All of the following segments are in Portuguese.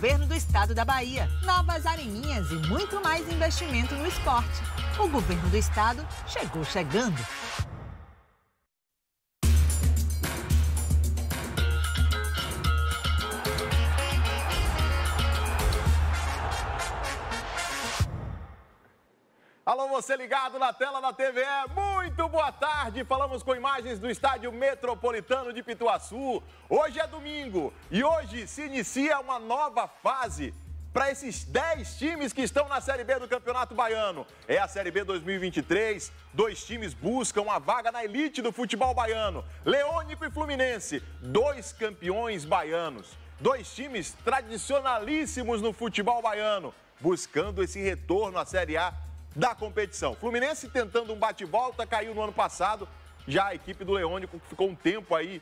governo do estado da Bahia, novas areninhas e muito mais investimento no esporte. O governo do estado chegou chegando. Alô, você ligado na tela da TVE, muito boa tarde. Falamos com imagens do Estádio Metropolitano de Pituaçu. Hoje é domingo e hoje se inicia uma nova fase para esses 10 times que estão na Série B do Campeonato Baiano. É a Série B 2023, dois times buscam a vaga na elite do futebol baiano. Leônico e Fluminense, dois campeões baianos. Dois times tradicionalíssimos no futebol baiano, buscando esse retorno à Série A da competição. Fluminense tentando um bate-volta, caiu no ano passado. Já a equipe do Leônico ficou um tempo aí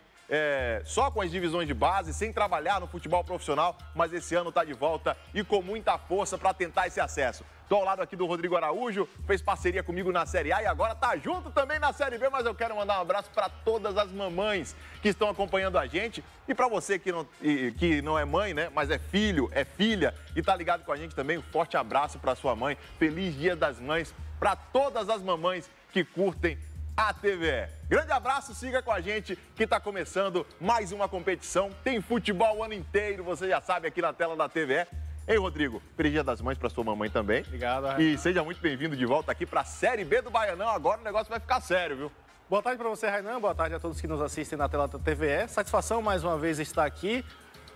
só com as divisões de base, sem trabalhar no futebol profissional, mas esse ano está de volta e com muita força para tentar esse acesso. Estou ao lado aqui do Rodrigo Araújo, fez parceria comigo na Série A e agora está junto também na Série B, mas eu quero mandar um abraço para todas as mamães que estão acompanhando a gente e para você que não é mãe, né, mas é filho, é filha e está ligado com a gente também, um forte abraço para sua mãe, feliz Dia das Mães para todas as mamães que curtem a TVE. Grande abraço, siga com a gente que está começando mais uma competição. Tem futebol o ano inteiro, você já sabe, aqui na tela da TVE. Ei, Rodrigo, feliz Dia das Mães para sua mamãe também. Obrigado, Rainan. E seja muito bem-vindo de volta aqui para a Série B do Baianão. Agora o negócio vai ficar sério, viu? Boa tarde para você, Rainan. Boa tarde a todos que nos assistem na tela da TVE. Satisfação mais uma vez estar aqui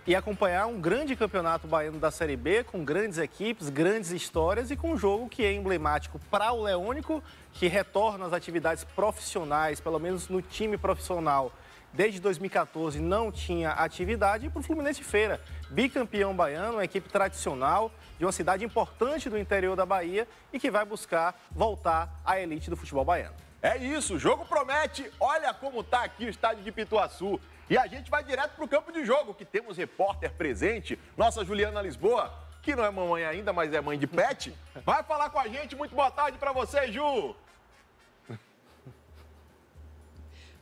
e acompanhar um grande campeonato baiano da Série B, com grandes equipes, grandes histórias e com um jogo que é emblemático para o Leônico, que retorna às atividades profissionais, pelo menos no time profissional. Desde 2014 não tinha atividade, e para o Fluminense Feira, bicampeão baiano, uma equipe tradicional de uma cidade importante do interior da Bahia e que vai buscar voltar à elite do futebol baiano. É isso, o jogo promete, olha como está aqui o estádio de Pituaçu. E a gente vai direto para o campo de jogo, que temos repórter presente, nossa Juliana Lisboa, que não é mamãe ainda, mas é mãe de pet, vai falar com a gente. Muito boa tarde para você, Ju!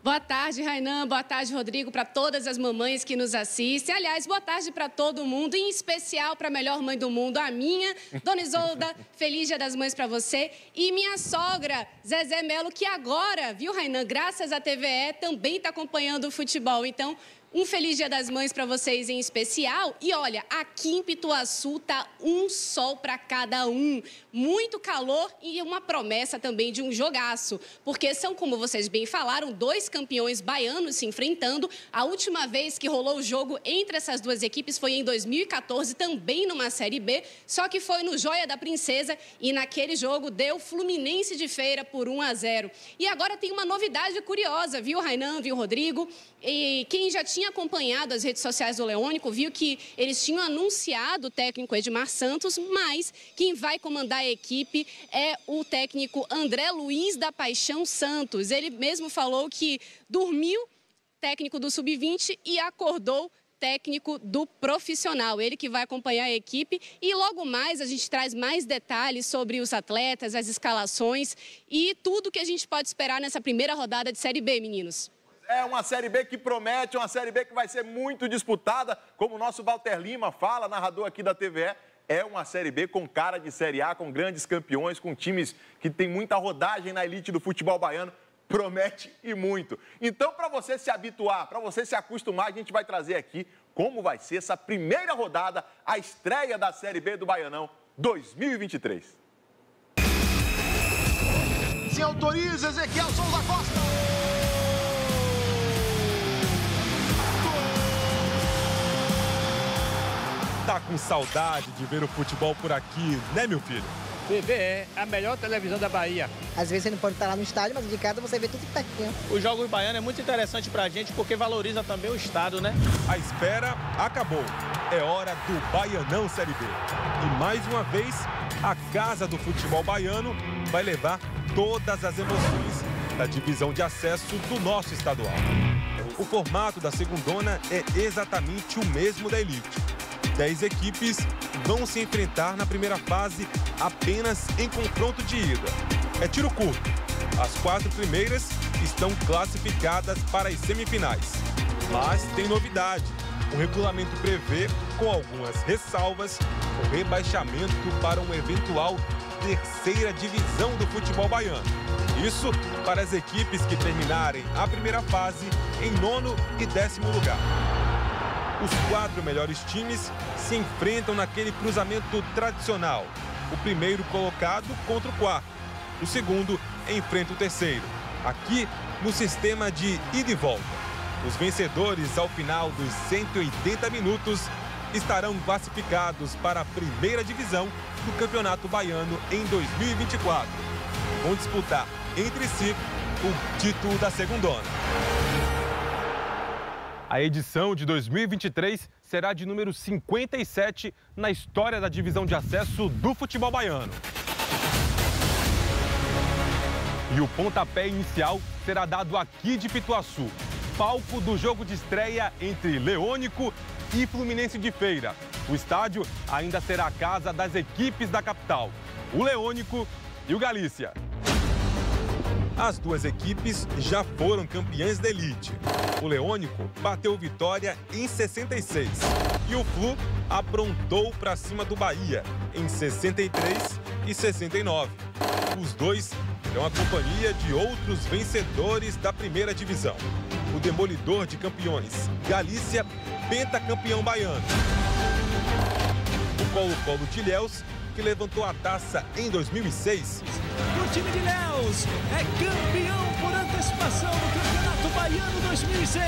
Boa tarde, Rainan. Boa tarde, Rodrigo, para todas as mamães que nos assistem. Aliás, boa tarde para todo mundo, em especial para a melhor mãe do mundo, a minha, Dona Isolda. Feliz Dia das Mães para você. E minha sogra, Zezé Melo, que agora, viu, Rainan, graças à TVE, também está acompanhando o futebol. Então, um feliz Dia das Mães para vocês em especial. E olha, aqui em Pituaçu tá um sol para cada um. Muito calor e uma promessa também de um jogaço. Porque são, como vocês bem falaram, dois campeões baianos se enfrentando. A última vez que rolou o jogo entre essas duas equipes foi em 2014, também numa Série B. Só que foi no Joia da Princesa e naquele jogo deu Fluminense de Feira por 1-0. E agora tem uma novidade curiosa, viu, Rainan, viu, Rodrigo? E quem já tinha acompanhado as redes sociais do Leônico viu que eles tinham anunciado o técnico Edmar Santos, mas quem vai comandar a equipe é o técnico André Luiz da Paixão Santos. Ele mesmo falou que dormiu, técnico do Sub-20, e acordou técnico do profissional, ele que vai acompanhar a equipe. E logo mais a gente traz mais detalhes sobre os atletas, as escalações e tudo que a gente pode esperar nessa primeira rodada de Série B, meninos. É uma Série B que promete, uma Série B que vai ser muito disputada, como o nosso Walter Lima fala, narrador aqui da TVE. É uma Série B com cara de Série A, com grandes campeões, com times que tem muita rodagem na elite do futebol baiano. Promete e muito. Então, para você se habituar, para você se acostumar, a gente vai trazer aqui como vai ser essa primeira rodada, a estreia da Série B do Baianão 2023. Se autoriza, Jequié Souza Costa. Tá com saudade de ver o futebol por aqui, né, meu filho? TVE, a melhor televisão da Bahia. Às vezes você não pode estar lá no estádio, mas de casa você vê tudo que tá aqui. O jogo baiano é muito interessante pra gente porque valoriza também o estado, né? A espera acabou. É hora do Baianão Série B. E mais uma vez, a casa do futebol baiano vai levar todas as emoções da divisão de acesso do nosso estadual. O formato da segundona é exatamente o mesmo da elite. 10 equipes vão se enfrentar na primeira fase apenas em confronto de ida. É tiro curto. As 4 primeiras estão classificadas para as semifinais. Mas tem novidade. O regulamento prevê, com algumas ressalvas, o rebaixamento para uma eventual terceira divisão do futebol baiano. Isso para as equipes que terminarem a primeira fase em 9º e 10º lugar. Os 4 melhores times se enfrentam naquele cruzamento tradicional. O primeiro colocado contra o 4º. O segundo enfrenta o 3º. Aqui, no sistema de ida e volta. Os vencedores, ao final dos 180 minutos, estarão classificados para a primeira divisão do Campeonato Baiano em 2024. Vão disputar entre si o título da segundona. A edição de 2023 será de número 57 na história da divisão de acesso do futebol baiano. E o pontapé inicial será dado aqui de Pituaçu, palco do jogo de estreia entre Leônico e Fluminense de Feira. O estádio ainda será a casa das equipes da capital, o Leônico e o Galícia. As duas equipes já foram campeãs da elite. O Leônico bateu Vitória em 66 e o Flu aprontou para cima do Bahia em 63 e 69. Os dois terão a companhia de outros vencedores da primeira divisão. O demolidor de campeões, Galícia, pentacampeão baiano. O Colo-Colo de Léus, que levantou a taça em 2006. E o time de Léus é campeão por antecipação do Campeonato Baiano 2006.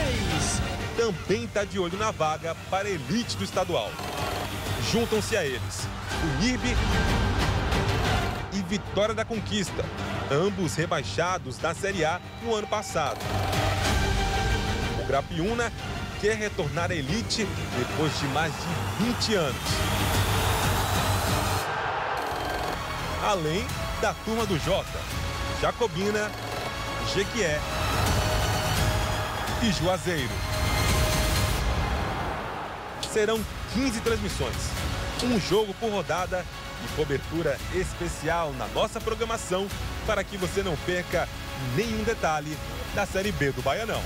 Também está de olho na vaga para a elite do estadual. Juntam-se a eles o UNIRB e Vitória da Conquista, ambos rebaixados da Série A no ano passado. O Grapiúna quer retornar à elite depois de mais de 20 anos. Além da turma do Jota, Jacobina, Jequié e Juazeiro. Serão 15 transmissões, um jogo por rodada e cobertura especial na nossa programação para que você não perca nenhum detalhe da Série B do Baianão.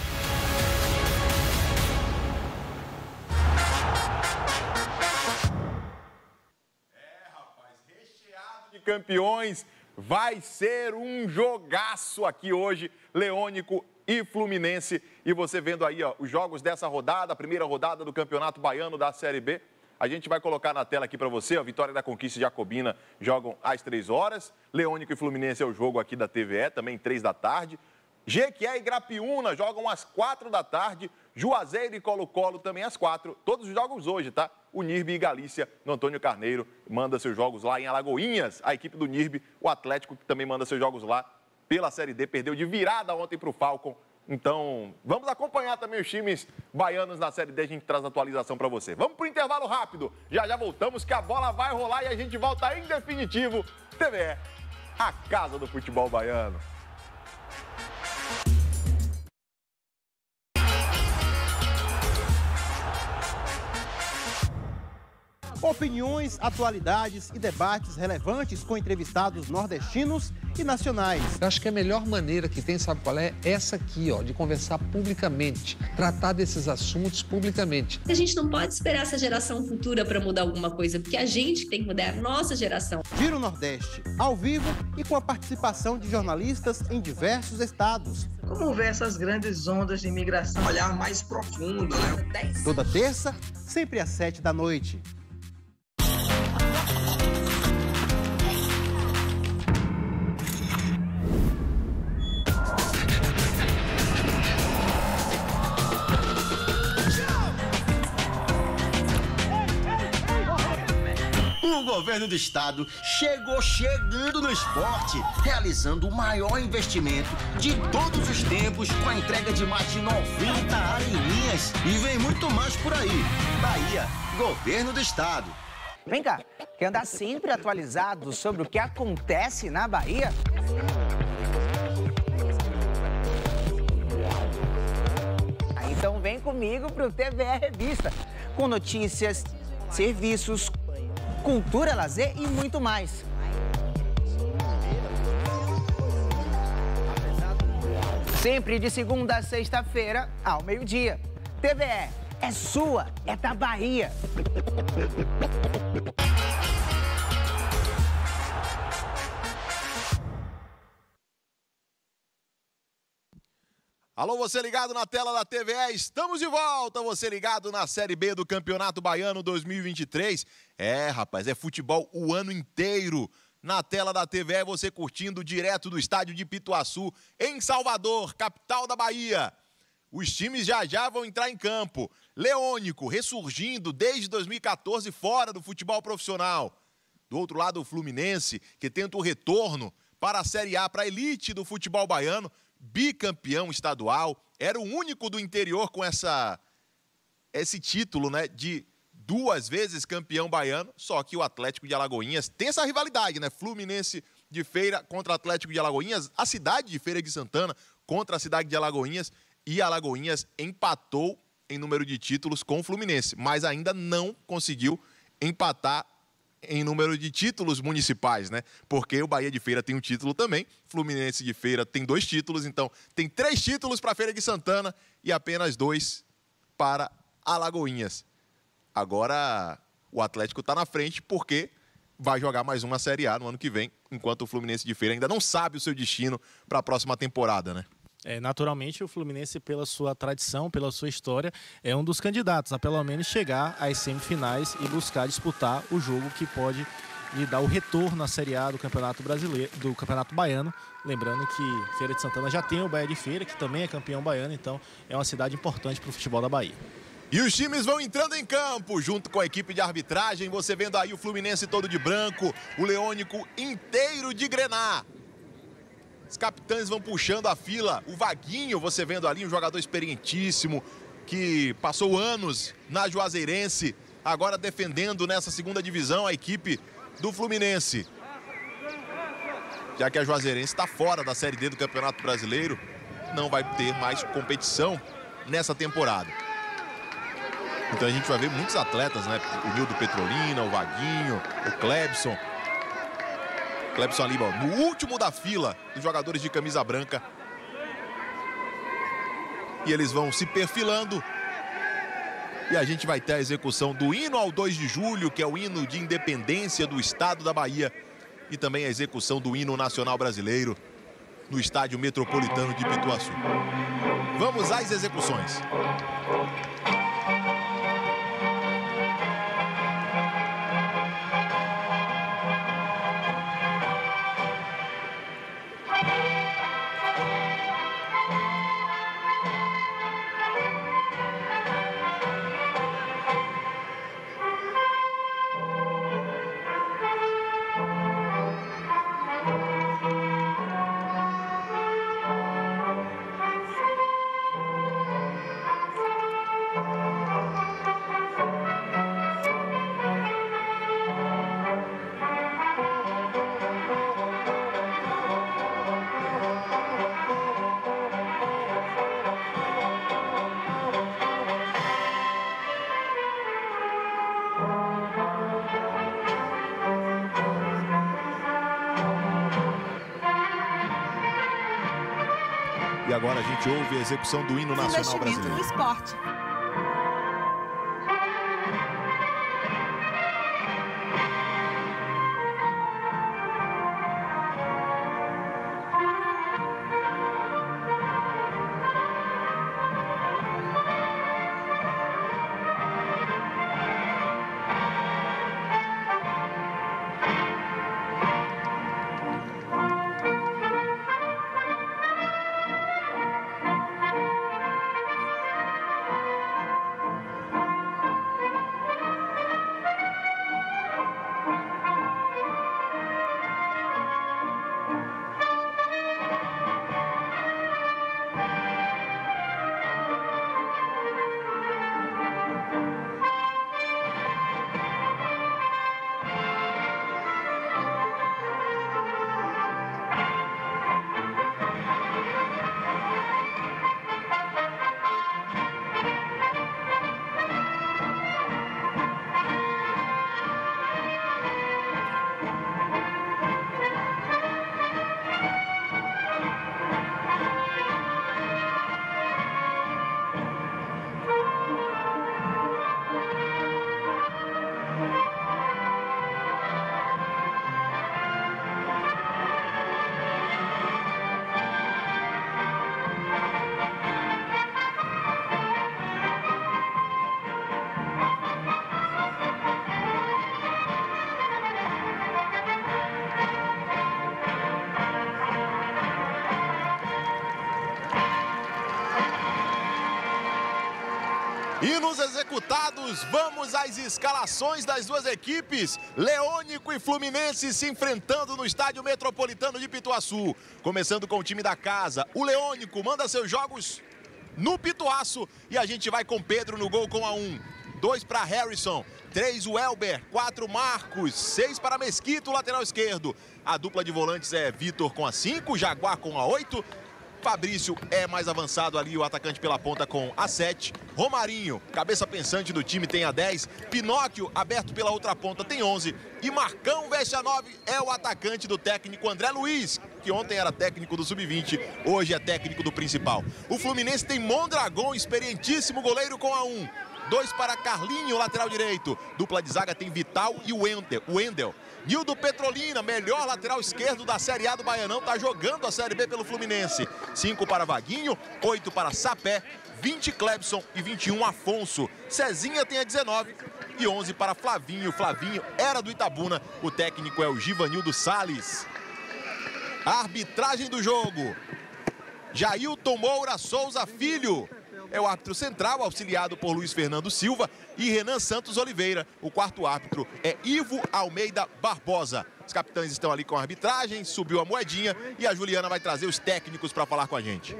Campeões, vai ser um jogaço aqui hoje, Leônico e Fluminense. E você vendo aí, ó, os jogos dessa rodada, a primeira rodada do Campeonato Baiano da Série B. A gente vai colocar na tela aqui para você, ó, Vitória da Conquista e Jacobina jogam às 3h. Leônico e Fluminense é o jogo aqui da TVE, também 3 da tarde. Jequié e Grapiúna jogam às 4 da tarde. Juazeiro e Colo-Colo também às 4. Todos os jogos hoje, tá? O UNIRB e Galícia, no Antônio Carneiro, manda seus jogos lá em Alagoinhas. A equipe do UNIRB, o Atlético, que também manda seus jogos lá pela Série D. Perdeu de virada ontem para o Falcon. Então, vamos acompanhar também os times baianos na Série D. A gente traz a atualização para você. Vamos para o intervalo rápido. Já já voltamos, que a bola vai rolar e a gente volta em definitivo. TVE, a casa do futebol baiano. Opiniões, atualidades e debates relevantes com entrevistados nordestinos e nacionais. Eu acho que a melhor maneira que tem, sabe qual é? Essa aqui, ó, de conversar publicamente, tratar desses assuntos publicamente. A gente não pode esperar essa geração futura para mudar alguma coisa, porque a gente tem que mudar a nossa geração. Giro Nordeste, ao vivo e com a participação de jornalistas em diversos estados. Como ver essas grandes ondas de imigração? Olhar mais profundo, né? 10. Toda terça, sempre às 7 da noite. O governo do estado chegou chegando no esporte, realizando o maior investimento de todos os tempos com a entrega de mais de 90 areninhas e vem muito mais por aí. Bahia, governo do estado. Vem cá, quer andar sempre atualizado sobre o que acontece na Bahia? Então vem comigo para o TVE Revista, com notícias, serviços, cultura, lazer e muito mais. Sempre de segunda a sexta-feira, ao meio-dia. TVE, é sua, é da Bahia. Alô, você ligado na tela da TVE, estamos de volta, você ligado na Série B do Campeonato Baiano 2023. É, rapaz, é futebol o ano inteiro. Na tela da TVE, você curtindo direto do estádio de Pituaçu, em Salvador, capital da Bahia. Os times já já vão entrar em campo. Leônico, ressurgindo desde 2014 fora do futebol profissional. Do outro lado, o Fluminense, que tenta o retorno para a Série A, para a elite do futebol baiano. Bicampeão estadual, era o único do interior com esse título, né, de duas vezes campeão baiano, só que o Atlético de Alagoinhas tem essa rivalidade, né, Fluminense de Feira contra Atlético de Alagoinhas, a cidade de Feira de Santana contra a cidade de Alagoinhas, e Alagoinhas empatou em número de títulos com o Fluminense, mas ainda não conseguiu empatar em número de títulos municipais, né? Porque o Bahia de Feira tem um título também, Fluminense de Feira tem 2 títulos, então tem 3 títulos para a Feira de Santana e apenas 2 para Alagoinhas. Agora o Atlético está na frente porque vai jogar mais uma Série A no ano que vem, enquanto o Fluminense de Feira ainda não sabe o seu destino para a próxima temporada, né? É, naturalmente, o Fluminense, pela sua tradição, pela sua história, é um dos candidatos a, pelo menos, chegar às semifinais e buscar disputar o jogo que pode lhe dar o retorno à Série A do Campeonato Brasileiro, do Campeonato Baiano. Lembrando que Feira de Santana já tem o Bahia de Feira, que também é campeão baiano, então é uma cidade importante para o futebol da Bahia. E os times vão entrando em campo, junto com a equipe de arbitragem, você vendo aí o Fluminense todo de branco, o Leônico inteiro de grená. Os capitães vão puxando a fila, o Vaguinho, você vendo ali, um jogador experientíssimo, que passou anos na Juazeirense, agora defendendo nessa segunda divisão a equipe do Fluminense. Já que a Juazeirense está fora da Série D do Campeonato Brasileiro, não vai ter mais competição nessa temporada. Então a gente vai ver muitos atletas, né? O Nildo Petrolina, o Vaguinho, o Clebson. Clebson ali, ó, no último da fila dos jogadores de camisa branca. E eles vão se perfilando. E a gente vai ter a execução do hino ao 2 de julho, que é o hino de independência do estado da Bahia. E também a execução do hino nacional brasileiro no Estádio Metropolitano de Pituaçu. Vamos às execuções. E agora a gente ouve a execução do hino nacional brasileiro. Investimento no esporte. E nos executados, vamos às escalações das duas equipes. Leônico e Fluminense se enfrentando no Estádio Metropolitano de Pituaçu. Começando com o time da casa. O Leônico manda seus jogos no Pituaçu. E a gente vai com Pedro no gol com a 1. 2 para Harrison, 3 o Elber, 4 Marcos, 6 para Mesquito, lateral esquerdo. A dupla de volantes é Vitor com a 5, Jaguar com a 8. Fabrício é mais avançado ali, o atacante pela ponta com a 7. Romarinho, cabeça pensante do time, tem a 10. Pinóquio, aberto pela outra ponta, tem 11. E Marcão veste a 9, é o atacante do técnico André Luiz, que ontem era técnico do Sub-20, hoje é técnico do principal. O Fluminense tem Mondragon, experientíssimo goleiro com a 1. 2 para Carlinho, lateral direito. Dupla de zaga tem Vital e Wendel. Nildo Petrolina, melhor lateral esquerdo da Série A do Baianão, está jogando a Série B pelo Fluminense. 5 para Vaguinho, 8 para Sapé, 20 Clebson e 21 Afonso. Cezinha tem a 19 e 11 para Flavinho. Flavinho era do Itabuna, o técnico é o Givanildo Salles. A arbitragem do jogo, Jailton Moura Souza Filho é o árbitro central, auxiliado por Luiz Fernando Silva e Renan Santos Oliveira. O quarto árbitro é Ivo Almeida Barbosa. Os capitães estão ali com a arbitragem, subiu a moedinha e a Juliana vai trazer os técnicos para falar com a gente.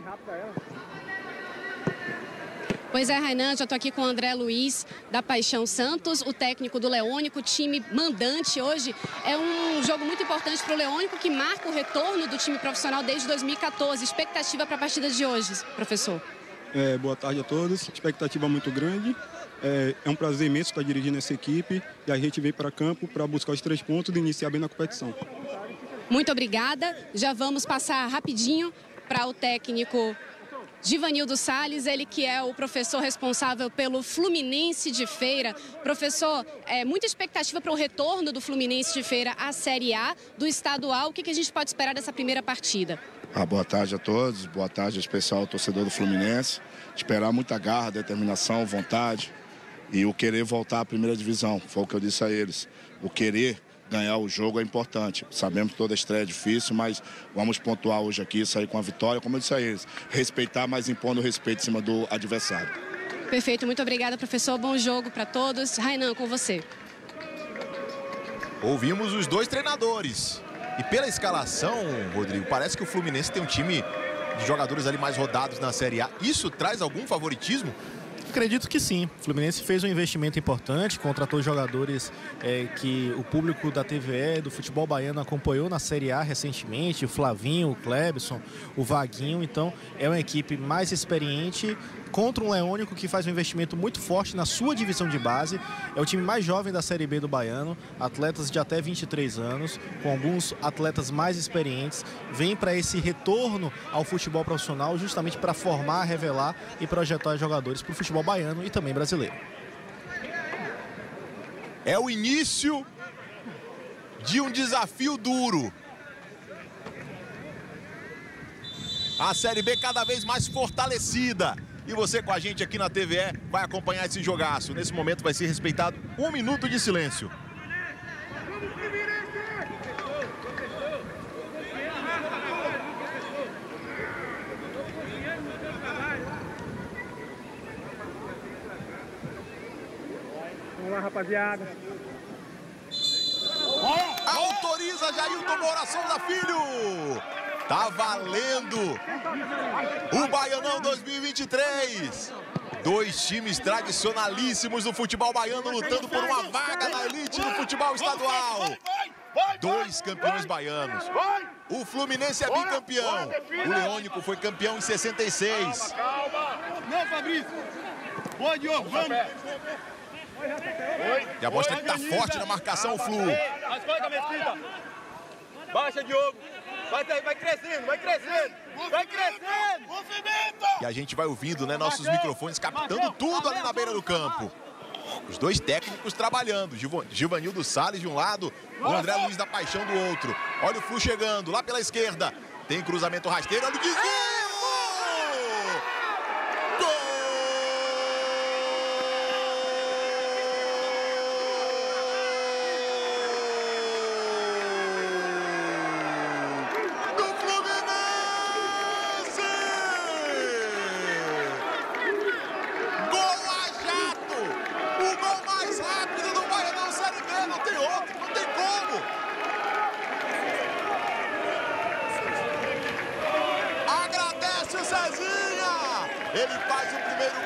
Pois é, Rainan, já estou aqui com o André Luiz da Paixão Santos, o técnico do Leônico, time mandante hoje. É um jogo muito importante para o Leônico, que marca o retorno do time profissional desde 2014. Expectativa para a partida de hoje, professor? Boa tarde a todos, expectativa muito grande, é um prazer imenso estar dirigindo essa equipe e a gente veio para campo para buscar os 3 pontos e iniciar bem na competição. Muito obrigada, já vamos passar rapidinho para o técnico Givanildo Salles, ele que é o professor responsável pelo Fluminense de Feira. Professor, muita expectativa para o retorno do Fluminense de Feira à Série A do estadual, o que a gente pode esperar dessa primeira partida? Boa tarde a todos, boa tarde especial ao torcedor do Fluminense. Esperar muita garra, determinação, vontade e o querer voltar à primeira divisão, foi o que eu disse a eles. O querer ganhar o jogo é importante, sabemos que toda estreia é difícil, mas vamos pontuar hoje aqui, sair com a vitória, como eu disse a eles. Respeitar, mas impondo respeito em cima do adversário. Perfeito, muito obrigada professor, bom jogo para todos. Rainan, com você. Ouvimos os dois treinadores. E pela escalação, Rodrigo, parece que o Fluminense tem um time de jogadores ali mais rodados na Série A. Isso traz algum favoritismo? Acredito que sim. O Fluminense fez um investimento importante, contratou jogadores que o público da TVE, do futebol baiano, acompanhou na Série A recentemente, o Flavinho, o Clebson, o Vaguinho. Então, é uma equipe mais experiente contra um Leônico que faz um investimento muito forte na sua divisão de base. É o time mais jovem da Série B do Baiano, atletas de até 23 anos, com alguns atletas mais experientes. Vem para esse retorno ao futebol profissional justamente para formar, revelar e projetar jogadores para o futebol baiano e também brasileiro. É o início de um desafio duro. A Série B cada vez mais fortalecida. E você com a gente aqui na TVE vai acompanhar esse jogaço. Nesse momento vai ser respeitado 1 minuto de silêncio. Vamos lá, rapaziada. Autoriza Jailton Moura Souza Filho. Tá valendo o Baianão 2023. 2 times tradicionalíssimos do futebol baiano lutando por uma vaga na elite do futebol estadual. 2 campeões baianos. O Fluminense é bicampeão. O Leônico foi campeão em 66. Não, Fabrício. Boa, Diogo. E a bosta que tá forte na marcação, o Flu. Baixa, Diogo. Vai crescendo, vai crescendo. Vai crescendo. E a gente vai ouvindo, né, nossos microfones captando tudo ali na beira do campo. Os dois técnicos trabalhando. Givanildo Salles de um lado, o André Luiz da Paixão do outro. Olha o Flu chegando lá pela esquerda. Tem cruzamento rasteiro, olha o desvio.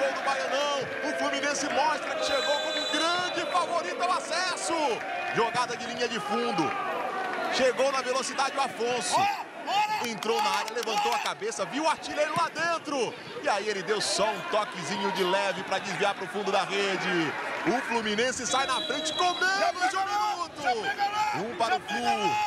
Brasileiro do Baianão. O Fluminense mostra que chegou como grande favorito ao acesso. Jogada de linha de fundo. Chegou na velocidade o Afonso. Entrou na área, levantou a cabeça, viu o artilheiro lá dentro. E aí ele deu só um toquezinho de leve para desviar para o fundo da rede. O Fluminense sai na frente com menos de um minuto. 1 para o Flu,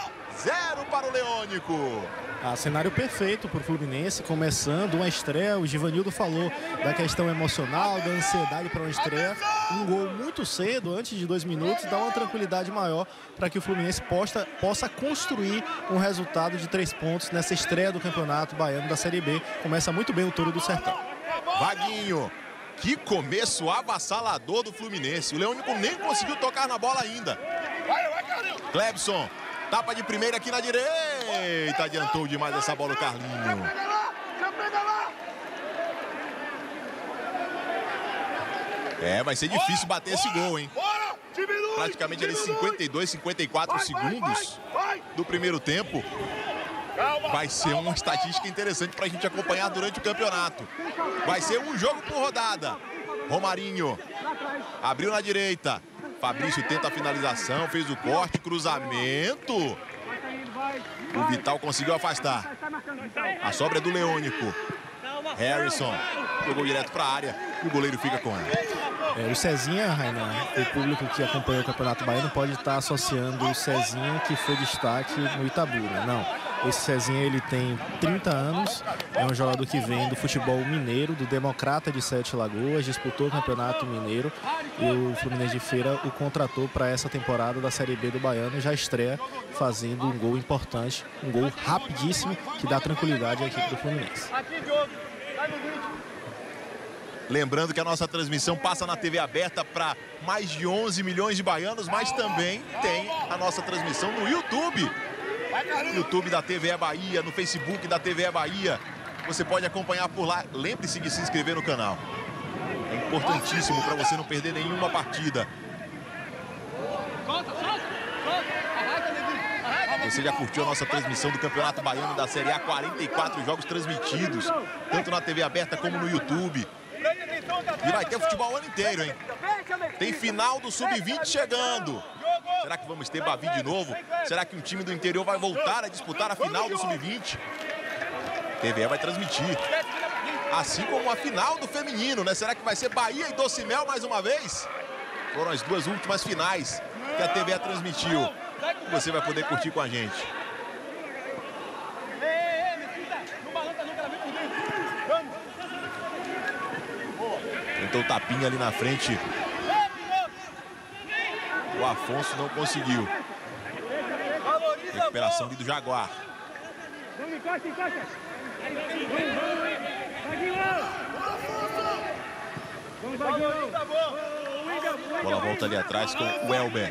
0 para o Leônico. Ah, cenário perfeito para o Fluminense, começando uma estreia. O Givanildo falou da questão emocional, da ansiedade para uma estreia. Um gol muito cedo, antes de 2 minutos, dá uma tranquilidade maior para que o Fluminense possa construir um resultado de 3 pontos nessa estreia do Campeonato Baiano da Série B. Começa muito bem o Touro do Sertão. Vaguinho, que começo avassalador do Fluminense. O Leônico nem conseguiu tocar na bola ainda. Clebson. Tapa de primeira aqui na direita. Adiantou demais essa bola o Carlinho. É, vai ser difícil bater esse gol, hein? Praticamente ali 52, 54 segundos do primeiro tempo. Vai ser uma estatística interessante pra gente acompanhar durante o campeonato. Vai ser um jogo por rodada. Romarinho abriu na direita. Fabrício tenta a finalização, fez o corte, cruzamento. O Vital conseguiu afastar. A sobra é do Leônico. Harrison jogou direto para a área e o goleiro fica com ele. É, o Cezinha, Rainan, o público que acompanhou o Campeonato Baiano pode estar associando o Cezinha, que foi destaque no Itabuna. Não, esse Cezinha ele tem 30 anos, é um jogador que vem do futebol mineiro, do Democrata de Sete Lagoas, disputou o Campeonato Mineiro. E o Fluminense de Feira o contratou para essa temporada da Série B do Baiano e já estreia fazendo um gol importante, um gol rapidíssimo que dá tranquilidade à equipe do Fluminense. Lembrando que a nossa transmissão passa na TV aberta para mais de 11 milhões de baianos, mas também tem a nossa transmissão no YouTube. No YouTube da TVE Bahia, no Facebook da TVE Bahia. Você pode acompanhar por lá. Lembre-se de se inscrever no canal. É importantíssimo para você não perder nenhuma partida. Você já curtiu a nossa transmissão do Campeonato Baiano da Série A, 44 jogos transmitidos, tanto na TV aberta como no YouTube. E vai ter futebol o ano inteiro, hein? Tem final do Sub-20 chegando. Será que vamos ter Bavi de novo? Será que um time do interior vai voltar a disputar a final do Sub-20? A TVE vai transmitir. Assim como a final do feminino, né? Será que vai ser Bahia e Docimel mais uma vez? Foram as 2 últimas finais que a TVE transmitiu. Você vai poder curtir com a gente. Tentou tapinha ali na frente. O Afonso não conseguiu. Recuperação ali do Jaguar. Bola volta ali atrás com o Welber.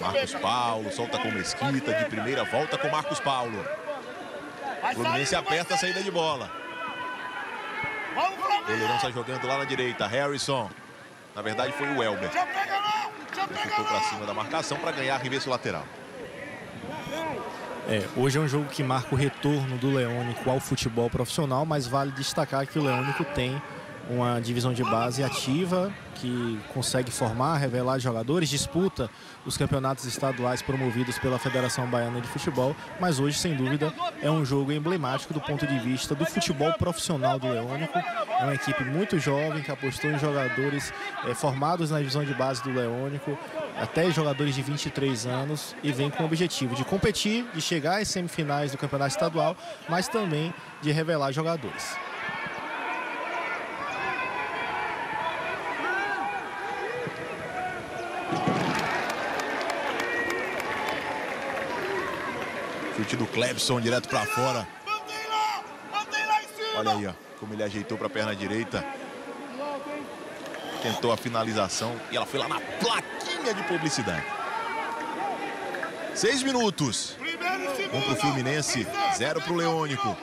Marcos Paulo solta com Mesquita. De primeira volta com Marcos Paulo. O Fluminense aperta a saída de bola. O goleirão sai jogando lá na direita. Harrison. Na verdade foi o Welber. Chutou para cima da marcação para ganhar arremesso lateral. É, hoje é um jogo que marca o retorno do Leônico ao futebol profissional, mas vale destacar que o Leônico tem uma divisão de base ativa que consegue formar, revelar jogadores, disputa os campeonatos estaduais promovidos pela Federação Baiana de Futebol, mas hoje, sem dúvida, é um jogo emblemático do ponto de vista do futebol profissional do Leônico. É uma equipe muito jovem que apostou em jogadores formados na divisão de base do Leônico, até jogadores de 23 anos, e vem com o objetivo de competir, de chegar às semifinais do campeonato estadual, mas também de revelar jogadores. Chute do Clebson direto para fora. Olha aí, ó, como ele ajeitou para a perna direita. Tentou a finalização e ela foi lá na plaquinha de publicidade. 6 minutos. 1 para o Fluminense, 0 para o Leônico.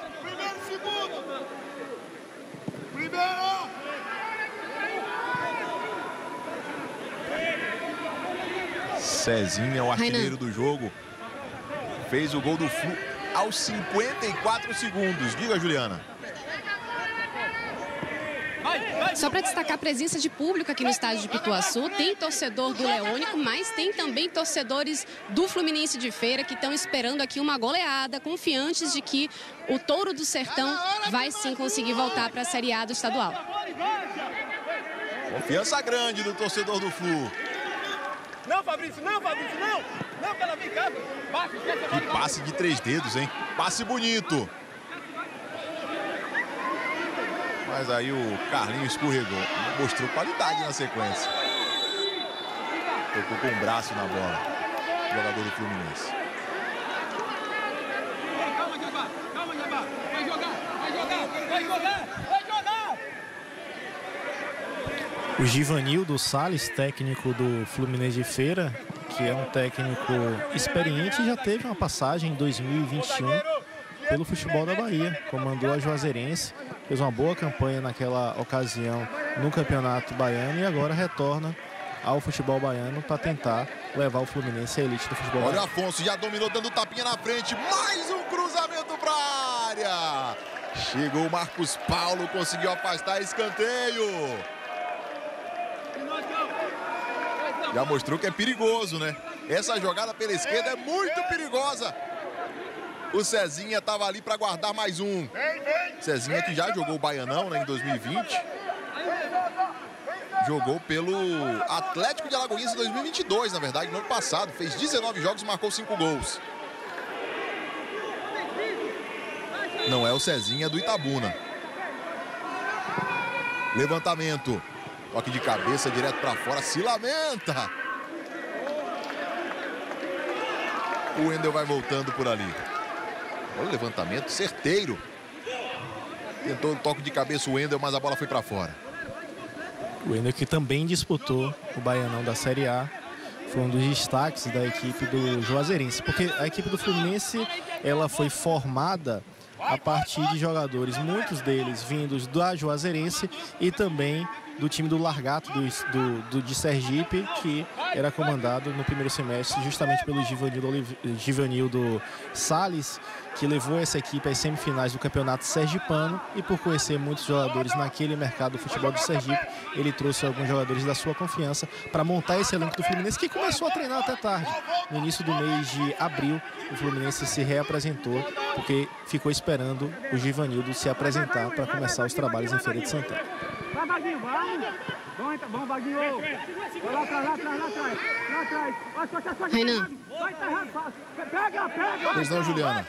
Cezinha, o artilheiro do jogo. Fez o gol do Flu. aos 54 segundos. Diga, Juliana. Só para destacar a presença de público aqui no estádio de Pituaçu, tem torcedor do Leônico, mas tem também torcedores do Fluminense de Feira que estão esperando aqui uma goleada, confiantes de que o Touro do Sertão vai sim conseguir voltar para a Série A do estadual. Confiança grande do torcedor do Flu. Não, Fabrício, não, Fabrício, não! Não, pela brincada! Que passe de três dedos, hein? Passe bonito! Mas aí o Carlinho escorregou. Mostrou qualidade na sequência. Tocou com o braço na bola. O jogador do Fluminense. Calma, Jabá. Calma, Jabá. Vai jogar, vai jogar, vai jogar, vai jogar! O Givanildo Salles, técnico do Fluminense de Feira, que é um técnico experiente, já teve uma passagem em 2021. Pelo futebol da Bahia, comandou a Juazeirense, fez uma boa campanha naquela ocasião no Campeonato Baiano e agora retorna ao futebol baiano para tentar levar o Fluminense à elite do futebol baiano. Olha o Afonso, já dominou, dando tapinha na frente, mais um cruzamento para a área. Chegou o Marcos Paulo, conseguiu afastar, escanteio. Já mostrou que é perigoso, né? Essa jogada pela esquerda é muito perigosa. O Cezinha estava ali para guardar mais um. Cezinha que já jogou o Baianão, né, em 2020. Jogou pelo Atlético de Alagoinhas em 2022, na verdade, no ano passado. Fez 19 jogos e marcou 5 gols. Não é o Cezinha do Itabuna. Levantamento. Toque de cabeça direto para fora. Se lamenta. O Wendel vai voltando por ali. Olha o levantamento, certeiro. Tentou um toque de cabeça o Wendel, mas a bola foi para fora. O Wendel que também disputou o Baianão da Série A. Foi um dos destaques da equipe do Juazeirense. Porque a equipe do Fluminense, ela foi formada a partir de jogadores, muitos deles vindos da Juazeirense e também do time do Lagarto de Sergipe, que era comandado no primeiro semestre justamente pelo Givanildo Salles, que levou essa equipe às semifinais do Campeonato Sergipano, e por conhecer muitos jogadores naquele mercado do futebol do Sergipe, ele trouxe alguns jogadores da sua confiança para montar esse elenco do Fluminense, que começou a treinar até tarde. No início do mês de abril, o Fluminense se reapresentou, porque ficou esperando o Givanildo se apresentar para começar os trabalhos em Feira de Santana. Vai, Baguinho, vai! Bom, Baguinho! Vai lá atrás! Rainan! Pega! Pois não, Juliana!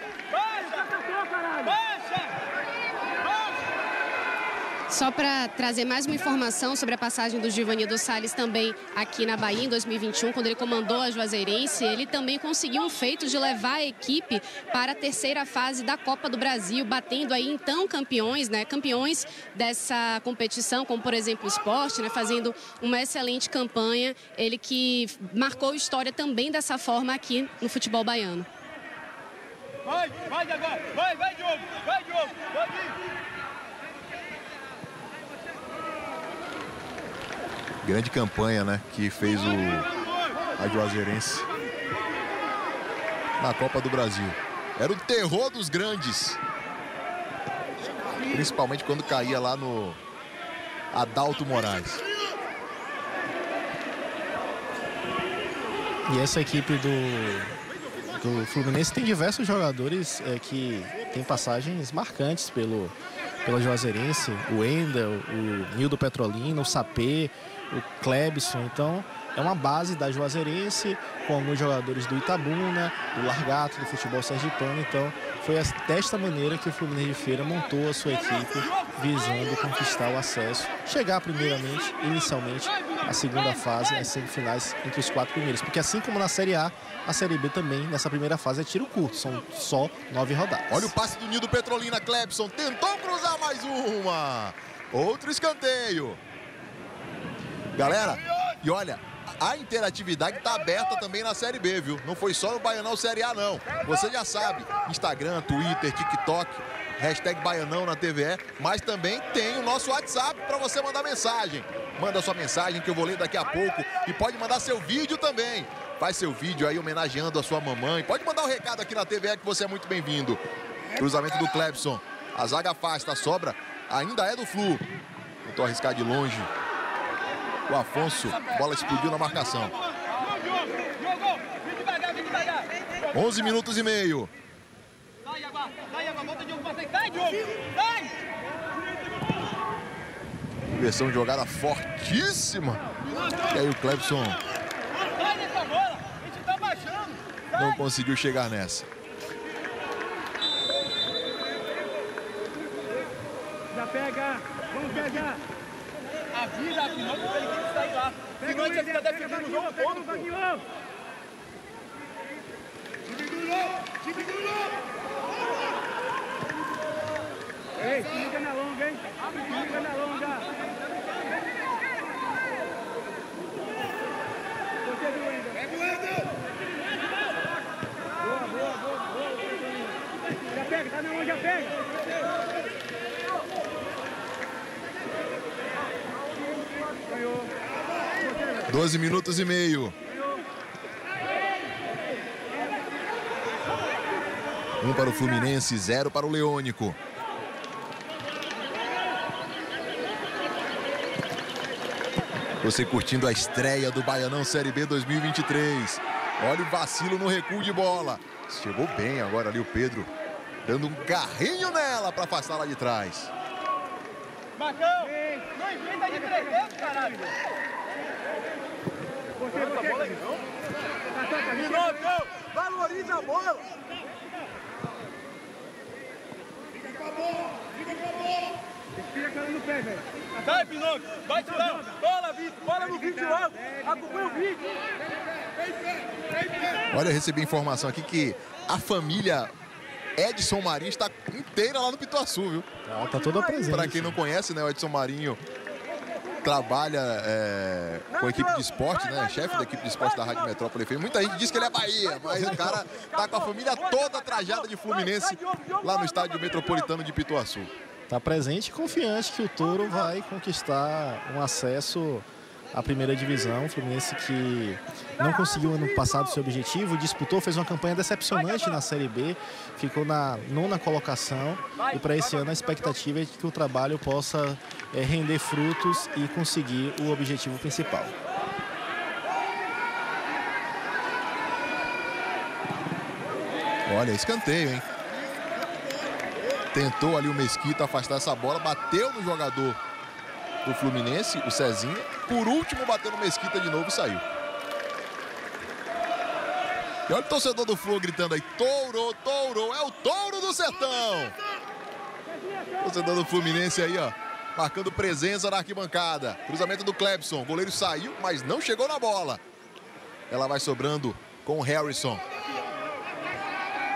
Só para trazer mais uma informação sobre a passagem do Givanildo Salles também aqui na Bahia em 2021, quando ele comandou a Juazeirense, ele também conseguiu um feito de levar a equipe para a terceira fase da Copa do Brasil, batendo aí então campeões, né? Campeões dessa competição, como por exemplo o Sport, né? Fazendo uma excelente campanha, ele que marcou história também dessa forma aqui no futebol baiano. Vai agora, vai Diogo, vai Diogo, vai Diogo. Grande campanha, né, que fez a Juazeirense na Copa do Brasil. Era o terror dos grandes. Principalmente quando caía lá no Adalto Moraes. E essa equipe do Fluminense tem diversos jogadores que tem passagens marcantes pela Juazeirense. O Wendel, o Nildo Petrolina, o Sapê, o Clebson. Então é uma base da Juazeirense com alguns jogadores do Itabuna, do Largato, do futebol sergipano. Então foi desta maneira que o Fluminense de Feira montou a sua equipe, visando conquistar o acesso, chegar primeiramente, inicialmente, à segunda fase, às semifinais entre os 4 primeiros. Porque assim como na Série A, a Série B também, nessa primeira fase, é tiro curto. São só 9 rodadas. Olha o passe do Nildo Petrolina. Clebson tentou cruzar mais uma. Outro escanteio. Galera, e olha, a interatividade está aberta também na Série B, viu? Não foi só no Baianão Série A, não. Você já sabe, Instagram, Twitter, TikTok, hashtag Baianão na TVE, mas também tem o nosso WhatsApp para você mandar mensagem. Manda sua mensagem que eu vou ler daqui a pouco e pode mandar seu vídeo também. Faz seu vídeo aí homenageando a sua mamãe. Pode mandar um recado aqui na TVE que você é muito bem-vindo. Cruzamento do Clebson. A zaga afasta, a sobra ainda é do Flu. Tentou arriscar de longe. O Afonso, a bola explodiu na marcação. 11 minutos e meio. Versão de jogada fortíssima. E aí o Clebson não conseguiu chegar nessa. Já pega, vamos pegar. Avisa a Pinota que ele tem que sair lá. Se não, ele fica defendendo o jogo todo. Ei, liga na longa, hein? Liga na longa. É voando. Boa, boa, boa, boa. Já pega, tá na mão, já pega. Ganhou. 12 minutos e meio. Um para o Fluminense, 0 para o Leônico. Você curtindo a estreia do Baianão Série B 2023. Olha o vacilo no recuo de bola. Chegou bem agora ali o Pedro, dando um carrinho nela para afastar lá de trás. Marcão, não inventa de 3 metros, caralho. Você bola aí, não? Minotão, valoriza a bola. Respira a cara no pé, velho. Sai, Pinocchio. Vai, Tilão. Bola, Vitor. Bola no vídeo alto. Acompanha o vídeo. Olha, eu recebi informação aqui que a família Edson Marinho está inteira lá no Pituaçu, viu? Ah, tá toda presente. Para quem não conhece, né, o Edson Marinho trabalha com a equipe de esporte, né? Chefe da equipe de esporte da Rádio Metrópole FM. Muita gente diz que ele é Bahia, mas o cara tá com a família toda trajada de Fluminense lá no Estádio Metropolitano de Pituaçu. Está presente e confiante que o Touro vai conquistar um acesso à primeira divisão. O Fluminense que não conseguiu ano passado seu objetivo, disputou, fez uma campanha decepcionante na Série B, ficou na 9ª colocação e para esse ano a expectativa é que o trabalho possa render frutos e conseguir o objetivo principal. Olha, escanteio, hein? Tentou ali o Mesquita afastar essa bola, bateu no jogador do Fluminense, o Cezinho. Por último, bateu no Mesquita de novo e saiu. E olha o torcedor do Flu gritando aí, Touro, Touro, é o Touro do Sertão. Torcedor do Fluminense aí, ó, marcando presença na arquibancada. Cruzamento do Clebson, o goleiro saiu, mas não chegou na bola. Ela vai sobrando com o Harrison.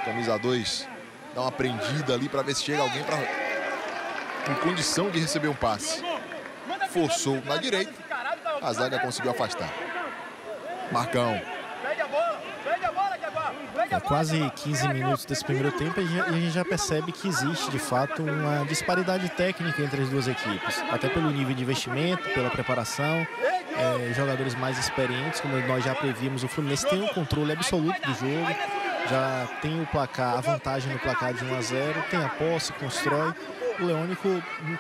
Camisa 2. Dá uma prendida ali para ver se chega alguém em condição de receber um passe. Forçou na direita, a zaga conseguiu afastar. Marcão. É quase 15 minutos desse primeiro tempo e a gente já percebe que existe, de fato, uma disparidade técnica entre as duas equipes. Até pelo nível de investimento, pela preparação. Jogadores mais experientes, como nós já prevíamos, o Fluminense tem um controle absoluto do jogo. Já tem o placar, a vantagem no placar de 1-0, tem a posse, constrói. O Leônico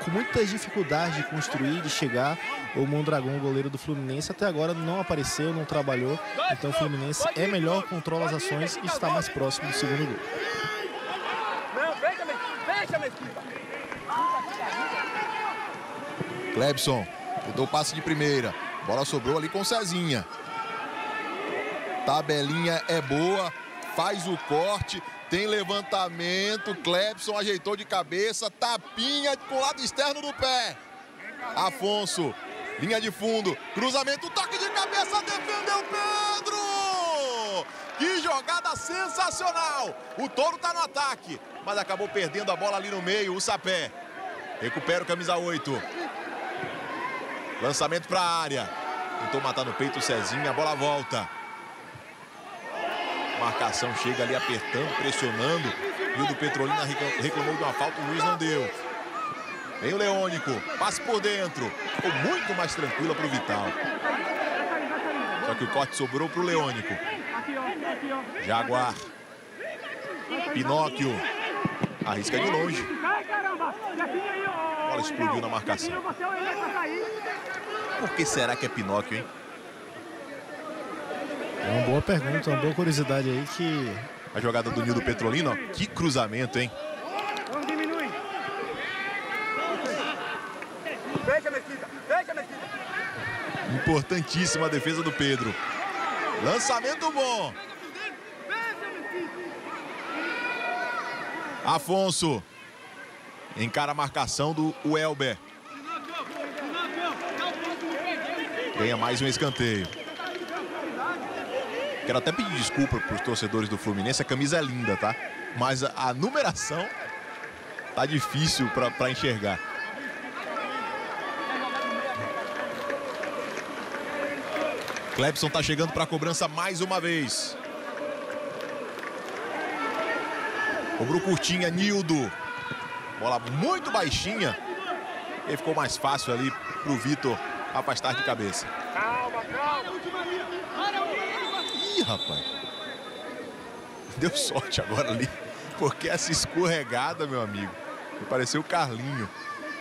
com muitas dificuldades de construir, de chegar. O Mondragão, goleiro do Fluminense, até agora não apareceu, não trabalhou. Então o Fluminense é melhor, controla as ações e está mais próximo do segundo gol. Clebson, mudou o passe de primeira. Bola sobrou ali com Cezinha. Tabelinha é boa. Faz o corte, tem levantamento, Clebson ajeitou de cabeça, tapinha com o lado externo do pé. Afonso, linha de fundo, cruzamento, toque de cabeça, defendeu Pedro! Que jogada sensacional! O Touro tá no ataque, mas acabou perdendo a bola ali no meio, o Sapé. Recupera o camisa 8. Lançamento para a área. Tentou matar no peito o Cezinho, a bola volta. Marcação chega ali apertando, pressionando. E o do Petrolina reclamou de uma falta, o Luiz não deu. Vem o Leônico, passe por dentro. Ficou muito mais tranquila para o Vital. Só que o corte sobrou para o Leônico. Jaguar. Pinóquio. Arrisca de longe. A bola explodiu na marcação. Por que será que é Pinóquio, hein? É uma boa pergunta, uma boa curiosidade aí que... A jogada do Nildo Petrolino, ó, que cruzamento, hein? Importantíssima a defesa do Pedro. Lançamento bom. Afonso. Encara a marcação do Welber. Ganha mais um escanteio. Quero até pedir desculpa para os torcedores do Fluminense. A camisa é linda, tá? Mas a numeração tá difícil para enxergar. Clebson tá chegando para a cobrança mais uma vez. Cobrou curtinha, Nildo. Bola muito baixinha. E ficou mais fácil ali pro Vitor afastar de cabeça. Calma, calma. Ih, rapaz. Deu sorte agora ali. Porque essa escorregada, meu amigo. Me pareceu o Carlinho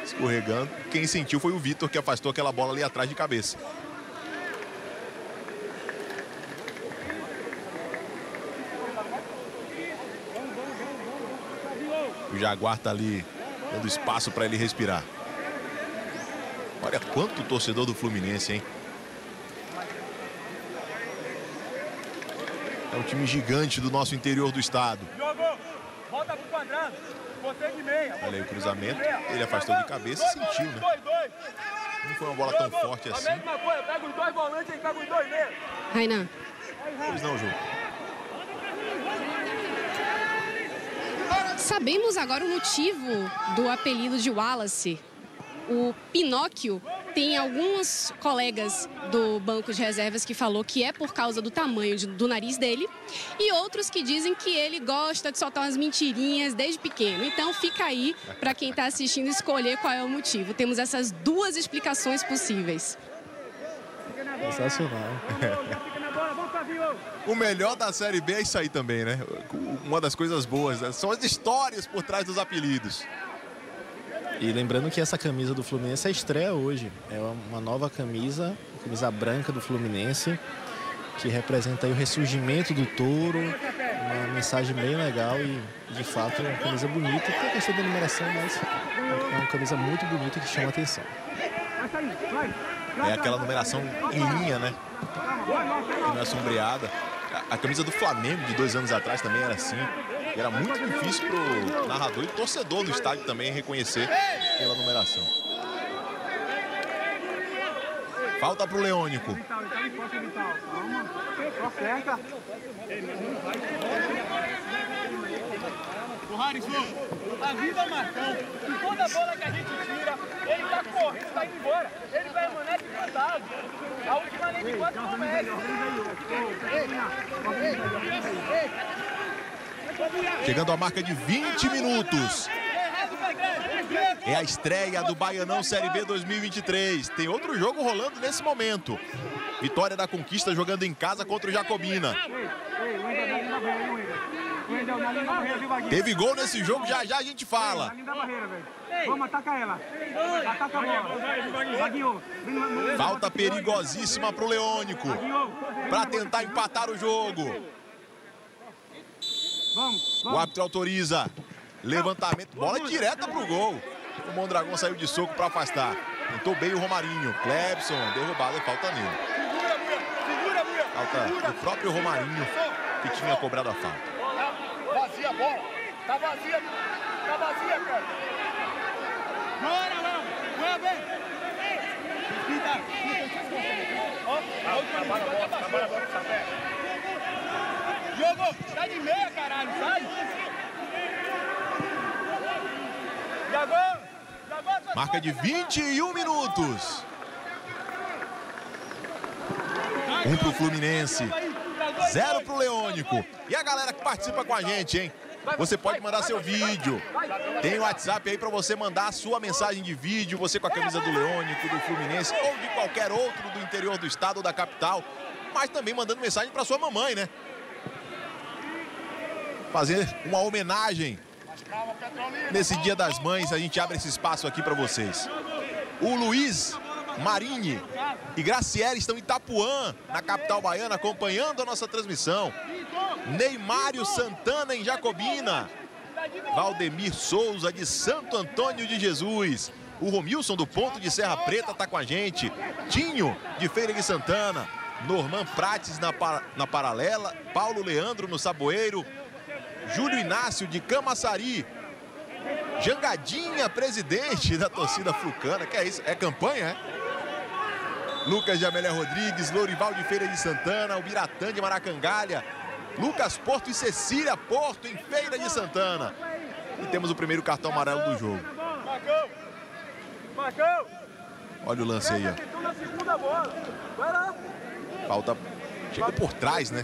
escorregando. Quem sentiu foi o Vitor, que afastou aquela bola ali atrás de cabeça. O Jaguar tá ali dando espaço para ele respirar. Olha quanto torcedor do Fluminense, hein? É um time gigante do nosso interior do estado. Olha aí o cruzamento. Ele afastou de cabeça e sentiu, né? Não foi uma bola tão forte assim. Rainan. Pois não, Ju. Sabemos agora o motivo do apelido de Wallace. O Pinóquio tem alguns colegas do banco de reservas que falou que é por causa do tamanho do nariz dele e outros que dizem que ele gosta de soltar umas mentirinhas desde pequeno. Então fica aí para quem está assistindo escolher qual é o motivo. Temos essas duas explicações possíveis. Sensacional. O melhor da Série B é isso aí também, né? Uma das coisas boas, né? São as histórias por trás dos apelidos. E lembrando que essa camisa do Fluminense é estreia hoje. É uma nova camisa, camisa branca do Fluminense, que representa aí o ressurgimento do touro. Uma mensagem bem legal e, de fato, é uma camisa bonita. Tem a questão da numeração, mas é uma camisa muito bonita que chama a atenção. É aquela numeração em linha, né? Que não é sombreada. A camisa do Flamengo de 2 anos atrás também era assim. E era muito difícil para o narrador e torcedor do estádio também reconhecer pela numeração. Falta para o Leônico. O Harrison, a vida Marcão, e toda a bola que a gente tira, ele tá correndo, tá indo embora. Ele vai permanecer plantado. A última linha de 4 metros. Chegando à marca de 20 minutos. É a estreia do Baianão Série B 2023. Tem outro jogo rolando nesse momento. Vitória da Conquista jogando em casa contra o Jacobina. Teve gol nesse jogo, já já a gente fala. Vamos, ataca ela. Ataca a bola. Falta perigosíssima para o Leônico, para tentar empatar o jogo. O árbitro autoriza. Levantamento, bola direta para o gol. O Mondragão saiu de soco para afastar. Tentou bem o Romarinho. Clebson, derrubada, falta nele. Falta do próprio Romarinho, que tinha cobrado a falta. Vazia a bola. Tá vazia. Tá vazia, cara. Bora, Léo. Bora, vem. Jogou. Tá de meia, caralho. Sai. Jogou. Marca de 21 minutos. 1 pro Fluminense. 0 pro Leônico. E a galera que participa com a gente, hein? Você pode mandar seu vídeo. Tem o WhatsApp aí para você mandar a sua mensagem de vídeo. Você com a camisa do Leônico, do Fluminense ou de qualquer outro do interior do estado ou da capital. mas também mandando mensagem para sua mamãe, né? Fazer uma homenagem nesse Dia das Mães. A gente abre esse espaço aqui para vocês. O Luiz Marini e Graciele estão em Itapuã, na capital baiana, acompanhando a nossa transmissão. Neymário Santana em Jacobina. Valdemir Souza de Santo Antônio de Jesus. O Romilson do Ponto de Serra Preta está com a gente. Tinho de Feira de Santana. Norman Prates na Paralela. Paulo Leandro no Saboeiro. Júlio Inácio de Camaçari. Jangadinha, presidente da torcida Flucana. Que é isso? É campanha, é? Lucas de Amélia Rodrigues, Lourival de Feira de Santana, Ubiratã de Maracangalha, Lucas Porto e Cecília Porto em Feira de Santana. E temos o primeiro cartão amarelo do jogo. Olha o lance aí, ó. Falta, chega por trás, né?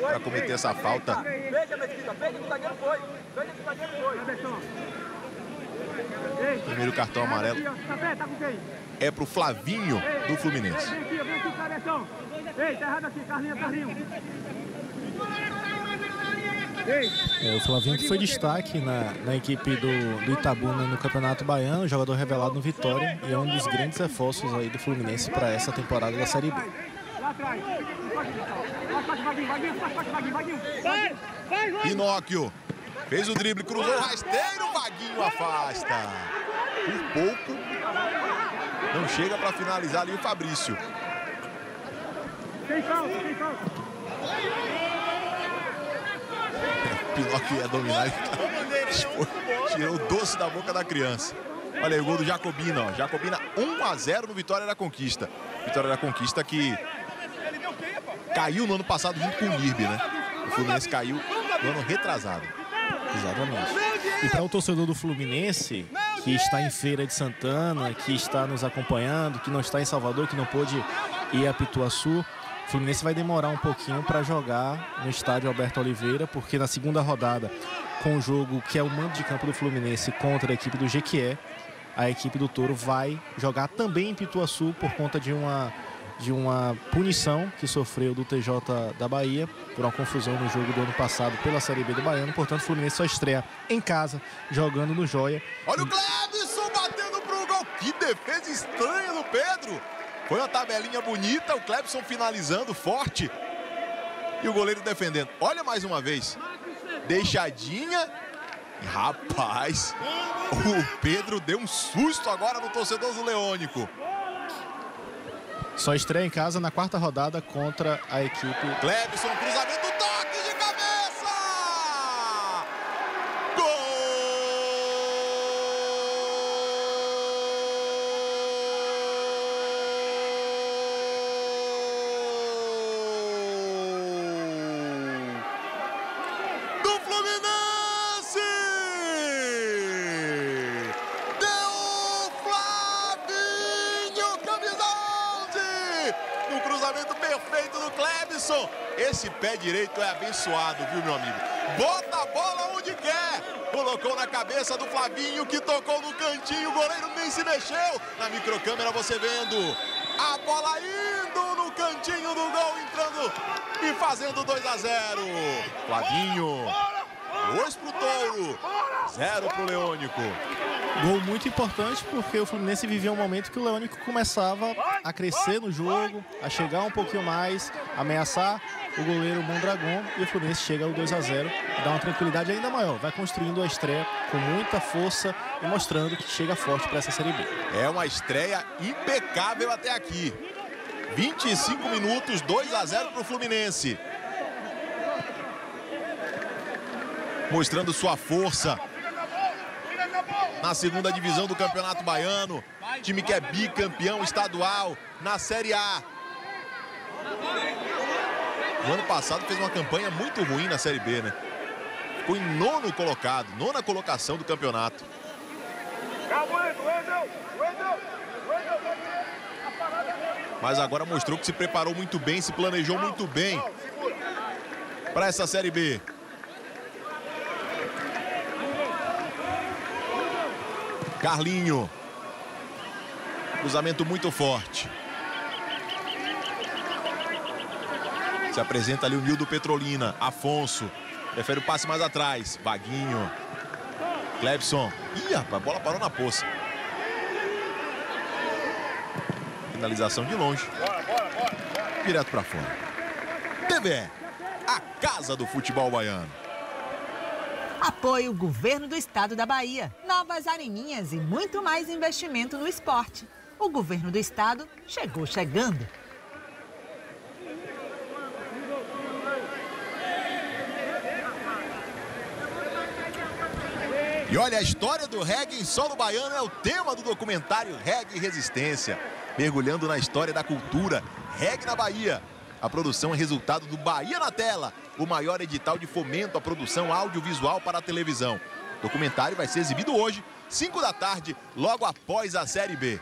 Para cometer essa falta. Primeiro cartão amarelo é pro Flavinho do Fluminense. É, o Flavinho que foi destaque na equipe do Itabuna no Campeonato Baiano, jogador revelado no Vitória, e é um dos grandes reforços aí do Fluminense para essa temporada da Série B. Pinóquio fez o drible, cruzou o rasteiro, Vaguinho afasta. Por pouco não chega para finalizar ali o Fabrício. O Pinóquio ia dominar e tirou o doce da boca da criança. Olha aí o gol do Jacobina, ó. Jacobina 1 a 0 no Vitória da Conquista. Vitória da Conquista que caiu no ano passado junto com o UNIRB, né? O Fluminense caiu no ano retrasado. Exatamente. E para o torcedor do Fluminense, que está em Feira de Santana, que está nos acompanhando, que não está em Salvador, que não pôde ir a Pituaçu, o Fluminense vai demorar um pouquinho para jogar no estádio Alberto Oliveira, porque na segunda rodada, com o jogo que é o mando de campo do Fluminense contra a equipe do Jequié, a equipe do Touro vai jogar também em Pituaçu por conta de uma punição que sofreu do TJ da Bahia por uma confusão no jogo do ano passado pela Série B do Baiano. Portanto, o Fluminense só estreia em casa, jogando no Joia. Olha o Clebson batendo pro gol. Que defesa estranha do Pedro. Foi uma tabelinha bonita, o Clebson finalizando forte e o goleiro defendendo. Olha mais uma vez, deixadinha. Rapaz, o Pedro deu um susto agora no torcedor do Leônico. Só estreia em casa na quarta rodada contra a equipe. Clebson, cruzamento, toque de cabeça! Gol! Do Fluminense! Deu Flavinho, camisa! No cruzamento perfeito do Clebson. Esse pé direito é abençoado, viu, meu amigo? Bota a bola onde quer. Colocou na cabeça do Flavinho, que tocou no cantinho. O goleiro nem se mexeu. Na microcâmera você vendo a bola indo no cantinho do gol, entrando e fazendo 2 a 0. Flavinho, 2 pro Touro, 0 pro Leônico. Gol muito importante, porque o Fluminense vivia um momento que o Leônico começava a crescer no jogo, a chegar um pouquinho mais, ameaçar o goleiro Mondragão, e o Fluminense chega ao 2 a 0, dá uma tranquilidade ainda maior, vai construindo a estreia com muita força e mostrando que chega forte para essa Série B. É uma estreia impecável até aqui. 25 minutos, 2 a 0 para o Fluminense. Mostrando sua força na segunda divisão do Campeonato Baiano. Time que é bicampeão estadual na Série A. No ano passado fez uma campanha muito ruim na Série B, né? Ficou em nono colocado, nona colocação do campeonato. Mas agora mostrou que se preparou muito bem, se planejou muito bem para essa Série B. Carlinho, cruzamento muito forte. Se apresenta ali o Nildo Petrolina. Afonso. Prefere o passe mais atrás. Vaguinho. Clebson. Ih, rapaz, a bola parou na poça. Finalização de longe. Direto pra fora. TVE, a casa do futebol baiano. Apoio o governo do estado da Bahia. Novas areninhas e muito mais investimento no esporte. O governo do estado chegou chegando. E olha, a história do reggae em solo baiano é o tema do documentário Reggae e Resistência. Mergulhando na história da cultura reggae na Bahia. A produção é resultado do Bahia na Tela, o maior edital de fomento à produção audiovisual para a televisão. O documentário vai ser exibido hoje, 5 da tarde, logo após a Série B.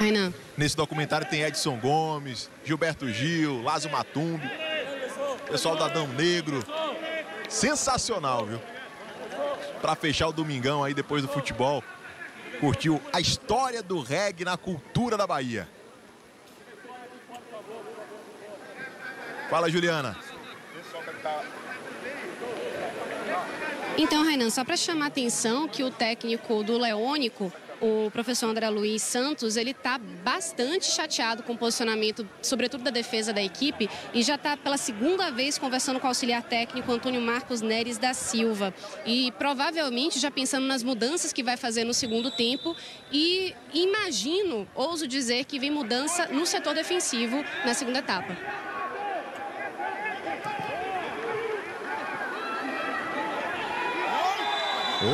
Rainan. Nesse documentário tem Edson Gomes, Gilberto Gil, Lázio Matumbi, pessoal do Adão Negro. Sensacional, viu? Para fechar o domingão aí depois do futebol, curtiu a história do reggae na cultura da Bahia. Fala, Juliana. Então, Rainan, só para chamar a atenção que o técnico do Leônico, o professor André Luiz Santos, ele está bastante chateado com o posicionamento, sobretudo da defesa da equipe, e já está pela segunda vez conversando com o auxiliar técnico Antônio Marcos Neres da Silva. E provavelmente já pensando nas mudanças que vai fazer no segundo tempo e imagino, ouso dizer, que vem mudança no setor defensivo na segunda etapa.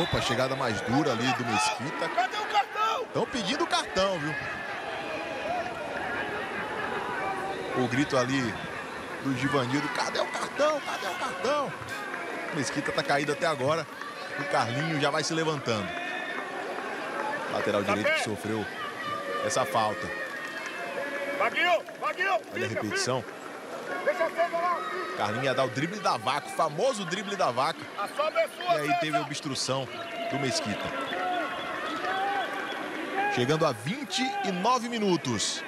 Opa, chegada mais dura ali do Mesquita. Cadê o cartão? Estão pedindo o cartão, viu? O grito ali do Givanildo. Cadê o cartão? Cadê o cartão? O Mesquita está caído até agora. O Carlinho já vai se levantando. Lateral direito que sofreu essa falta. Olha a repetição. Carlinhos ia dar o drible da vaca, o famoso drible da vaca. E aí teve a obstrução do Mesquita. Chegando a 29 minutos.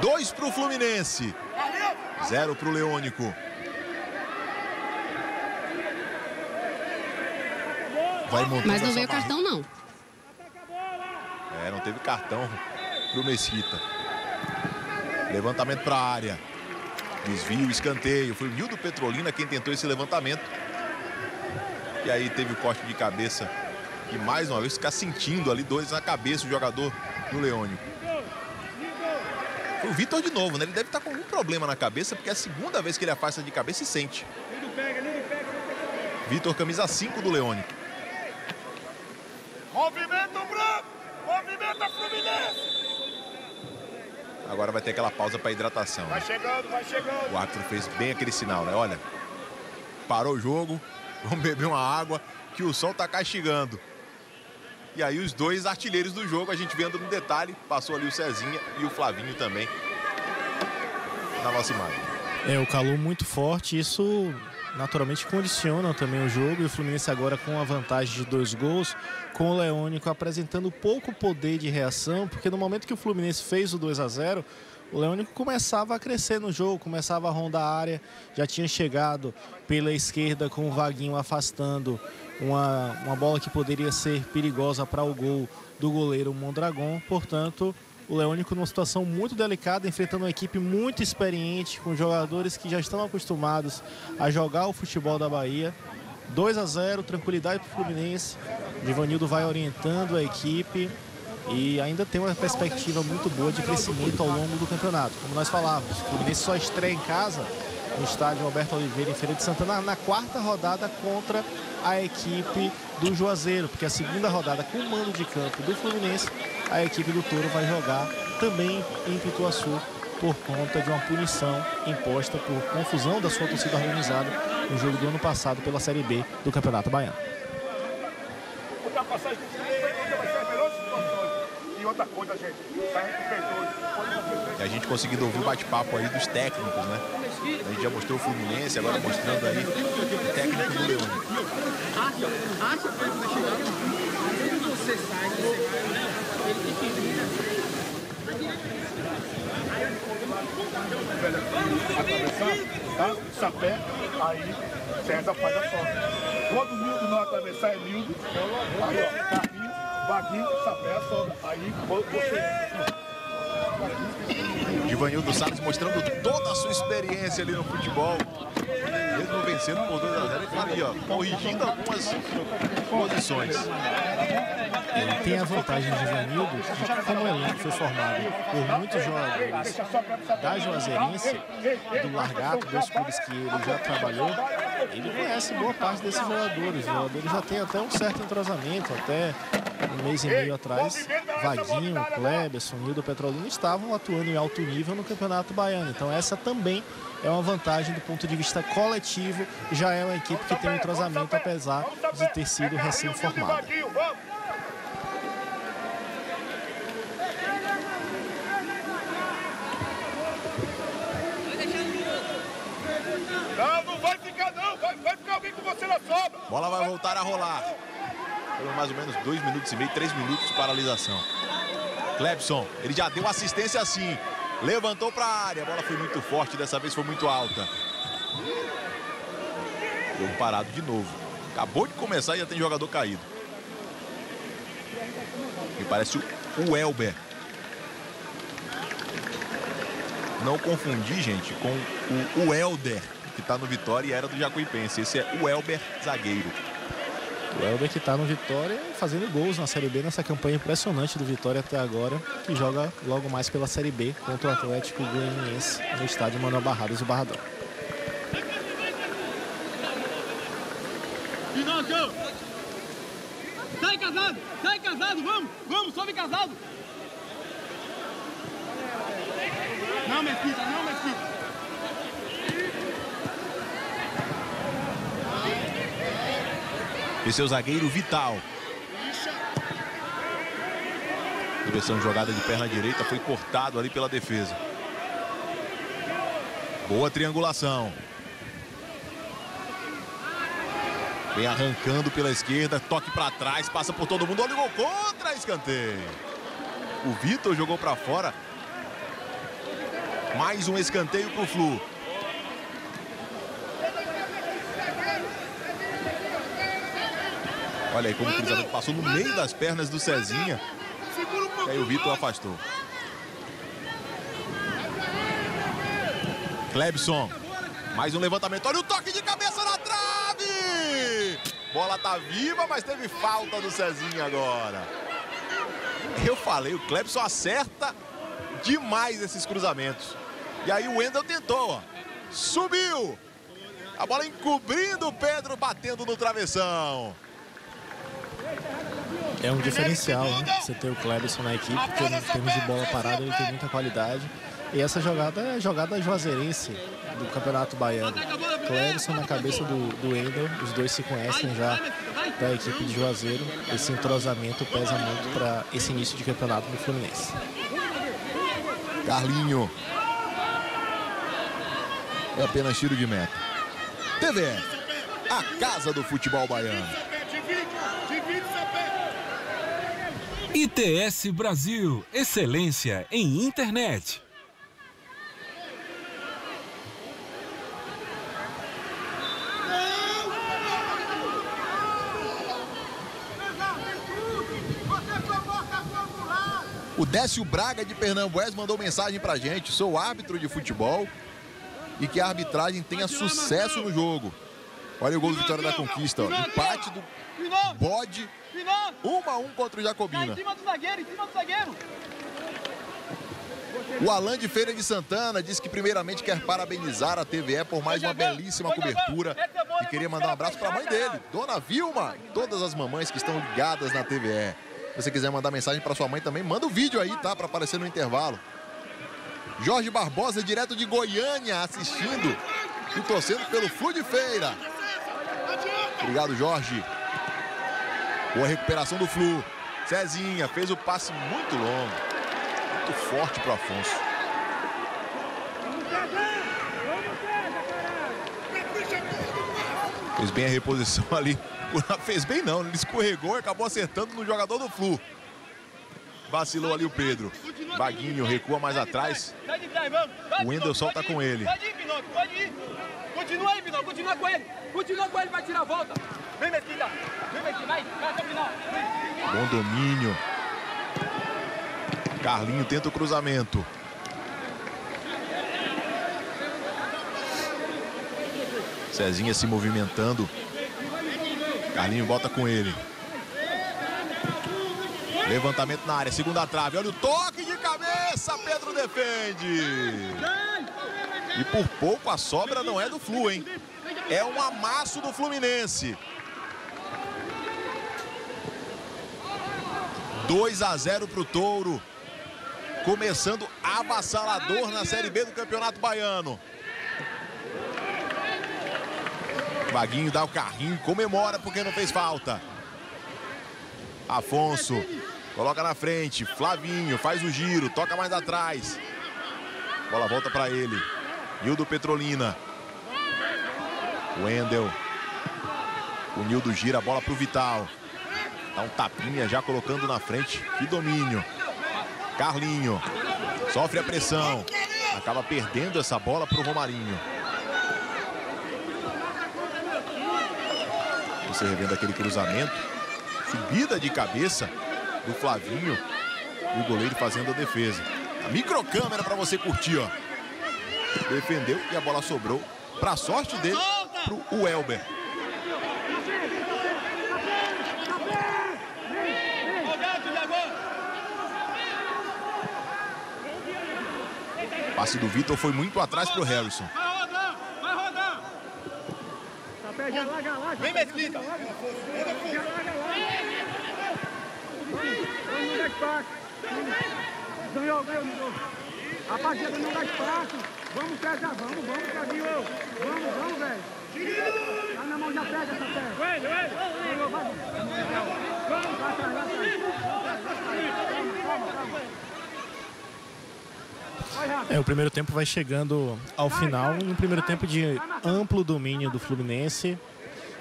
2 para o Fluminense. 0 para o Leônico. Vai montando. Mas não veio cartão, não. É, não teve cartão para o Mesquita. Levantamento para a área. Desvio, escanteio. Foi o Nildo Petrolina quem tentou esse levantamento. E aí teve o corte de cabeça. E mais uma vez ficar sentindo ali dois na cabeça o jogador do Leônico. Foi o Vitor de novo, né? Ele deve estar com algum problema na cabeça, porque é a segunda vez que ele afasta de cabeça e sente. Vitor, camisa 5 do Leônico. Movimento branco! Movimento Fluminense! Agora vai ter aquela pausa para hidratação. Vai chegando, vai chegando. O árbitro fez bem aquele sinal, né? Olha, parou o jogo, vamos beber uma água, que o sol tá castigando. E aí os dois artilheiros do jogo, a gente vendo no detalhe, passou ali o Cezinha e o Flavinho também. Na nossa imagem. É, o calor muito forte, isso naturalmente condiciona também o jogo. E o Fluminense agora com a vantagem de 2 gols, com o Leônico apresentando pouco poder de reação, porque no momento que o Fluminense fez o 2 a 0, o Leônico começava a crescer no jogo, começava a rondar a área, já tinha chegado pela esquerda com o Vaguinho afastando uma bola que poderia ser perigosa para o gol do goleiro Mondragon. Portanto, o Leônico numa situação muito delicada, enfrentando uma equipe muito experiente, com jogadores que já estão acostumados a jogar o futebol da Bahia. 2 a 0, tranquilidade para o Fluminense. Givanildo vai orientando a equipe e ainda tem uma perspectiva muito boa de crescimento ao longo do campeonato. Como nós falávamos, o Fluminense só estreia em casa no estádio Alberto Oliveira, em Feira de Santana, na 4ª rodada contra a equipe do Juazeiro, porque a 2ª rodada com o mando de campo do Fluminense, a equipe do Touro vai jogar também em Pituaçu por conta de uma punição imposta por confusão da sua torcida organizada no jogo do ano passado pela Série B do Campeonato Baiano. E a gente conseguindo ouvir o bate-papo aí dos técnicos, né? A gente já mostrou o Fluminense, agora mostrando aí o técnico do Leônico. Atravessar, sapé, aí César faz a sobra. Quando o Nildo não atravessar é Nildo, aí ó, carrinho, vaguinho, sapé a sobra. Aí você. Givanildo Salles mostrando toda a sua experiência ali no futebol. Mesmo vencendo por 2-0, ele ó, corrigindo algumas posições. Ele tem a vantagem de Givanildo, que como o elenco foi formado por muitos jogadores da Juazeirense, do Lagarto, dos clubes que ele já trabalhou, ele conhece boa parte desses jogadores. Os jogadores já tem até um certo entrosamento, até um mês e meio atrás, Vaguinho, Kleberson, Nildo Petrolino estavam atuando em alto nível no Campeonato Baiano. Então essa também é uma vantagem do ponto de vista coletivo, já é uma equipe que tem um entrosamento, apesar de ter sido recém-formada. Não vai ficar não, vai ficar alguém com você na sobra. Bola vai voltar a rolar. Foram mais ou menos 2 minutos e meio, 3 minutos de paralisação. Clebson, ele já deu assistência assim. Levantou para a área, a bola foi muito forte, dessa vez foi muito alta. Jogo parado de novo. Acabou de começar e já tem jogador caído. Me parece o Elber. Não confundir, gente, com o Helder, que está no Vitória e era do Jacuipense. Esse é o Elber, zagueiro. O Helder que está no Vitória fazendo gols na Série B, nessa campanha impressionante do Vitória até agora, que joga logo mais pela Série B contra o Atlético Goianiense no estádio Manuel Barradas, o Barradão. Sai casado, vamos, vamos, sobe casado. Não, Mesquita, não, Mesquita. E seu zagueiro Vital. Direção jogada de perna direita, foi cortado ali pela defesa. Boa triangulação. Vem arrancando pela esquerda, toque para trás, passa por todo mundo. Olha o gol contra, escanteio. O Vitor jogou para fora. Mais um escanteio para o Flu. Olha aí como o cruzamento passou no meio das pernas do Cezinha. E aí o Vitor afastou. Clebson. Mais um levantamento. Olha o toque de cabeça na trave! Bola tá viva, mas teve falta do Cezinha agora. Eu falei, o Clebson acerta demais esses cruzamentos. E aí o Wendel tentou, ó. Subiu! A bola encobrindo o Pedro, batendo no travessão. É um diferencial, né? Você ter o Cleberson na equipe, porque em termos de bola parada ele tem muita qualidade. E essa jogada é a jogada juazeirense do Campeonato Baiano. Cleberson na cabeça do Endel, os dois se conhecem já da equipe de Juazeiro. Esse entrosamento pesa muito para esse início de campeonato do Fluminense. Carlinho. É apenas tiro de meta. TVE, a casa do futebol baiano. ITS Brasil, excelência em internet. O Décio Braga de Pernambués mandou mensagem pra gente. Sou árbitro de futebol e que a arbitragem tenha sucesso no jogo. Olha o gol do Vitória da Conquista, ó. Empate do Bode, 1-1 contra o Jacobina. Em cima do zagueiro. O Alan de Feira de Santana diz que primeiramente quer parabenizar a TVE por mais uma belíssima cobertura e queria mandar um abraço para a mãe dele, Dona Vilma, todas as mamães que estão ligadas na TVE. Se você quiser mandar mensagem para sua mãe também, manda o vídeo aí, tá? Para aparecer no intervalo. Jorge Barbosa, direto de Goiânia, assistindo e torcendo pelo Flu de Feira. Obrigado, Jorge. Boa recuperação do Flu. Cezinha fez o passe muito longo, muito forte para o Afonso. Fez bem a reposição ali. Fez bem não, ele escorregou e acabou acertando no jogador do Flu. Vacilou ali o Pedro. Vaguinho recua mais atrás. O Wenderson tá com ele. Pode ir, Pinocchio, pode ir. Continua aí, Pinocchio, continua com ele. Continua com ele, vai tirar a volta. Vem, Mesquita. Vem, Mesquita, vai. Vai até o final. Bom domínio. Carlinho tenta o cruzamento. Cezinha se movimentando. Carlinho bota com ele. Levantamento na área, segunda trave, olha o toque de cabeça, Pedro defende. E por pouco a sobra não é do Flu, hein? É um amasso do Fluminense. 2-0 pro Touro. Começando avassalador na Série B do Campeonato Baiano. Vaguinho dá o carrinho, comemora porque não fez falta. Afonso coloca na frente, Flavinho faz o giro, toca mais atrás. Bola volta para ele. Nildo Petrolina. Wendel. O Nildo gira a bola pro Vital. Dá um tapinha já colocando na frente. Que domínio. Carlinho. Sofre a pressão. Acaba perdendo essa bola pro Romarinho. Você revendo aquele cruzamento. Subida de cabeça do Flavinho e o goleiro fazendo a defesa. A microcâmera para você curtir, ó. Defendeu e a bola sobrou, para sorte dele, pro Welber. O passe do Vitor foi muito atrás pro Harrison. Vem, Mesquita! Vamos, velho. Tá na mão, já pega essa terra. O primeiro tempo vai chegando ao final. Um primeiro tempo de amplo domínio do Fluminense.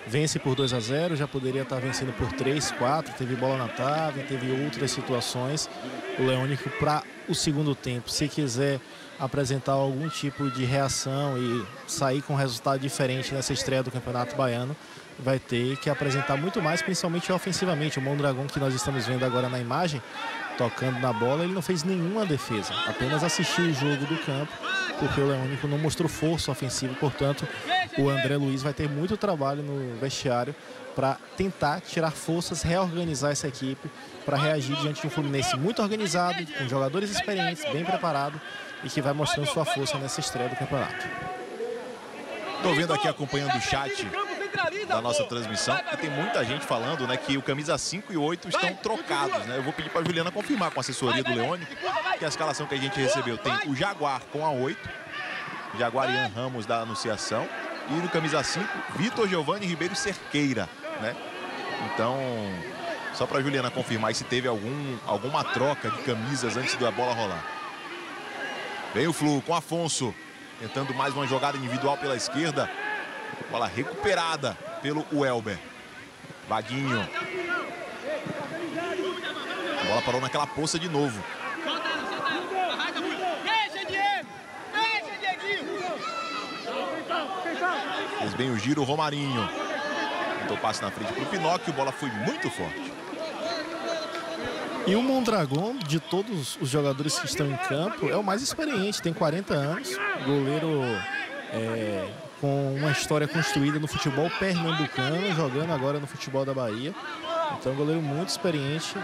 Vence por 2-0, já poderia estar vencendo por 3-4, teve bola na trave, teve outras situações. O Leônico para o segundo tempo, se quiser apresentar algum tipo de reação e sair com um resultado diferente nessa estreia do Campeonato Baiano, vai ter que apresentar muito mais, principalmente ofensivamente. O Mondragão, que nós estamos vendo agora na imagem, tocando na bola, ele não fez nenhuma defesa, apenas assistiu o jogo do campo, porque o Leônico não mostrou força ofensiva, portanto, o André Luiz vai ter muito trabalho no vestiário para tentar tirar forças, reorganizar essa equipe para reagir diante de um Fluminense muito organizado, com jogadores experientes, bem preparado e que vai mostrando sua força nessa estreia do campeonato. Estou vendo aqui, acompanhando o chat da nossa transmissão, e tem muita gente falando, né, que o camisa 5 e 8 estão trocados, né? Eu vou pedir para a Juliana confirmar com a assessoria do Leônico, que a escalação que a gente recebeu tem o Jaguar com a 8, Jaguarian Ramos da Anunciação, e no camisa 5, Vitor Giovanni Ribeiro Cerqueira, né? Então, só para a Juliana confirmar se teve alguma troca de camisas antes da bola rolar. Vem o Flu com Afonso, tentando mais uma jogada individual pela esquerda. Bola recuperada pelo Welber. Vaguinho. A bola parou naquela poça de novo. Fez bem o giro, Romarinho. Tentou passe na frente para o Pinóquio, bola foi muito forte. E o Mondragão, de todos os jogadores que estão em campo, é o mais experiente, tem 40 anos. Goleiro com uma história construída no futebol pernambucano, jogando agora no futebol da Bahia. Então, goleiro muito experiente.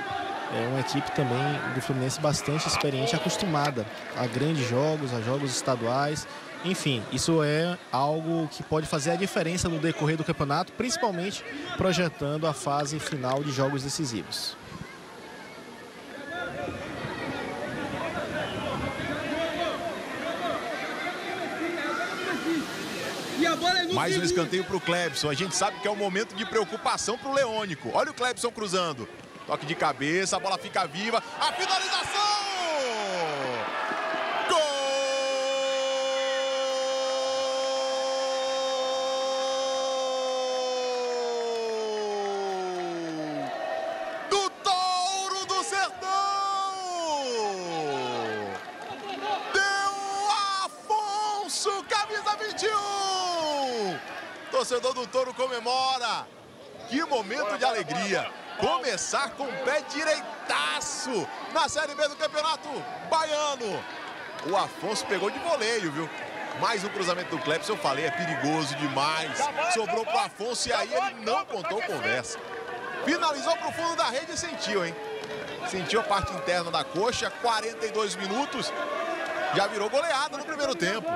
É uma equipe também do Fluminense bastante experiente, acostumada a grandes jogos, a jogos estaduais. Enfim, isso é algo que pode fazer a diferença no decorrer do campeonato, principalmente projetando a fase final de jogos decisivos. Mais um escanteio para o Clebson. A gente sabe que é um momento de preocupação para o Leônico. Olha o Clebson cruzando. Toque de cabeça, a bola fica viva. A finalização! Gol! torcedor do Touro comemora. Que momento de alegria. Começar com o pé direitaço na Série B do Campeonato Baiano. O Afonso pegou de voleio, viu? Mais um cruzamento do Clepson, eu falei, é perigoso demais. Sobrou pro Afonso e aí ele não contou conversa. Finalizou pro fundo da rede e sentiu, hein? Sentiu a parte interna da coxa, 42 minutos. Já virou goleada no primeiro tempo.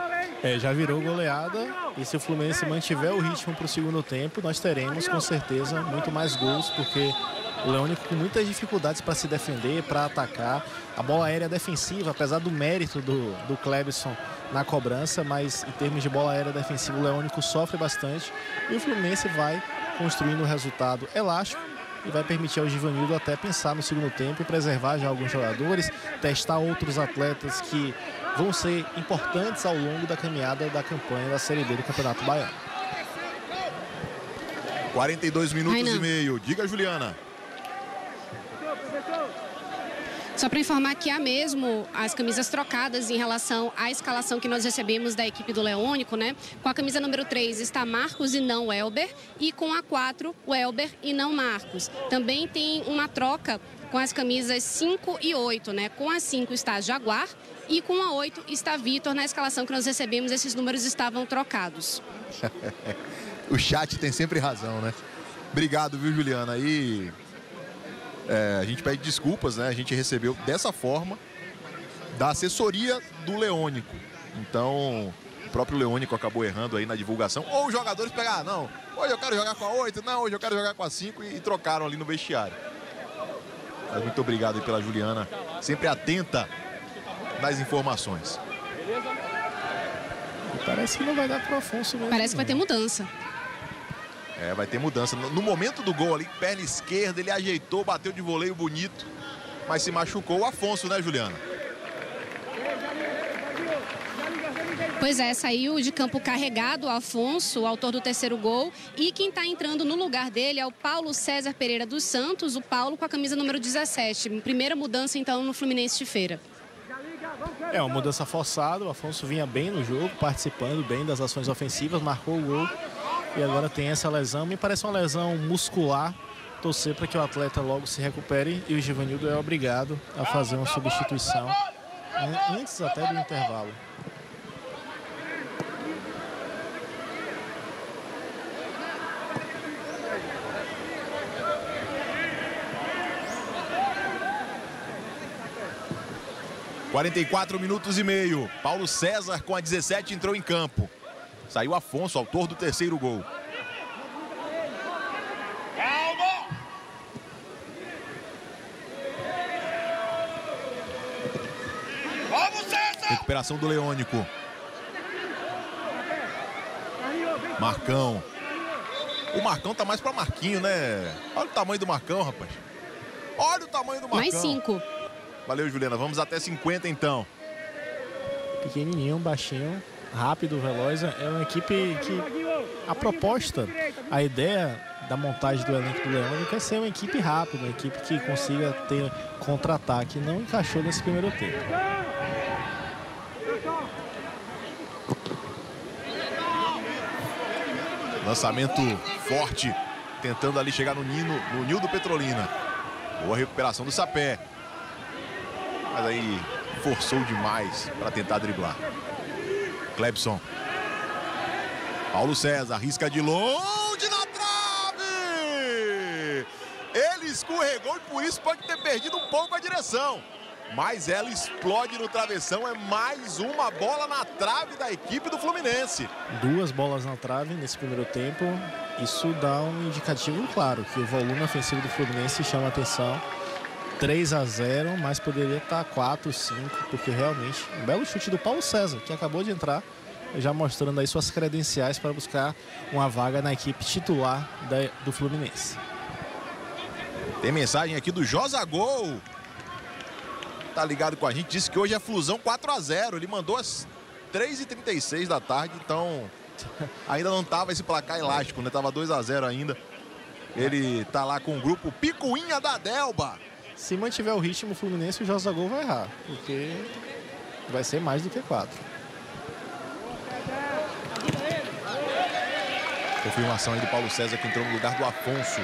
É, já virou goleada. E se o Fluminense mantiver o ritmo pro segundo tempo, nós teremos, com certeza, muito mais gols, porque o Leônico com muitas dificuldades para se defender, para atacar. A bola aérea defensiva, apesar do mérito do Clebson na cobrança, mas em termos de bola aérea defensiva, o Leônico sofre bastante. E o Fluminense vai construindo um resultado elástico e vai permitir ao Givanildo até pensar no segundo tempo e preservar já alguns jogadores, testar outros atletas que vão ser importantes ao longo da caminhada da campanha da Série D do Campeonato Baiano. 42 minutos e meio. Diga, Juliana. Só para informar que há mesmo as camisas trocadas em relação à escalação que nós recebemos da equipe do Leônico, né? Com a camisa número 3 está Marcos e não Elber, e com a 4 o Elber e não Marcos. Também tem uma troca com as camisas 5 e 8, né? Com a 5 está Jaguar e com a 8 está Vitor. Na escalação que nós recebemos, esses números estavam trocados. O chat tem sempre razão, né? Obrigado, viu, Juliana? E a gente pede desculpas, né? A gente recebeu dessa forma da assessoria do Leônico. Então, o próprio Leônico acabou errando aí na divulgação. Ou os jogadores pegaram, não, hoje eu quero jogar com a 8, não, hoje eu quero jogar com a 5 e trocaram ali no vestiário. Mas muito obrigado aí pela Juliana, sempre atenta nas informações. Parece que não vai dar pro Afonso mesmo. Parece que vai ter mudança. É, vai ter mudança. No momento do gol ali, perna esquerda, ele ajeitou, bateu de voleio bonito, mas se machucou o Afonso, né, Juliana? Pois é, saiu de campo carregado o Afonso, o autor do terceiro gol, e quem está entrando no lugar dele é o Paulo César Pereira dos Santos, o Paulo com a camisa número 17. Primeira mudança, então, no Fluminense de Feira. É uma mudança forçada, o Afonso vinha bem no jogo, participando bem das ações ofensivas, marcou o gol. E agora tem essa lesão, me parece uma lesão muscular, torcer para que o atleta logo se recupere e o Givanildo é obrigado a fazer uma substituição antes até do intervalo. "44 minutos e meio. Paulo César com a 17 entrou em campo. Saiu Afonso, autor do terceiro gol. Calma! Vamos, César! Recuperação do Leônico. Marcão. O Marcão tá mais pra Marquinho, né? Olha o tamanho do Marcão, rapaz. Olha o tamanho do Marcão. Mais 5. Valeu, Juliana. Vamos até 50, então. Pequenininho, baixinho. Rápido, veloz, é uma equipe que a proposta, a ideia da montagem do elenco do Leônico é ser uma equipe rápida, uma equipe que consiga ter contra-ataque, não encaixou nesse primeiro tempo. Lançamento forte, tentando ali chegar no Nildo Petrolina. Boa recuperação do Sapé, mas aí forçou demais para tentar driblar. Clebson. Paulo César arrisca de longe na trave. Ele escorregou e por isso pode ter perdido um pouco a direção. Mas ela explode no travessão. É mais uma bola na trave da equipe do Fluminense. Duas bolas na trave nesse primeiro tempo. Isso dá um indicativo claro que o volume ofensivo do Fluminense chama a atenção. 3-0, mas poderia estar 4-5, porque realmente um belo chute do Paulo César, que acabou de entrar, já mostrando aí suas credenciais para buscar uma vaga na equipe titular do Fluminense. Tem mensagem aqui do Josagol. Tá ligado com a gente, disse que hoje é Flusão 4-0, ele mandou às 3h36 da tarde, então ainda não tava esse placar elástico, né? Tava 2-0 ainda. Ele tá lá com o grupo Picuinha da Delba. Se mantiver o ritmo Fluminense, o Josagol vai errar, porque vai ser mais do que 4. O Confirmação aí do Paulo César, que entrou no lugar do Afonso.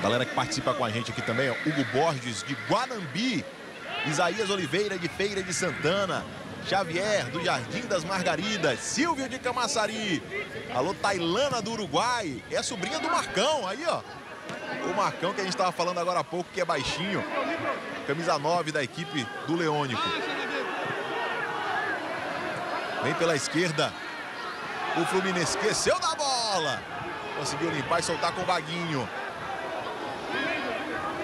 Galera que participa com a gente aqui também, ó, Hugo Borges, de Guanambi. Isaías Oliveira, de Feira de Santana. Xavier, do Jardim das Margaridas. Silvio, de Camaçari. Alô, Tailana, do Uruguai. É a sobrinha do Marcão, aí, ó. O Marcão, que a gente estava falando agora há pouco, que é baixinho. Camisa 9 da equipe do Leônico. Vem pela esquerda. O Fluminense esqueceu da bola. Conseguiu limpar e soltar com o Vaguinho.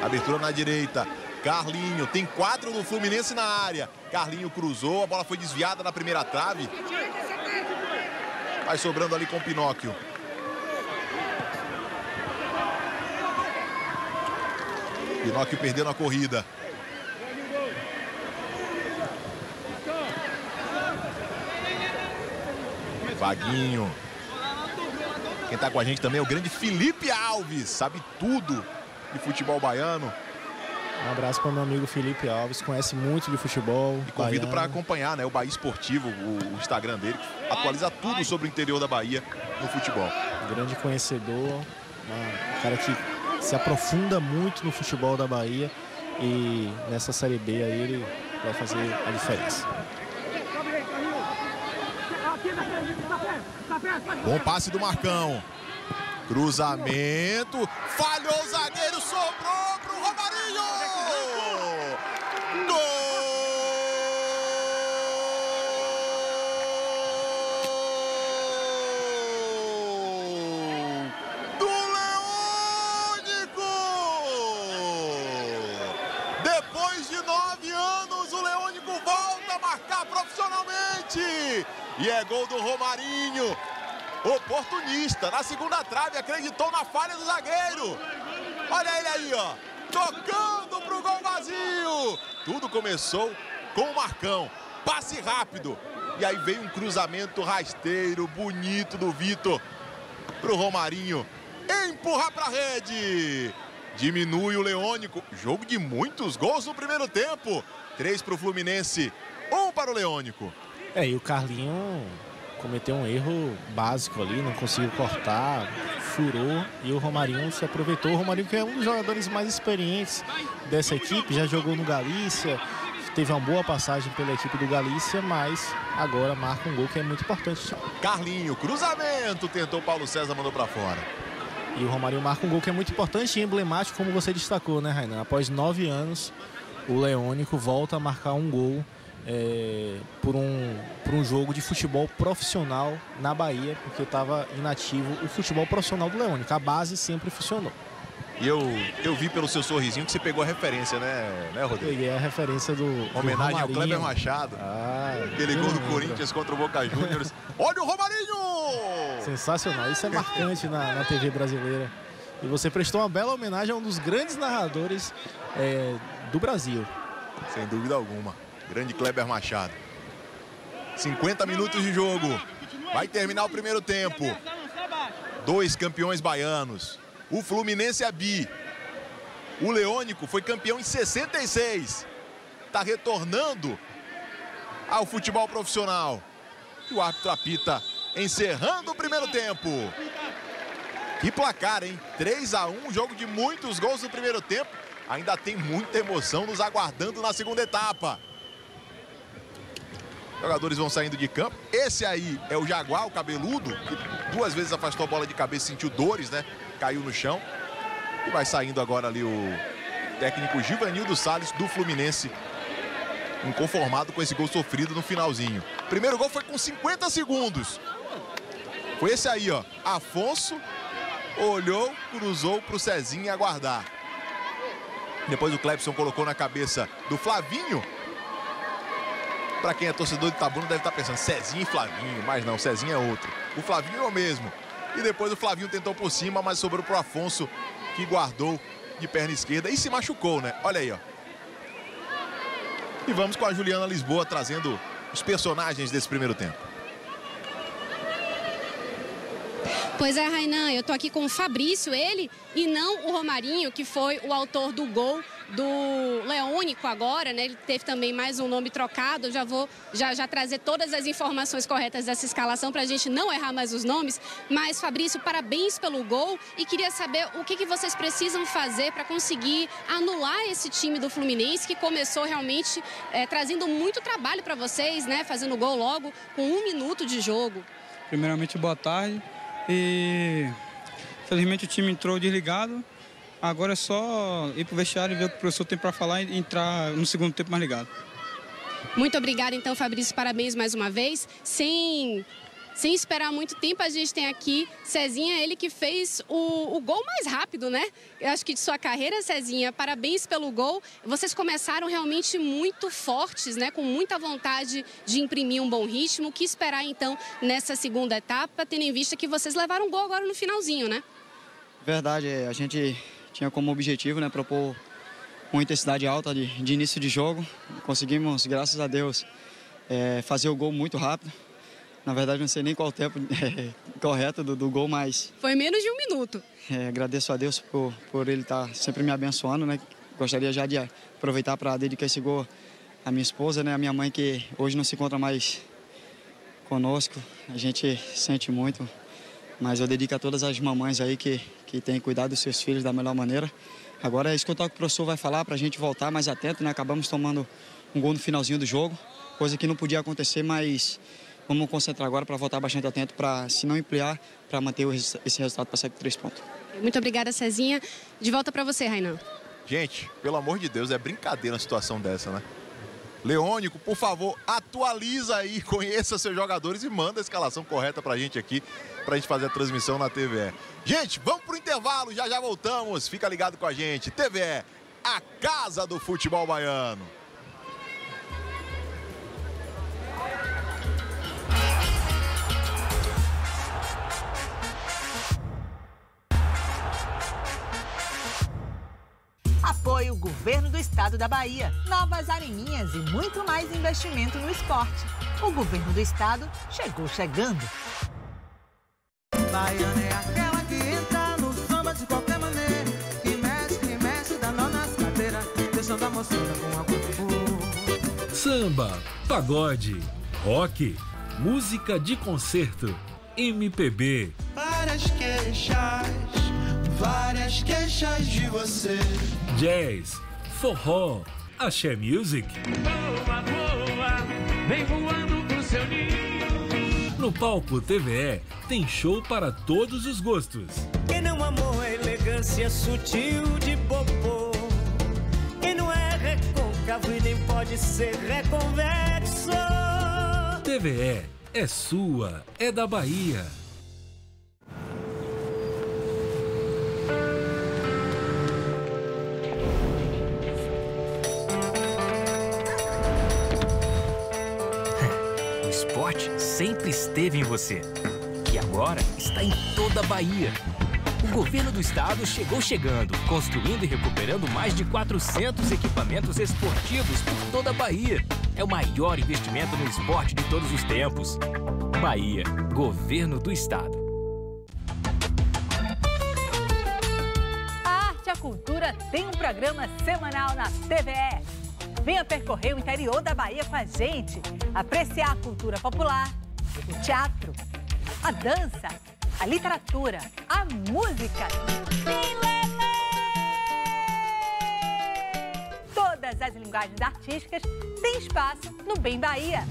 Abertura na direita, Carlinho, tem 4 do Fluminense na área. Carlinho cruzou, a bola foi desviada na primeira trave. Vai sobrando ali com o Pinóquio. Pinóquio perdendo a corrida. Vaguinho. Quem tá com a gente também é o grande Felipe Alves, sabe tudo de futebol baiano. Um abraço para o meu amigo Felipe Alves, conhece muito de futebol. E convido para acompanhar, né, o Bahia Esportivo, o Instagram dele, que atualiza tudo sobre o interior da Bahia no futebol. Um grande conhecedor, um cara que se aprofunda muito no futebol da Bahia, e nessa Série B aí ele vai fazer a diferença. Bom passe do Marcão. Cruzamento, falhou o zagueiro, sobrou pro Romarinho! Gol do Leônico! Depois de 9 anos, o Leônico volta a marcar profissionalmente! E é gol do Romarinho! Oportunista, na segunda trave, acreditou na falha do zagueiro. Olha ele aí, ó, tocando pro gol vazio. Tudo começou com o Marcão, passe rápido. E aí veio um cruzamento rasteiro, bonito, do Vitor pro Romarinho empurrar pra rede. Diminui o Leônico, jogo de muitos gols no primeiro tempo. 3 pro Fluminense, 1 para o Leônico. É, e o Carlinho cometeu um erro básico ali, não conseguiu cortar, furou, e o Romarinho se aproveitou. O Romarinho, que é um dos jogadores mais experientes dessa equipe, já jogou no Galícia, teve uma boa passagem pela equipe do Galícia, mas agora marca um gol que é muito importante. Carlinho, cruzamento, tentou, Paulo César mandou para fora. E o Romarinho marca um gol que é muito importante e emblemático, como você destacou, né, Rainan? Após 9 anos, o Leônico volta a marcar um gol. Por um jogo de futebol profissional na Bahia, porque estava inativo o futebol profissional do Leônico. A base sempre funcionou. E eu vi pelo seu sorrisinho que você pegou a referência, né Rodrigo? Eu peguei a referência do homenagem ao Kleber Machado. Aquele gol do Corinthians contra o Boca Juniors. Olha o Romarinho! Sensacional, isso é marcante na TV brasileira. E você prestou uma bela homenagem a um dos grandes narradores do Brasil. Sem dúvida alguma. Grande Kleber Machado. 50 minutos de jogo. Vai terminar o primeiro tempo. 2 campeões baianos. O Fluminense é bi. O Leônico foi campeão em 66. Está retornando ao futebol profissional. E o árbitro apita, encerrando o primeiro tempo. Que placar, hein? 3-1, jogo de muitos gols no primeiro tempo. Ainda tem muita emoção nos aguardando na segunda etapa. Jogadores vão saindo de campo. Esse aí é o Jaguar, o cabeludo, que 2 vezes afastou a bola de cabeça, sentiu dores, né? Caiu no chão. E vai saindo agora ali o técnico Givanildo Salles, do Fluminense, inconformado com esse gol sofrido no finalzinho. Primeiro gol foi com 50 segundos. Foi esse aí, ó. Afonso olhou, cruzou pro Cezinho aguardar. Depois o Clebson colocou na cabeça do Flavinho. Pra quem é torcedor de Itabuna deve estar pensando, Cezinho e Flavinho, mas não, Cezinho é outro. O Flavinho é o mesmo. E depois o Flavinho tentou por cima, mas sobrou pro Afonso, que guardou de perna esquerda e se machucou, né? Olha aí, ó. E vamos com a Juliana Lisboa trazendo os personagens desse primeiro tempo. Pois é, Rainan, eu tô aqui com o Fabrício, ele e não o Romarinho, que foi o autor do gol do Leônico agora, né? Ele teve também mais um nome trocado. Eu já vou já trazer todas as informações corretas dessa escalação para a gente não errar mais os nomes. Mas, Fabrício, parabéns pelo gol e queria saber o que vocês precisam fazer para conseguir anular esse time do Fluminense, que começou realmente trazendo muito trabalho para vocês, né? Fazendo gol logo com 1 minuto de jogo. Primeiramente, boa tarde. E felizmente o time entrou desligado. Agora é só ir para o vestiário e ver o que o professor tem para falar e entrar no segundo tempo mais ligado. Muito obrigada, então, Fabrício. Parabéns mais uma vez. Sem esperar muito tempo, a gente tem aqui Cezinha, ele que fez o gol mais rápido, né? Eu acho que de sua carreira, Cezinha, parabéns pelo gol. Vocês começaram realmente muito fortes, né? Com muita vontade de imprimir um bom ritmo. O que esperar, então, nessa segunda etapa, tendo em vista que vocês levaram um gol agora no finalzinho, né? Verdade, a gente tinha como objetivo, né, propor uma intensidade alta de início de jogo. Conseguimos, graças a Deus, fazer o gol muito rápido. Na verdade, não sei nem qual o tempo correto do gol, mas... Foi menos de 1 minuto. Agradeço a Deus por ele estar sempre me abençoando, né? Gostaria já de aproveitar para dedicar esse gol à minha esposa, né? A minha mãe, que hoje não se encontra mais conosco. A gente sente muito. Mas eu dedico a todas as mamães aí que têm cuidado dos seus filhos da melhor maneira. Agora é escutar o que o professor vai falar para a gente voltar mais atento, né? Acabamos tomando um gol no finalzinho do jogo, coisa que não podia acontecer, mas vamos concentrar agora para voltar bastante atento, para se não ampliar, para manter esse resultado para sair com 3 pontos. Muito obrigada, Cezinha. De volta para você, Rainan. Gente, pelo amor de Deus, é brincadeira uma situação dessa, né? Leônico, por favor, atualiza aí, conheça seus jogadores e manda a escalação correta pra gente aqui, pra gente fazer a transmissão na TVE. Gente, vamos pro intervalo, já voltamos, fica ligado com a gente. TVE, a casa do futebol baiano. Apoio o Governo do Estado da Bahia, novas areninhas e muito mais investimento no esporte. O Governo do Estado chegou chegando. Baiana é aquela que entra no samba de qualquer maneira, que mexe, dá nó nas cadeiras, deixando a moçada com a cor. Samba, pagode, rock, música de concerto, MPB. Várias queixas de você. Jazz, forró, axé music. Boa, boa, vem voando pro seu ninho. No palco TVE tem show para todos os gostos. Quem não amou a elegância sutil de popô, quem não é recôncavo e nem pode ser reconverso. TVE é sua, é da Bahia. Sempre esteve em você, que agora está em toda a Bahia. O Governo do Estado chegou chegando, construindo e recuperando mais de 400 equipamentos esportivos por toda a Bahia. É o maior investimento no esporte de todos os tempos. Bahia, Governo do Estado. A Arte e a Cultura tem um programa semanal na TVE. Venha percorrer o interior da Bahia com a gente, apreciar a cultura popular, o teatro, a dança, a literatura, a música. Todas as linguagens artísticas têm espaço no Bem Bahia.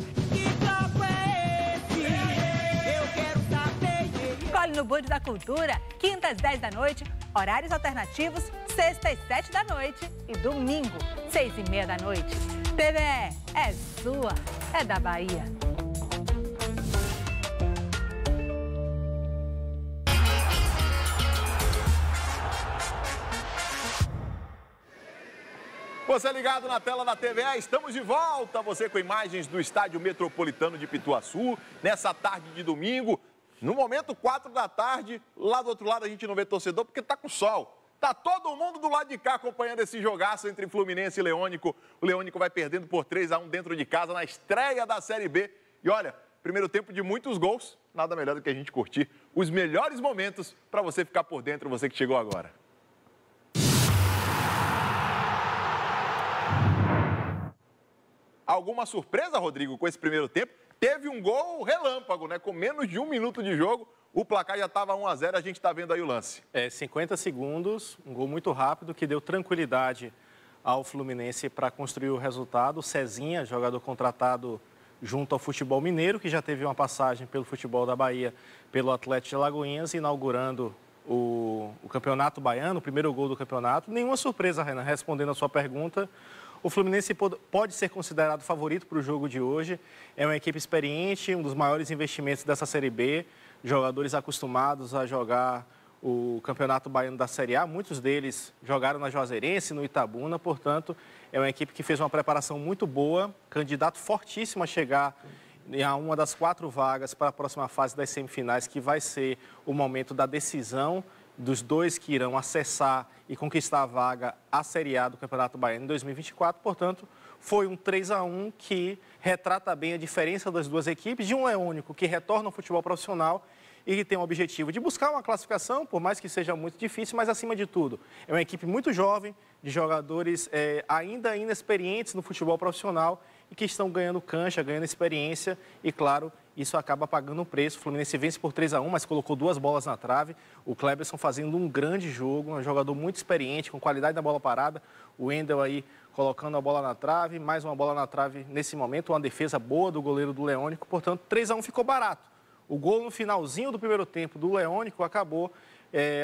Colhe no bonde da cultura, quinta às 10 da noite, horários alternativos, sexta às 7 da noite e domingo, 6h30 da noite. TVE é sua, é da Bahia. Você ligado na tela da TVE, estamos de volta. Você com imagens do Estádio Metropolitano de Pituaçu, nessa tarde de domingo. No momento, 4 da tarde, lá do outro lado a gente não vê torcedor porque tá com sol. Tá todo mundo do lado de cá acompanhando esse jogaço entre Fluminense e Leônico. O Leônico vai perdendo por 3-1 dentro de casa na estreia da Série B. E olha, primeiro tempo de muitos gols, nada melhor do que a gente curtir os melhores momentos para você ficar por dentro, você que chegou agora. Alguma surpresa, Rodrigo, com esse primeiro tempo? Teve um gol relâmpago, né? Com menos de 1 minuto de jogo, o placar já estava 1 a 0, a gente está vendo aí o lance. 50 segundos, um gol muito rápido que deu tranquilidade ao Fluminense para construir o resultado. O Cezinha, jogador contratado junto ao futebol mineiro, que já teve uma passagem pelo futebol da Bahia, pelo Atlético de Alagoinhas, inaugurando o Campeonato Baiano, o primeiro gol do campeonato. Nenhuma surpresa, Rainan, respondendo a sua pergunta. O Fluminense pode ser considerado favorito para o jogo de hoje. É uma equipe experiente, um dos maiores investimentos dessa Série B. Jogadores acostumados a jogar o Campeonato Baiano da Série A. Muitos deles jogaram na Juazeirense, no Itabuna. Portanto, é uma equipe que fez uma preparação muito boa. Candidato fortíssimo a chegar a uma das 4 vagas para a próxima fase das semifinais, que vai ser o momento da decisão dos 2 que irão acessar e conquistar a vaga à Série A do Campeonato Baiano em 2024. Portanto, foi um 3 a 1 que retrata bem a diferença das 2 equipes, de um Leônico que retorna ao futebol profissional e que tem o objetivo de buscar uma classificação, por mais que seja muito difícil, mas acima de tudo, é uma equipe muito jovem, de jogadores ainda inexperientes no futebol profissional e que estão ganhando cancha, ganhando experiência e, claro, isso acaba pagando o preço. O Fluminense vence por 3 a 1, mas colocou 2 bolas na trave. O Cleberson fazendo um grande jogo, um jogador muito experiente, com qualidade na bola parada. O Wendel aí colocando a bola na trave, mais uma bola na trave nesse momento, uma defesa boa do goleiro do Leônico. Portanto, 3 a 1 ficou barato. O gol no finalzinho do primeiro tempo do Leônico acabou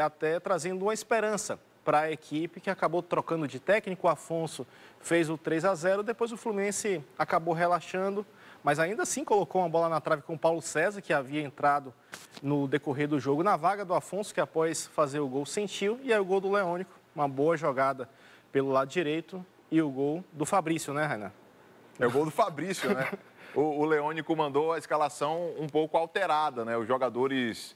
até trazendo uma esperança para a equipe, que acabou trocando de técnico. O Afonso fez o 3 a 0, depois o Fluminense acabou relaxando, mas ainda assim colocou uma bola na trave com o Paulo César, que havia entrado no decorrer do jogo na vaga do Afonso, que após fazer o gol sentiu, e aí o gol do Leônico, uma boa jogada pelo lado direito, e o gol do Fabrício, né, Rainan? É o gol do Fabrício, né? O Leônico mandou a escalação um pouco alterada, né? Os jogadores,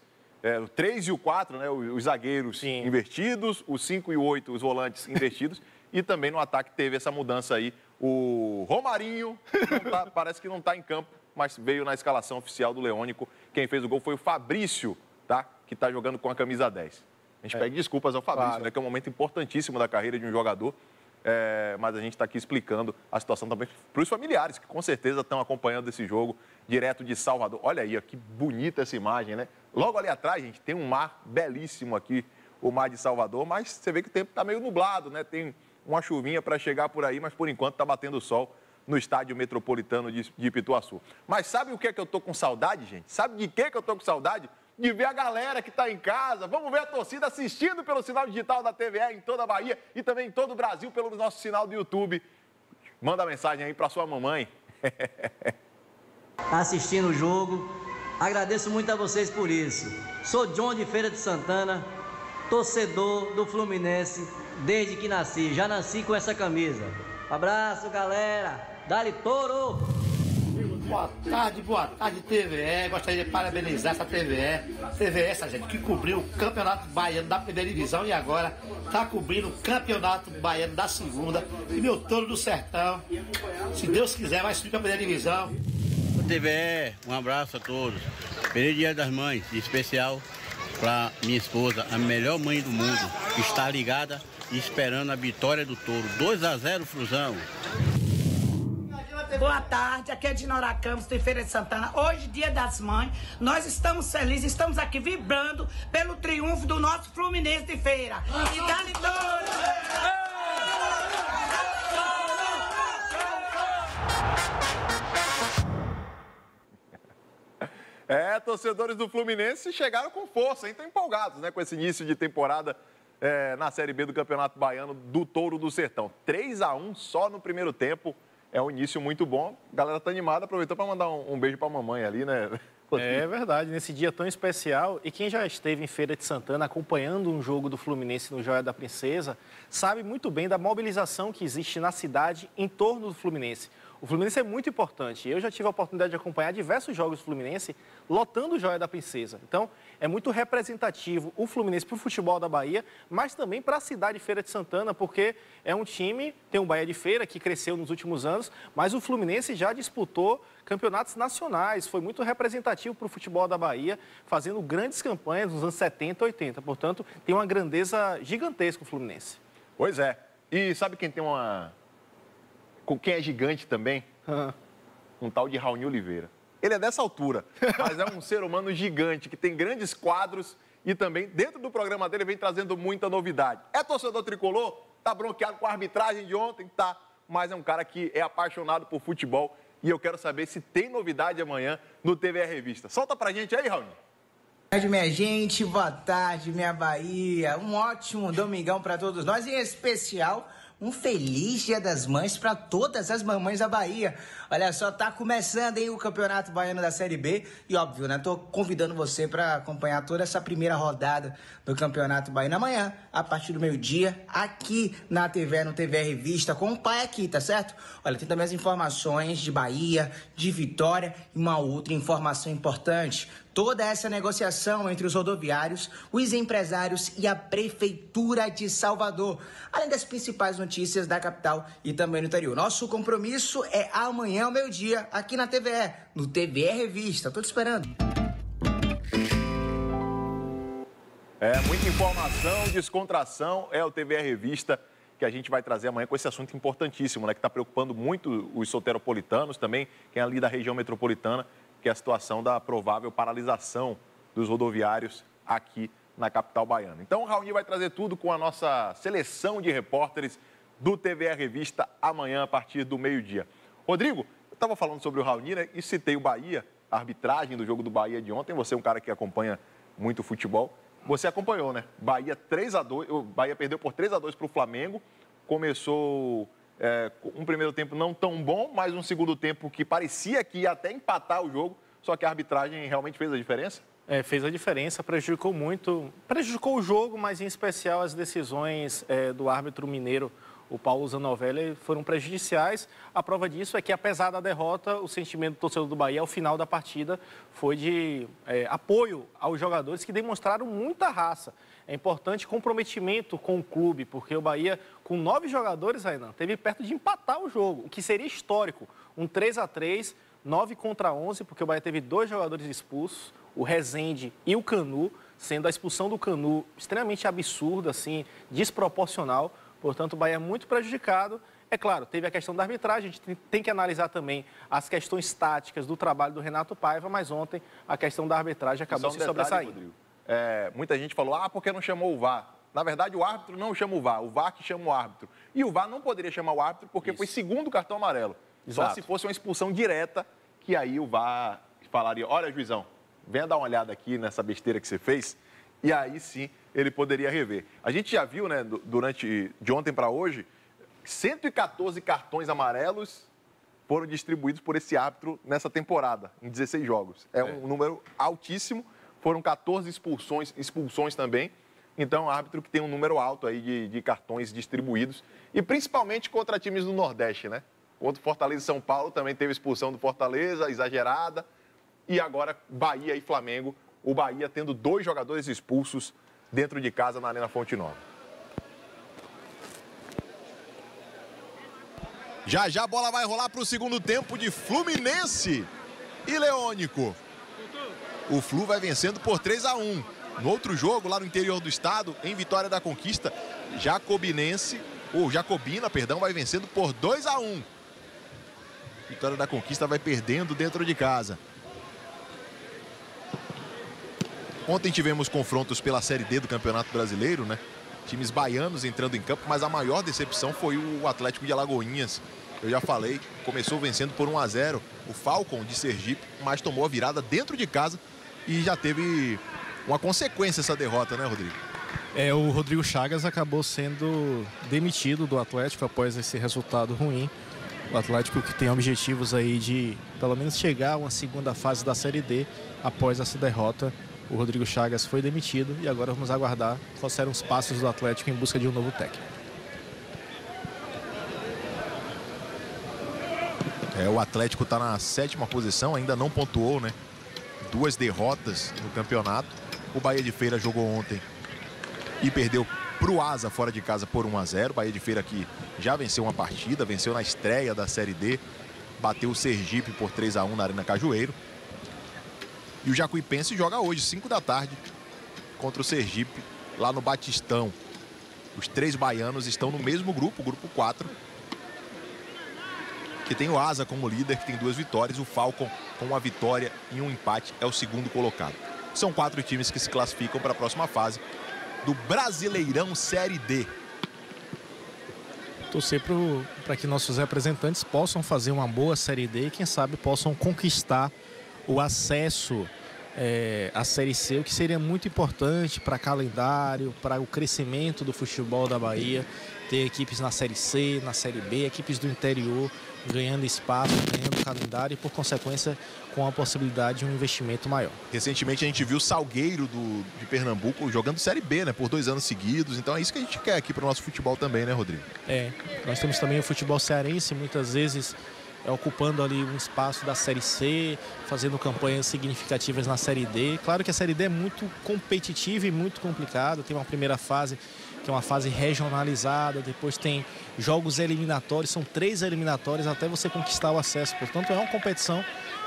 o 3 e o 4, né? Os zagueiros Sim. invertidos, o 5 e o 8, os volantes invertidos, e também no ataque teve essa mudança aí. O Romarinho parece que não está em campo, mas veio na escalação oficial do Leônico. Quem fez o gol foi o Fabrício, tá? Que está jogando com a camisa 10. A gente pede desculpas ao Fabrício, claro, né? Que é um momento importantíssimo da carreira de um jogador. Mas a gente está aqui explicando a situação também para os familiares, que com certeza estão acompanhando esse jogo direto de Salvador. Olha aí, ó, que bonita essa imagem, né? Logo ali atrás, gente, tem um mar belíssimo aqui, o mar de Salvador, mas você vê que o tempo está meio nublado, né? Tem uma chuvinha para chegar por aí, mas por enquanto está batendo sol no Estádio Metropolitano de Pituaçu. Mas sabe o que é que eu tô com saudade, gente? Sabe de que eu tô com saudade? De ver a galera que está em casa. Vamos ver a torcida assistindo pelo sinal digital da TVE em toda a Bahia e também em todo o Brasil pelo nosso sinal do YouTube. Manda mensagem aí para sua mamãe. Assistindo o jogo, agradeço muito a vocês por isso. Sou John de Feira de Santana, torcedor do Fluminense desde que nasci. Já nasci com essa camisa. Abraço, galera. Dá-lhe touro! Boa tarde, TVE. Gostaria de parabenizar essa TVE. TVE, essa gente que cobriu o Campeonato Baiano da Primeira Divisão e agora está cobrindo o Campeonato Baiano da Segunda. E meu touro do sertão, se Deus quiser, vai subir para a Primeira Divisão. TVE, um abraço a todos. Feliz Dia das Mães, em especial para minha esposa, a melhor mãe do mundo, que está ligada e esperando a vitória do touro. 2 a 0, Fruzão. Boa tarde, aqui é Dinora Campos, de Feira de Santana. Hoje, Dia das Mães, nós estamos felizes, estamos aqui vibrando pelo triunfo do nosso Fluminense de Feira. E dá-lhe touro! Torcedores do Fluminense chegaram com força, hein? Estão empolgados, né, com esse início de temporada na Série B do Campeonato Baiano do Touro do Sertão. 3 a 1 só no primeiro tempo. É um início muito bom. A galera tá animada, aproveitou para mandar um beijo para a mamãe ali, né? É verdade, nesse dia tão especial. E quem já esteve em Feira de Santana acompanhando um jogo do Fluminense no Joia da Princesa, sabe muito bem da mobilização que existe na cidade em torno do Fluminense. O Fluminense é muito importante. Eu já tive a oportunidade de acompanhar diversos jogos do Fluminense lotando o Joia da Princesa. Então, é muito representativo o Fluminense para o futebol da Bahia, mas também para a cidade de Feira de Santana, porque é um time, tem um Bahia de Feira que cresceu nos últimos anos, mas o Fluminense já disputou campeonatos nacionais, foi muito representativo para o futebol da Bahia, fazendo grandes campanhas nos anos 70, 80. Portanto, tem uma grandeza gigantesca o Fluminense. Pois é. E sabe quem tem uma... quem é gigante também? Um tal de Raoni Oliveira. Ele é dessa altura, mas é um ser humano gigante, que tem grandes quadros e também, dentro do programa dele, vem trazendo muita novidade. É torcedor tricolor, tá bronqueado com a arbitragem de ontem, tá, mas é um cara que é apaixonado por futebol e eu quero saber se tem novidade amanhã no TVE Revista. Solta pra gente aí, Raoni. Boa tarde, minha gente, boa tarde, minha Bahia. Um ótimo domingão para todos nós, em especial um feliz Dia das Mães para todas as mamães da Bahia. Olha só, tá começando, hein, o Campeonato Baiano da Série B. E óbvio, né, tô convidando você para acompanhar toda essa primeira rodada do Campeonato Baiano amanhã, a partir do meio-dia, aqui na TV, no TV Revista, com o pai aqui, tá certo? Olha, tem também as informações de Bahia, de Vitória e uma outra informação importante. Toda essa negociação entre os rodoviários, os empresários e a Prefeitura de Salvador, além das principais notícias da capital e também do interior. Nosso compromisso é amanhã ao meio-dia, aqui na TVE, no TVE Revista. Tô te esperando. É, muita informação, descontração, é o TVE Revista que a gente vai trazer amanhã com esse assunto importantíssimo, né, que está preocupando muito os soteropolitanos, também quem é ali da região metropolitana, que é a situação da provável paralisação dos rodoviários aqui na capital baiana. Então, o Raoni vai trazer tudo com a nossa seleção de repórteres do TVE Revista amanhã, a partir do meio-dia. Rodrigo, eu estava falando sobre o Raoni, né, e citei o Bahia, a arbitragem do jogo do Bahia de ontem. Você é um cara que acompanha muito futebol. Você acompanhou, né? Bahia 3-2, o Bahia perdeu por 3-2 para o Flamengo. Começou... um primeiro tempo não tão bom, mas um segundo tempo que parecia que ia até empatar o jogo, só que a arbitragem realmente fez a diferença? É, fez a diferença, prejudicou muito, prejudicou o jogo, mas em especial as decisões do árbitro mineiro, o Paulo Zanovelli, foram prejudiciais. A prova disso é que, apesar da derrota, o sentimento do torcedor do Bahia ao final da partida foi de apoio aos jogadores que demonstraram muita raça. É importante comprometimento com o clube, porque o Bahia, com 9 jogadores, Rainan, teve perto de empatar o jogo, o que seria histórico. Um 3-3, 9 contra 11, porque o Bahia teve 2 jogadores expulsos, o Rezende e o Canu, sendo a expulsão do Canu extremamente absurda, assim, desproporcional. Portanto, o Bahia é muito prejudicado. É claro, teve a questão da arbitragem, a gente tem que analisar também as questões táticas do trabalho do Renato Paiva, mas ontem a questão da arbitragem acabou se sobressaindo. Muita gente falou, porque não chamou o VAR. Na verdade, o árbitro não chama o VAR que chama o árbitro. E o VAR não poderia chamar o árbitro porque foi segundo cartão amarelo. Exato. Só se fosse uma expulsão direta, que aí o VAR falaria, olha, juizão, venha dar uma olhada aqui nessa besteira que você fez. E aí sim ele poderia rever. A gente já viu, né, durante de ontem para hoje, 114 cartões amarelos foram distribuídos por esse árbitro nessa temporada, em 16 jogos. É um número altíssimo, foram 14 expulsões também. Então, um árbitro que tem um número alto aí de cartões distribuídos. E principalmente contra times do Nordeste, né? Contra o Fortaleza e São Paulo, também teve expulsão do Fortaleza, exagerada. E agora, Bahia e Flamengo. O Bahia tendo 2 jogadores expulsos dentro de casa na Arena Fonte Nova. Já já a bola vai rolar para o segundo tempo de Fluminense e Leônico. O Flu vai vencendo por 3-1. No outro jogo, lá no interior do estado, em Vitória da Conquista, Jacobina, vai vencendo por 2-1. Vitória da Conquista vai perdendo dentro de casa. Ontem tivemos confrontos pela Série D do Campeonato Brasileiro, né? Times baianos entrando em campo, mas a maior decepção foi o Atlético de Alagoinhas. Eu já falei, começou vencendo por 1-0 o Falcon de Sergipe, mas tomou a virada dentro de casa e já teve uma consequência essa derrota, né, Rodrigo? O Rodrigo Chagas acabou sendo demitido do Atlético após esse resultado ruim. O Atlético que tem objetivos aí de, pelo menos, chegar a uma segunda fase da Série D após essa derrota. O Rodrigo Chagas foi demitido e agora vamos aguardar quais serão os passos do Atlético em busca de um novo técnico. O Atlético está na 7ª posição, ainda não pontuou, né? 2 derrotas no campeonato. O Bahia de Feira jogou ontem e perdeu para o Asa fora de casa por 1 a 0. O Bahia de Feira aqui já venceu uma partida, venceu na estreia da Série D. Bateu o Sergipe por 3 a 1 na Arena Cajueiro. E o Jacuipense joga hoje, 5 da tarde, contra o Sergipe, lá no Batistão. Os 3 baianos estão no mesmo grupo, grupo 4. Que tem o Asa como líder, que tem 2 vitórias. O Falcon com 1 vitória e 1 empate é o 2º colocado. São 4 times que se classificam para a próxima fase do Brasileirão Série D. Torcer para que nossos representantes possam fazer uma boa Série D e, quem sabe, possam conquistar o acesso à Série C, o que seria muito importante para calendário, para o crescimento do futebol da Bahia, ter equipes na Série C, na Série B, equipes do interior ganhando espaço, ganhando calendário e, por consequência, com a possibilidade de um investimento maior. Recentemente a gente viu o Salgueiro de Pernambuco jogando Série B, né, por 2 anos seguidos. Então é isso que a gente quer aqui para o nosso futebol também, né, Rodrigo? Nós temos também o futebol cearense, muitas vezes ocupando ali um espaço da Série C, fazendo campanhas significativas na Série D. Claro que a Série D é muito competitiva e muito complicada. Tem uma primeira fase que é uma fase regionalizada, depois tem jogos eliminatórios, são 3 eliminatórios até você conquistar o acesso. Portanto, é uma competição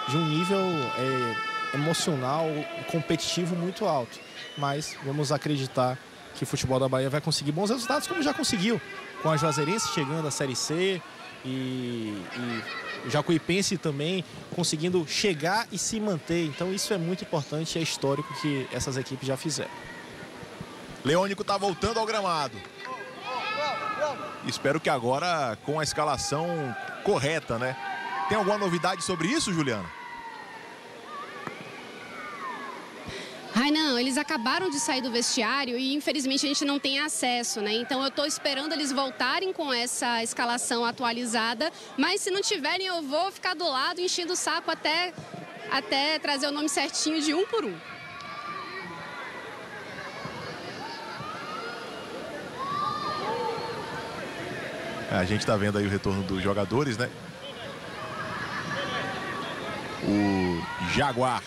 de um nível emocional, competitivo muito alto. Mas vamos acreditar que o futebol da Bahia vai conseguir bons resultados, como já conseguiu, com a Juazeirense chegando à Série C, e o Jacuipense também conseguindo chegar e se manter. Então isso é muito importante, é histórico que essas equipes já fizeram. Leônico está voltando ao gramado. Espero que agora com a escalação correta, né? Tem alguma novidade sobre isso, Juliana? Rainan, eles acabaram de sair do vestiário e infelizmente a gente não tem acesso, né? Então eu estou esperando eles voltarem com essa escalação atualizada, mas se não tiverem eu vou ficar do lado enchendo o saco até trazer o nome certinho de um por um. A gente está vendo aí o retorno dos jogadores, né? O Jaguar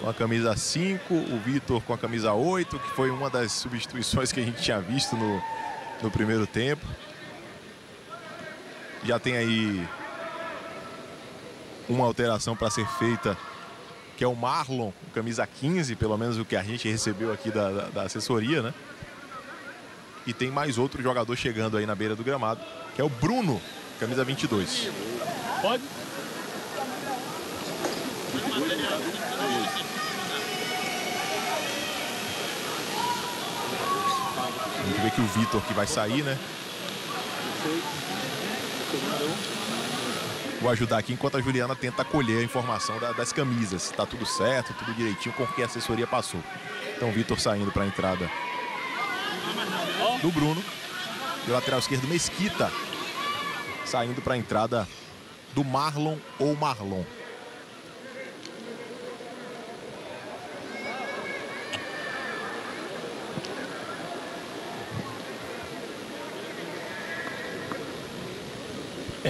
com a camisa 5, o Vitor com a camisa 8, que foi uma das substituições que a gente tinha visto no primeiro tempo. Já tem aí uma alteração para ser feita, que é o Marlon, com camisa 15, pelo menos o que a gente recebeu aqui da assessoria, né? E tem mais outro jogador chegando aí na beira do gramado, que é o Bruno, camisa 22. Pode? A gente vê que o Vitor que vai sair, né? Vou ajudar aqui enquanto a Juliana tenta colher a informação das camisas. Tá tudo certo, tudo direitinho, com que a assessoria passou. Então o Vitor saindo para a entrada do Bruno. E o lateral esquerdo, Mesquita, saindo para a entrada do Marlon ou Marlon.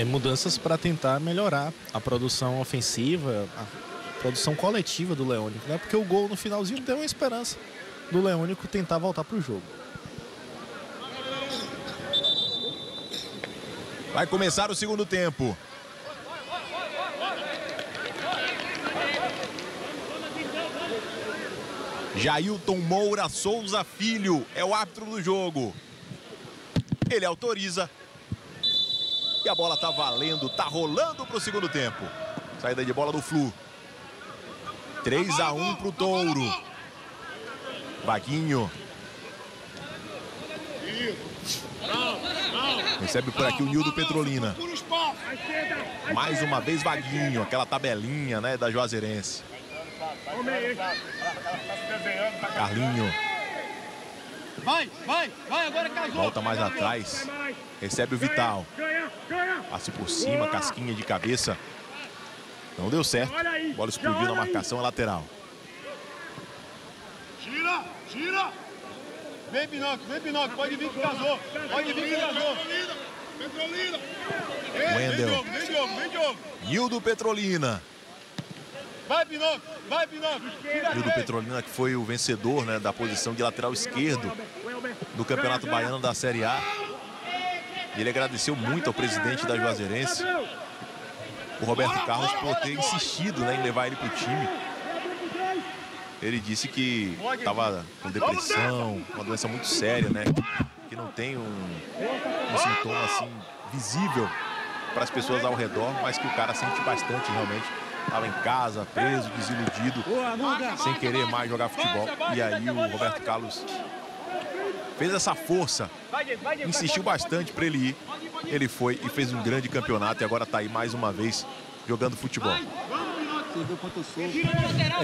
Mudanças para tentar melhorar a produção ofensiva, a produção coletiva do Leônico, né? Porque o gol no finalzinho deu uma esperança do Leônico tentar voltar para o jogo. Vai começar o segundo tempo. Jailton Moura Souza Filho é o árbitro do jogo. Ele autoriza. E a bola tá valendo, tá rolando pro segundo tempo. Saída de bola do Flu. 3 a 1 pro Touro. Vaguinho. Recebe por aqui o Nildo Petrolina. Mais uma vez Vaguinho, aquela tabelinha, né, da Juazeirense. Carlinho. Vai, agora casou. Volta mais atrás. Recebe o Vital. Passe por cima, casquinha de cabeça. Não deu certo. Bola explodiu na marcação, é lateral. Tira. Vem, Pinocchio, pode vir que casou. Wendel. Nildo Petrolina. Vai, Pinocchio! Vai, Pinocchio! Nildo Petrolina, que foi o vencedor, né, da posição de lateral esquerdo do Campeonato Baiano da Série A. Ele agradeceu muito ao presidente da Juazeirense, o Roberto Carlos, por ter insistido, né, em levar ele para o time. Ele disse que estava com depressão, uma doença muito séria, né? Que não tem um sintoma assim visível para as pessoas ao redor, mas que o cara sente bastante realmente. Estava em casa, preso, desiludido, sem querer mais jogar futebol. E aí o Roberto Carlos fez essa força, insistiu bastante para ele ir. Ele foi e fez um grande campeonato e agora está aí mais uma vez jogando futebol.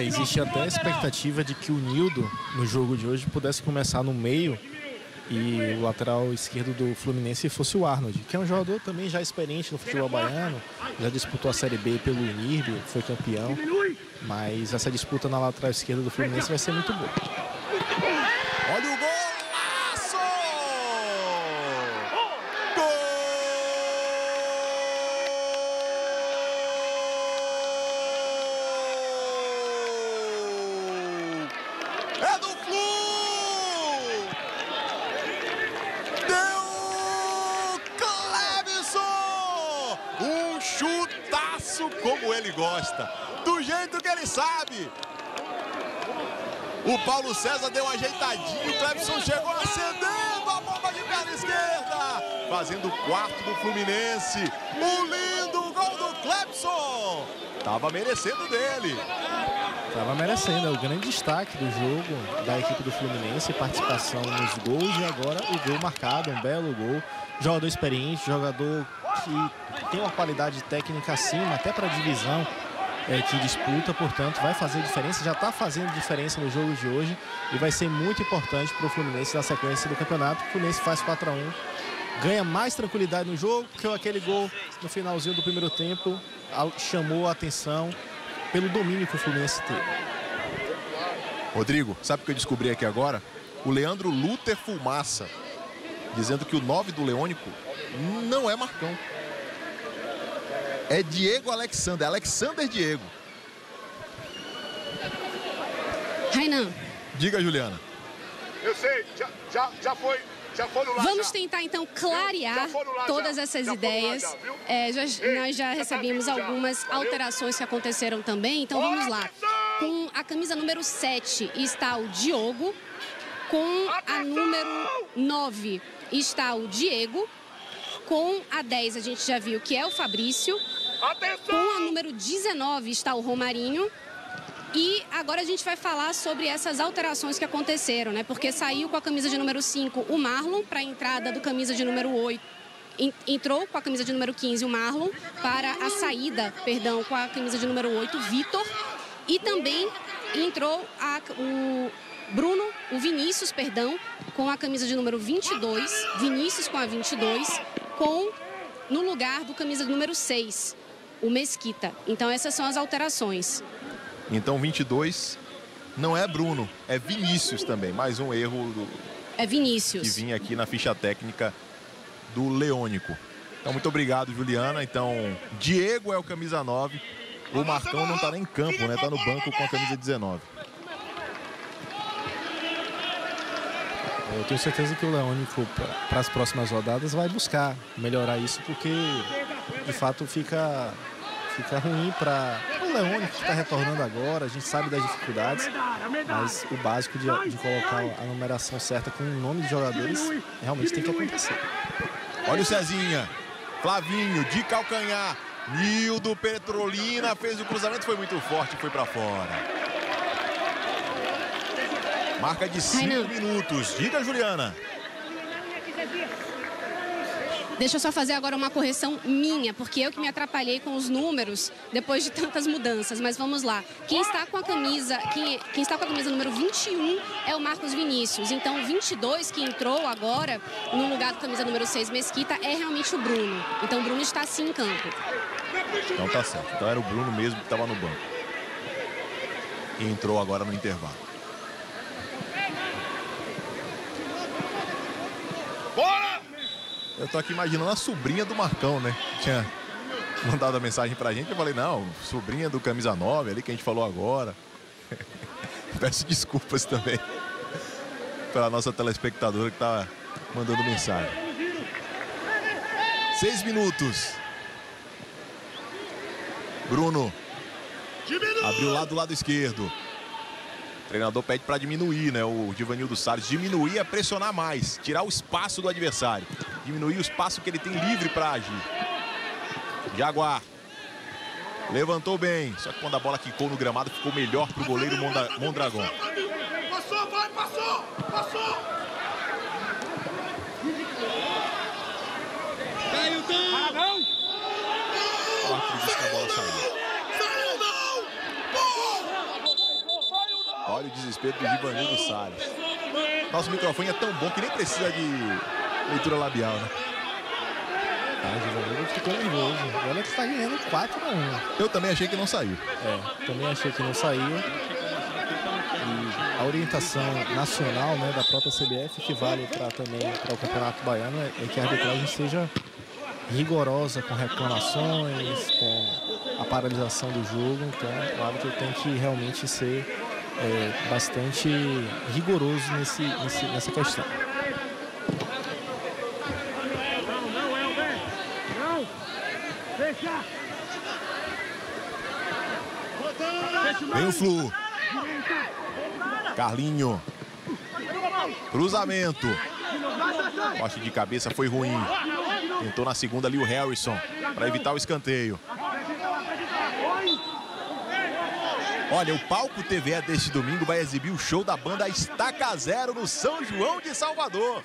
Existe até a expectativa de que o Nildo, no jogo de hoje, pudesse começar no meio e o lateral esquerdo do Fluminense fosse o Arnold, que é um jogador também já experiente no futebol baiano, já disputou a Série B pelo UNIRB, foi campeão, mas essa disputa na lateral esquerda do Fluminense vai ser muito boa. Olha o golaço! Gol! É do Fluminense! Como ele gosta, do jeito que ele sabe. O Paulo César deu uma ajeitadinha, o Clebson chegou acendendo a bomba de perna esquerda, fazendo o quarto do Fluminense. Um lindo gol do Clebson. Tava merecendo dele. Tava merecendo, é o grande destaque do jogo da equipe do Fluminense, participação nos gols e agora o gol marcado, um belo gol. Jogador experiente, jogador que tem uma qualidade técnica acima, até para a divisão que disputa, portanto, vai fazer diferença, já está fazendo diferença no jogo de hoje e vai ser muito importante para o Fluminense na sequência do campeonato. O Fluminense faz 4 a 1, ganha mais tranquilidade no jogo, porque aquele gol no finalzinho do primeiro tempo chamou a atenção pelo domínio que o Fluminense teve. Rodrigo, sabe o que eu descobri aqui agora? O Leandro Luther Fumaça, dizendo que o 9 do Leônico não é Marcão. É Diego Alexander. Alexander Diego. Rainan. Diga, Juliana. Eu sei, já foi no lado. Vamos tentar, então, clarear todas essas ideias. Nós já recebemos algumas alterações que aconteceram também. Então, vamos lá. Com a camisa número 7 está o Diogo. Com a número 9 está o Diego. Com a 10 a gente já viu que é o Fabrício. Com a número 19 está o Romarinho. E agora a gente vai falar sobre essas alterações que aconteceram, né? Porque saiu com a camisa de número 5 o Marlon para a entrada do camisa de número 8. Entrou com a camisa de número 15 o Marlon para a saída, perdão, com a camisa de número 8 o Vitor. E também entrou o Bruno, o Vinícius, perdão, com a camisa de número 22. Vinícius com a 22. No lugar do camisa número 6, o Mesquita. Então, essas são as alterações. Então, 22 não é Bruno, é Vinícius também. Mais um erro é Vinícius, que vinha aqui na ficha técnica do Leônico. Então, muito obrigado, Juliana. Então, Diego é o camisa 9. O Marcão não está nem em campo, né? Está no banco com a camisa 19. Eu tenho certeza que o Leônico, para as próximas rodadas, vai buscar melhorar isso, porque, de fato, fica ruim para o Leônico, que está retornando agora. A gente sabe das dificuldades, mas o básico de colocar a numeração certa com o nome de jogadores realmente tem que acontecer. Olha o Cezinha, Flavinho, de calcanhar. Nildo Petrolina fez o cruzamento, foi muito forte, foi para fora. Marca de 5 minutos. Diga, Juliana. Deixa eu só fazer agora uma correção minha, porque eu que me atrapalhei com os números depois de tantas mudanças. Mas vamos lá. Quem está com a camisa, quem está com a camisa número 21 é o Marcos Vinícius. Então, o 22 que entrou agora no lugar da camisa número 6, Mesquita, é realmente o Bruno. Então, o Bruno está sim em campo. Então, tá certo. Então, era o Bruno mesmo que estava no banco. E entrou agora no intervalo. Eu tô aqui imaginando a sobrinha do Marcão, né? Tinha mandado a mensagem pra gente. Eu falei, não, sobrinha do camisa 9 ali que a gente falou agora. Peço desculpas também pela nossa telespectadora que tá mandando mensagem. 6 minutos. Bruno abriu lá do lado esquerdo. O treinador pede para diminuir, né? O Givanildo Salles. Diminuir é pressionar mais, tirar o espaço do adversário, diminuir o espaço que ele tem livre para agir. Jaguar levantou bem, só que quando a bola quicou no gramado ficou melhor para o goleiro Mondragão. Passou, vai, passou, passou. Caiu, não. Olha o desespero do Givanildo Salles. Nosso microfone é tão bom que nem precisa de leitura labial, né? Ah, o Givanildo ficou nervoso. Olha que está ganhando 4-1. Eu também achei que não saiu. É, também achei que não saiu. E a orientação nacional, né, da própria CBF, que vale pra, também para o Campeonato Baiano, é que a arbitragem seja rigorosa com reclamações, com a paralisação do jogo. Então, claro que tem que realmente ser bastante rigoroso nessa questão. Vem o Flu. Carlinho. Cruzamento. Corte de cabeça foi ruim. Tentou na segunda ali o Harrison para evitar o escanteio. Olha, o palco TVE deste domingo vai exibir o show da banda Estaca Zero no São João de Salvador.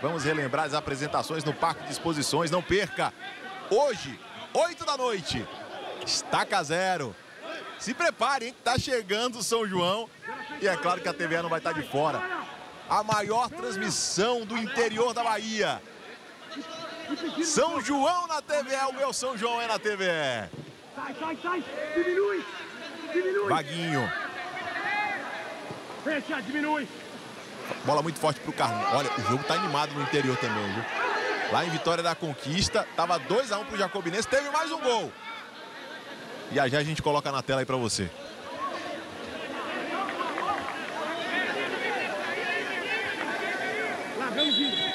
Vamos relembrar as apresentações no Parque de Exposições, não perca. Hoje, 8 da noite, Estaca Zero. Se prepare, hein, que tá chegando o São João e é claro que a TVE não vai estar de fora. A maior transmissão do interior da Bahia. São João na TVE, o meu São João é na TVE. Sai, sai, sai, diminui, diminui. Vaguinho. Fecha, diminui. Bola muito forte pro Carlinhos. Olha, o jogo tá animado no interior também, viu? Lá em Vitória da Conquista, tava 2-1 pro Jacobinense, teve mais um gol. E aí já a gente coloca na tela aí pra você. Lá vem o vídeo.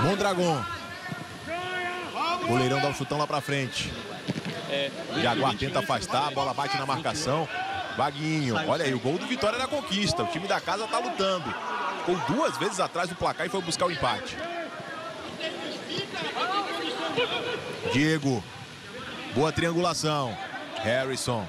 Mondragão. Goleirão dá o chutão lá pra frente. Jaguar tenta afastar, a bola bate na marcação. Vaguinho, olha aí, o gol do Vitória da Conquista. O time da casa tá lutando. Ficou 2 vezes atrás do placar e foi buscar o empate. Diego. Boa triangulação. Harrison.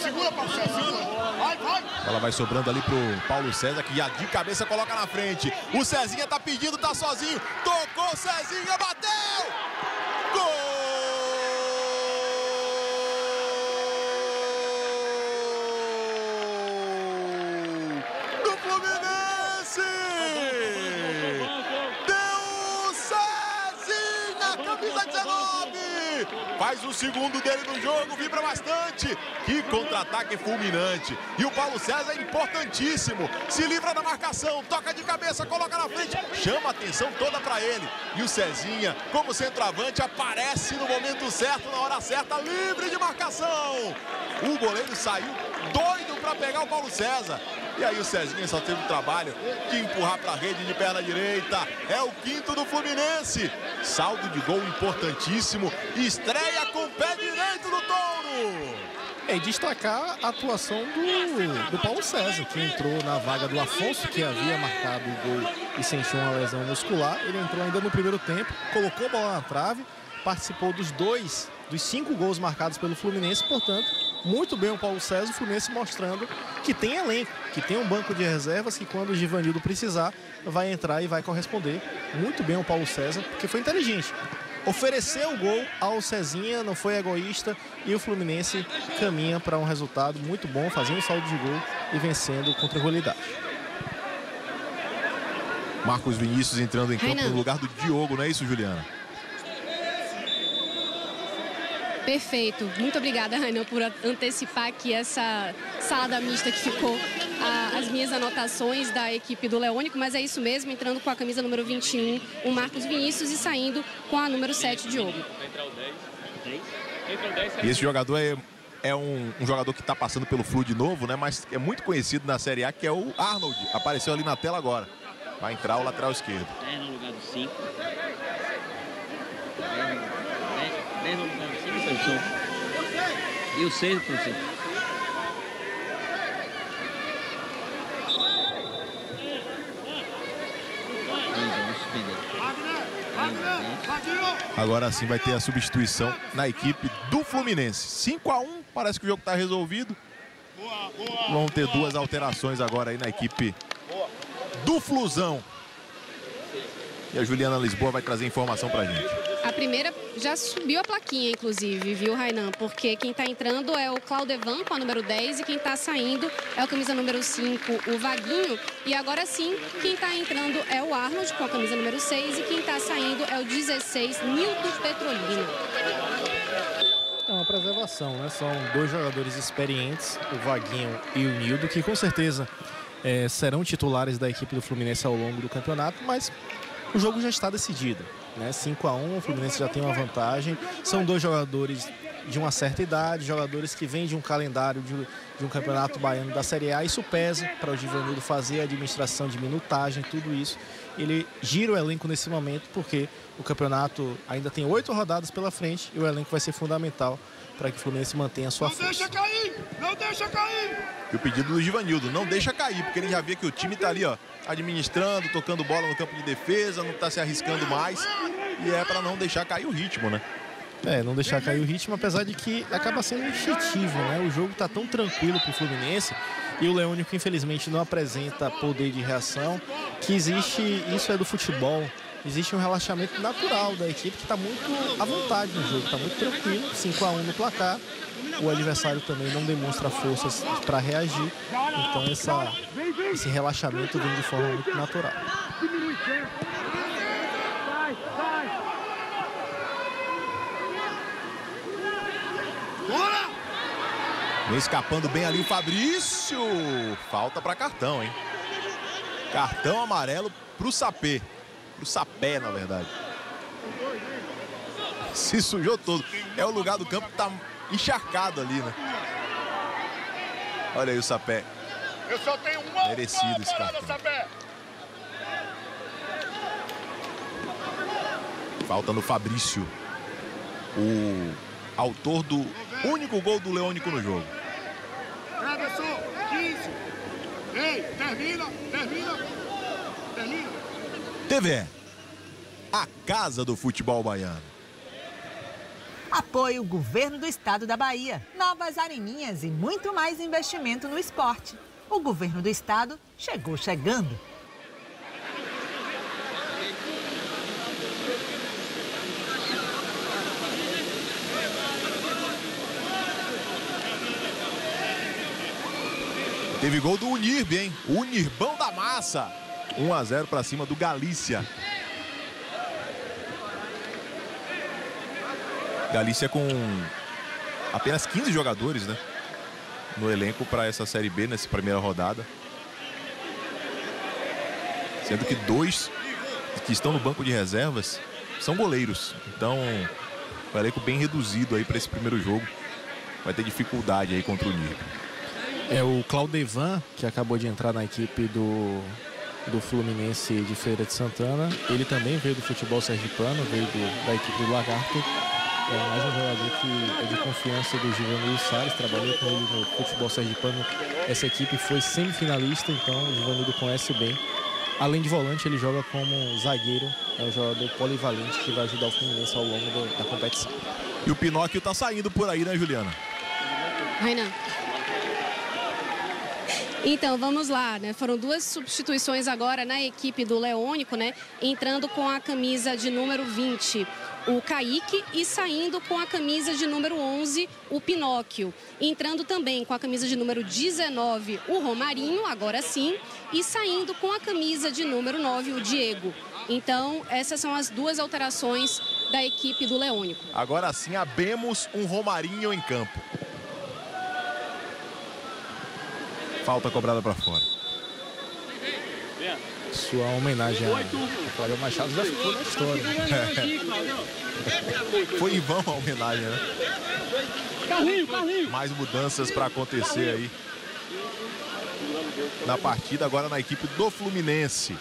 Segura, Paulo César, segura. Vai, vai. Ela vai sobrando ali pro Paulo César, que já de cabeça coloca na frente. O Cezinha tá pedindo, tá sozinho. Tocou o Cezinha, bateu! Gol! Do Fluminense! Deu Cezinha, camisa 19! Faz o segundo dele no jogo, vibra bastante. Que contra-ataque fulminante. E o Paulo César é importantíssimo. Se livra da marcação, toca de cabeça, coloca na frente. Chama a atenção toda pra ele. E o Cezinha, como centroavante, aparece no momento certo, na hora certa, livre de marcação. O goleiro saiu doido pra pegar o Paulo César. E aí o Cezinha só teve o trabalho de empurrar para a rede de perna direita. É o 5º do Fluminense. Saldo de gol importantíssimo. Estreia com o pé direito do Touro. É, destacar a atuação do Paulo César, que entrou na vaga do Afonso, que havia marcado o gol e sentiu uma lesão muscular. Ele entrou ainda no primeiro tempo, colocou a bola na trave, participou dos 5 gols marcados pelo Fluminense, portanto... Muito bem o Paulo César, o Fluminense mostrando que tem elenco, que tem um banco de reservas que quando o Givanildo precisar, vai entrar e vai corresponder. Muito bem o Paulo César, porque foi inteligente. Ofereceu o gol ao Cezinha, não foi egoísta, e o Fluminense caminha para um resultado muito bom, fazendo saldo de gol e vencendo com tranquilidade. Marcos Vinícius entrando em campo no lugar do Diogo, não é isso, Juliana? Perfeito. Muito obrigada, Rainan, por antecipar aqui essa salada mista que ficou as minhas anotações da equipe do Leônico, mas é isso mesmo, entrando com a camisa número 21, o Marcos Vinícius, e saindo com a número 7, Diogo. E esse jogador é um jogador que está passando pelo Flu de novo, né? Mas é muito conhecido na Série A, que é o Arnold. Apareceu ali na tela agora. Vai entrar o lateral esquerdo. 10 no lugar do 5. 10 no lugar do 5. E o 6, professor. Agora sim vai ter a substituição na equipe do Fluminense. 5-1, parece que o jogo está resolvido. Vão ter duas alterações agora aí na equipe do Flusão. E a Juliana Lisboa vai trazer informação pra gente. A primeira já subiu a plaquinha, inclusive, viu, Rainan? Porque quem está entrando é o Claudevan, com a número 10, e quem está saindo é o camisa número 5, o Vaguinho. E agora sim, quem está entrando é o Arnold, com a camisa número 6, e quem está saindo é o 16, Nilton Petrolino. É uma preservação, né? São dois jogadores experientes, o Vaguinho e o Nildo, que com certeza serão titulares da equipe do Fluminense ao longo do campeonato, mas o jogo já está decidido. Né, 5-1, o Fluminense já tem uma vantagem. São dois jogadores de uma certa idade, jogadores que vêm de um calendário de um campeonato baiano da Série A. Isso pesa para o Givanildo fazer a administração de minutagem, tudo isso. Ele gira o elenco nesse momento porque o campeonato ainda tem 8 rodadas pela frente e o elenco vai ser fundamental para que o Fluminense mantenha a sua força. Não deixa cair! Não deixa cair! E o pedido do Givanildo, não deixa cair, porque ele já vê que o time está ali, ó, administrando, tocando bola no campo de defesa, não está se arriscando mais. E é para não deixar cair o ritmo, né? Não deixar cair o ritmo, apesar de que acaba sendo instintivo, né? O jogo está tão tranquilo para o Fluminense e o Leônico, infelizmente, não apresenta poder de reação, que existe, isso é do futebol, existe um relaxamento natural da equipe que está muito à vontade no jogo, está muito tranquilo, 5-1 no placar. O adversário também não demonstra forças para reagir, então esse relaxamento vem de forma muito natural. Vem escapando bem ali o Fabrício. Falta para cartão, hein? Cartão amarelo para o Sapé. Pro Sapé, na verdade. Se sujou todo. É o lugar do campo que tá encharcado ali, né? Olha aí o Sapé. Eu só tenho uma merecido esse cartão. Falta no Fabrício, o autor do único gol do Leônico no jogo. Travessou, 15. Ei, termina. TVE, a casa do futebol baiano. Apoio o governo do estado da Bahia, novas areninhas e muito mais investimento no esporte. O governo do estado chegou chegando. Teve gol do UNIRB, hein? O Unirbão da massa. 1-0 para cima do Galícia. Galícia com apenas 15 jogadores, né? No elenco para essa Série B, nessa primeira rodada. Sendo que 2 que estão no banco de reservas são goleiros. Então, o elenco bem reduzido aí para esse primeiro jogo. Vai ter dificuldade aí contra o Unirbbe. É o Claudevan, que acabou de entrar na equipe do Fluminense de Feira de Santana. Ele também veio do futebol sergipano, veio da equipe do Lagarto. É mais um jogador que é de confiança do Givanildo Salles, trabalhou com ele no futebol sergipano. Essa equipe foi semifinalista, então o Givanildo conhece bem. Além de volante, ele joga como zagueiro. É um jogador polivalente que vai ajudar o Fluminense ao longo da competição. E o Pinóquio tá saindo por aí, né, Juliana? Rainan. Então, vamos lá, né? Foram duas substituições agora na equipe do Leônico, né? Entrando com a camisa de número 20, o Kaique, e saindo com a camisa de número 11, o Pinóquio. Entrando também com a camisa de número 19, o Romarinho, agora sim, e saindo com a camisa de número 9, o Diego. Então, essas são as duas alterações da equipe do Leônico. Agora sim, abemos um Romarinho em campo. Falta cobrada para fora. Sua homenagem a Flávio Machado já ficou na história. Foi em vão a homenagem, né? Mais mudanças para acontecer aí na partida, agora na equipe do Fluminense.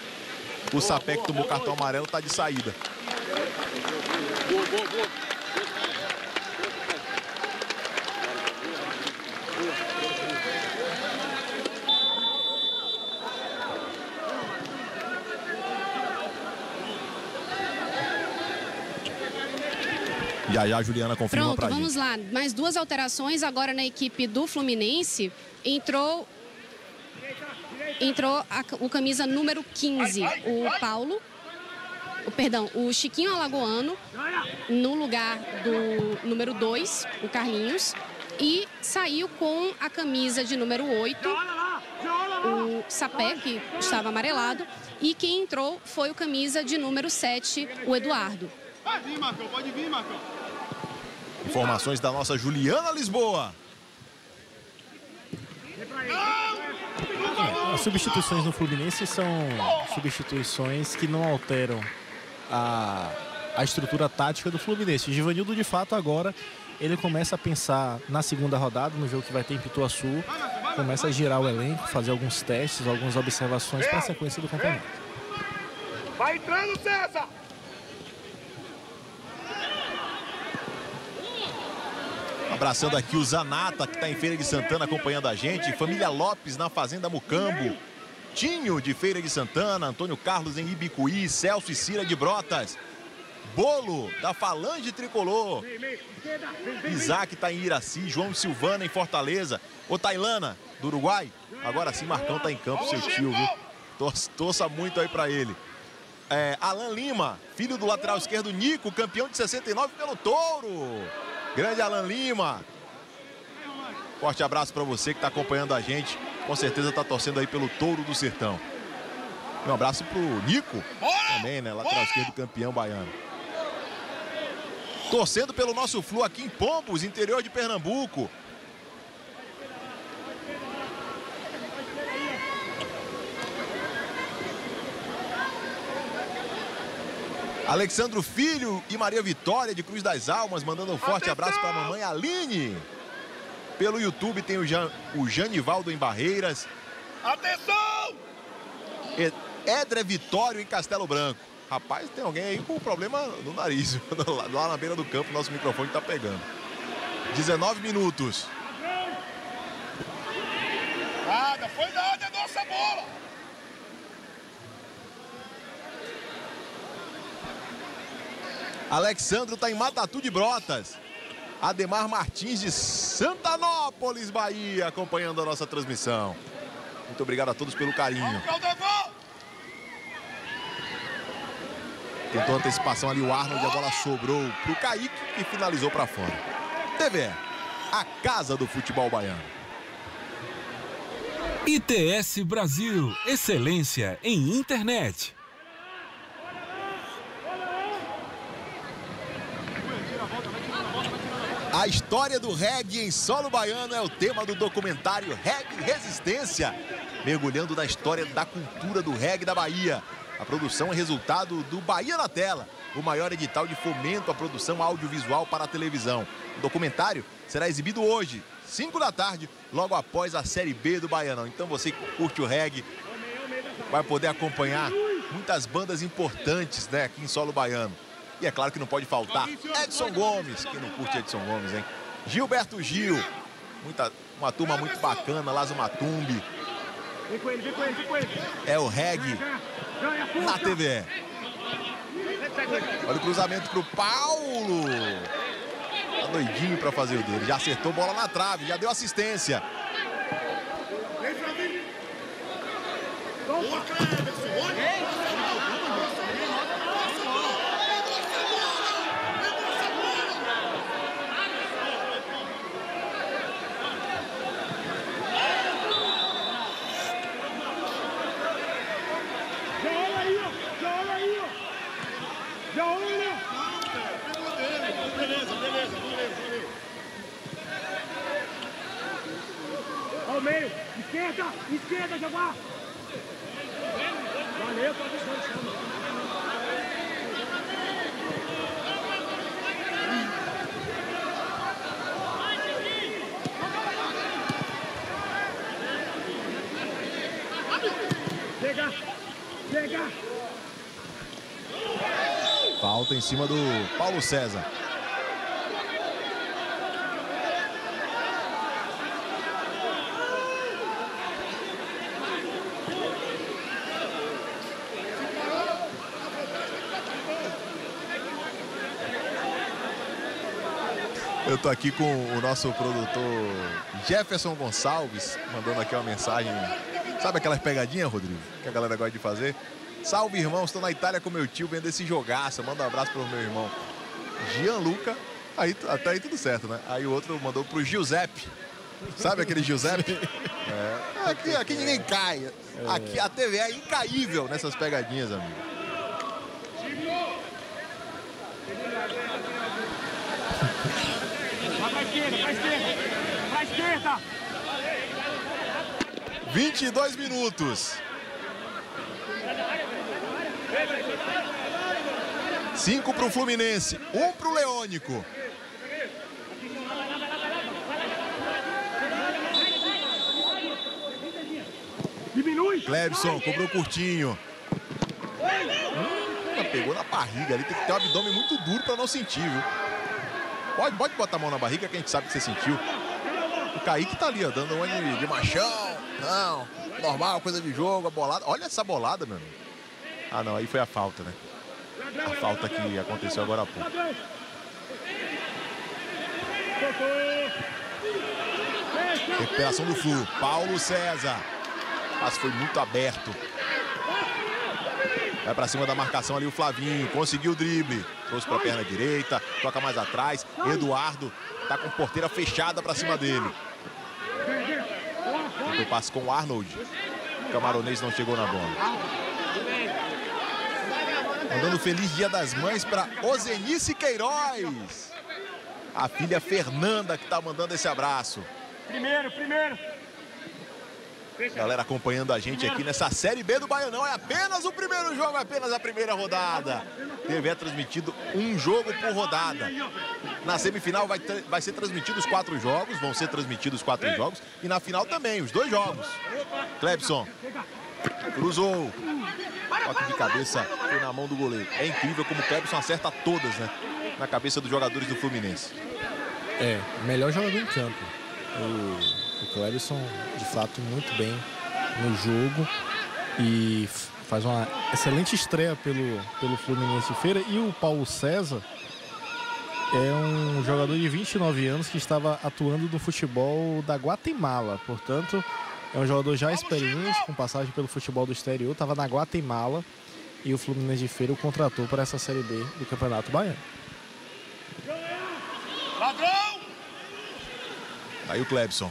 O Sapé, que tomou cartão amarelo, está de saída. Já, já, a Juliana confirma pra gente. Pronto, vamos lá. Mais duas alterações agora na equipe do Fluminense. Entrou o camisa número 15, o Paulo. Perdão, o Chiquinho Alagoano, no lugar do número 2, o Carlinhos. E saiu com a camisa de número 8, o Sapé, que estava amarelado. E quem entrou foi o camisa de número 7, o Eduardo. Pode vir, Marcão. Pode vir, Marcão. Informações da nossa Juliana Lisboa. As substituições no Fluminense são substituições que não alteram a estrutura tática do Fluminense. O Givanildo, de fato, agora ele começa a pensar na segunda rodada, no jogo que vai ter em Pituaçu. Começa a girar o elenco, fazer alguns testes, algumas observações para a sequência do campeonato. Vai entrando, César! Abraçando aqui o Zanata, que está em Feira de Santana acompanhando a gente. Família Lopes na Fazenda Mucambo. Tinho de Feira de Santana. Antônio Carlos em Ibicuí. Celso e Cira de Brotas. Bolo da Falange Tricolor. Isaac está em Iraci. João Silvana em Fortaleza. O Tailana do Uruguai. Agora sim, Marcão está em campo, seu tio, viu? Torça muito aí para ele. Alan Lima, filho do lateral esquerdo Nico, campeão de 69 pelo Touro. Grande Alan Lima. Forte abraço para você que está acompanhando a gente. Com certeza está torcendo aí pelo Touro do Sertão. E um abraço para o Nico também, né? Lateral esquerdo campeão baiano. Torcendo pelo nosso Flu aqui em Pombos, interior de Pernambuco. Alexandro Filho e Maria Vitória de Cruz das Almas, mandando um forte abraço para a mamãe Aline. Pelo YouTube tem o Janivaldo em Barreiras. Atenção! Edre Vitório em Castelo Branco. Rapaz, tem alguém aí com problema no nariz, lá na beira do campo, nosso microfone está pegando. 19 minutos. Nada, foi nada, é nossa bola! Alexandro está em Matatu de Brotas. Ademar Martins de Santanópolis, Bahia, acompanhando a nossa transmissão. Muito obrigado a todos pelo carinho. Tentou antecipação ali o Arnold, a bola sobrou para o Kaique e finalizou para fora. TVE, a casa do futebol baiano. ITS Brasil, excelência em internet. A história do reggae em solo baiano é o tema do documentário Reggae Resistência, mergulhando na história da cultura do reggae da Bahia. A produção é resultado do Bahia na Tela, o maior edital de fomento à produção audiovisual para a televisão. O documentário será exibido hoje, 5 da tarde, logo após a Série B do Baianão. Então você que curte o reggae vai poder acompanhar muitas bandas importantes, né, aqui em solo baiano. E é claro que não pode faltar Edson Gomes. Quem não curte Edson Gomes, hein? Gilberto Gil. Uma turma muito bacana, Lazo Matumbi. Vem com ele, vem com ele, vem com ele. É o reggae na TVE. Olha o cruzamento pro Paulo. Tá doidinho pra fazer o dele. Já acertou bola na trave, já deu assistência. meio. Esquerda, esquerda, Jaguar. Valeu, pode deixar. Chega! Falta em cima do Paulo César. Eu tô aqui com o nosso produtor Jefferson Gonçalves, mandando aqui uma mensagem. Sabe aquelas pegadinhas, Rodrigo, que a galera gosta de fazer? Salve, irmão, estou na Itália com meu tio, vendo esse jogaço. Manda um abraço pro meu irmão Gianluca. Aí, até aí tudo certo, né? Aí o outro mandou pro Giuseppe. Sabe aquele Giuseppe? É. Aqui ninguém cai. Aqui a TV é incaível nessas pegadinhas, amigo. Vai pra esquerda, pra esquerda. Pra esquerda. 22 minutos. 5 para o Fluminense, 1 para o Leônico. Diminui. Clebson cobrou curtinho. Pegou na barriga ali. Tem que ter um abdômen muito duro para não sentir, viu? Pode botar a mão na barriga que a gente sabe que você sentiu. O Kaique tá ali, ó, dando uma de machão. Não, normal, coisa de jogo, a bolada. Olha essa bolada, meu amigo. Ah, não, aí foi a falta, né? A falta que aconteceu agora há pouco. Recuperação do Flu. Paulo César. O passe foi muito aberto. Vai pra cima da marcação ali o Flavinho. Conseguiu o drible. Trouxe pra perna direita. Toca mais atrás. Eduardo tá com porteira fechada pra cima dele. O passe com o Arnold. O camaronês não chegou na bola. Mandando feliz dia das mães para Ozenice Queiroz. A filha Fernanda que tá mandando esse abraço. Primeiro. Galera acompanhando a gente aqui nessa Série B do Baianão. É apenas o primeiro jogo, é apenas a primeira rodada. TVE é transmitido um jogo por rodada. Na semifinal vai ser transmitido os 4 jogos, vão ser transmitidos os 4 jogos. E na final também, os 2 jogos. Clebson cruzou. Toque de cabeça foi na mão do goleiro. É incrível como o Clebson acerta todas, né? Na cabeça dos jogadores do Fluminense. É, melhor jogador em campo. O Clebson, de fato, muito bem no jogo. E faz uma excelente estreia pelo Fluminense de Feira. E o Paulo César é um jogador de 29 anos que estava atuando no futebol da Guatemala. Portanto, é um jogador já experiente, com passagem pelo futebol do exterior. Estava na Guatemala e o Fluminense de Feira o contratou para essa Série B do Campeonato Baiano. Ladrão! Aí o Clebson.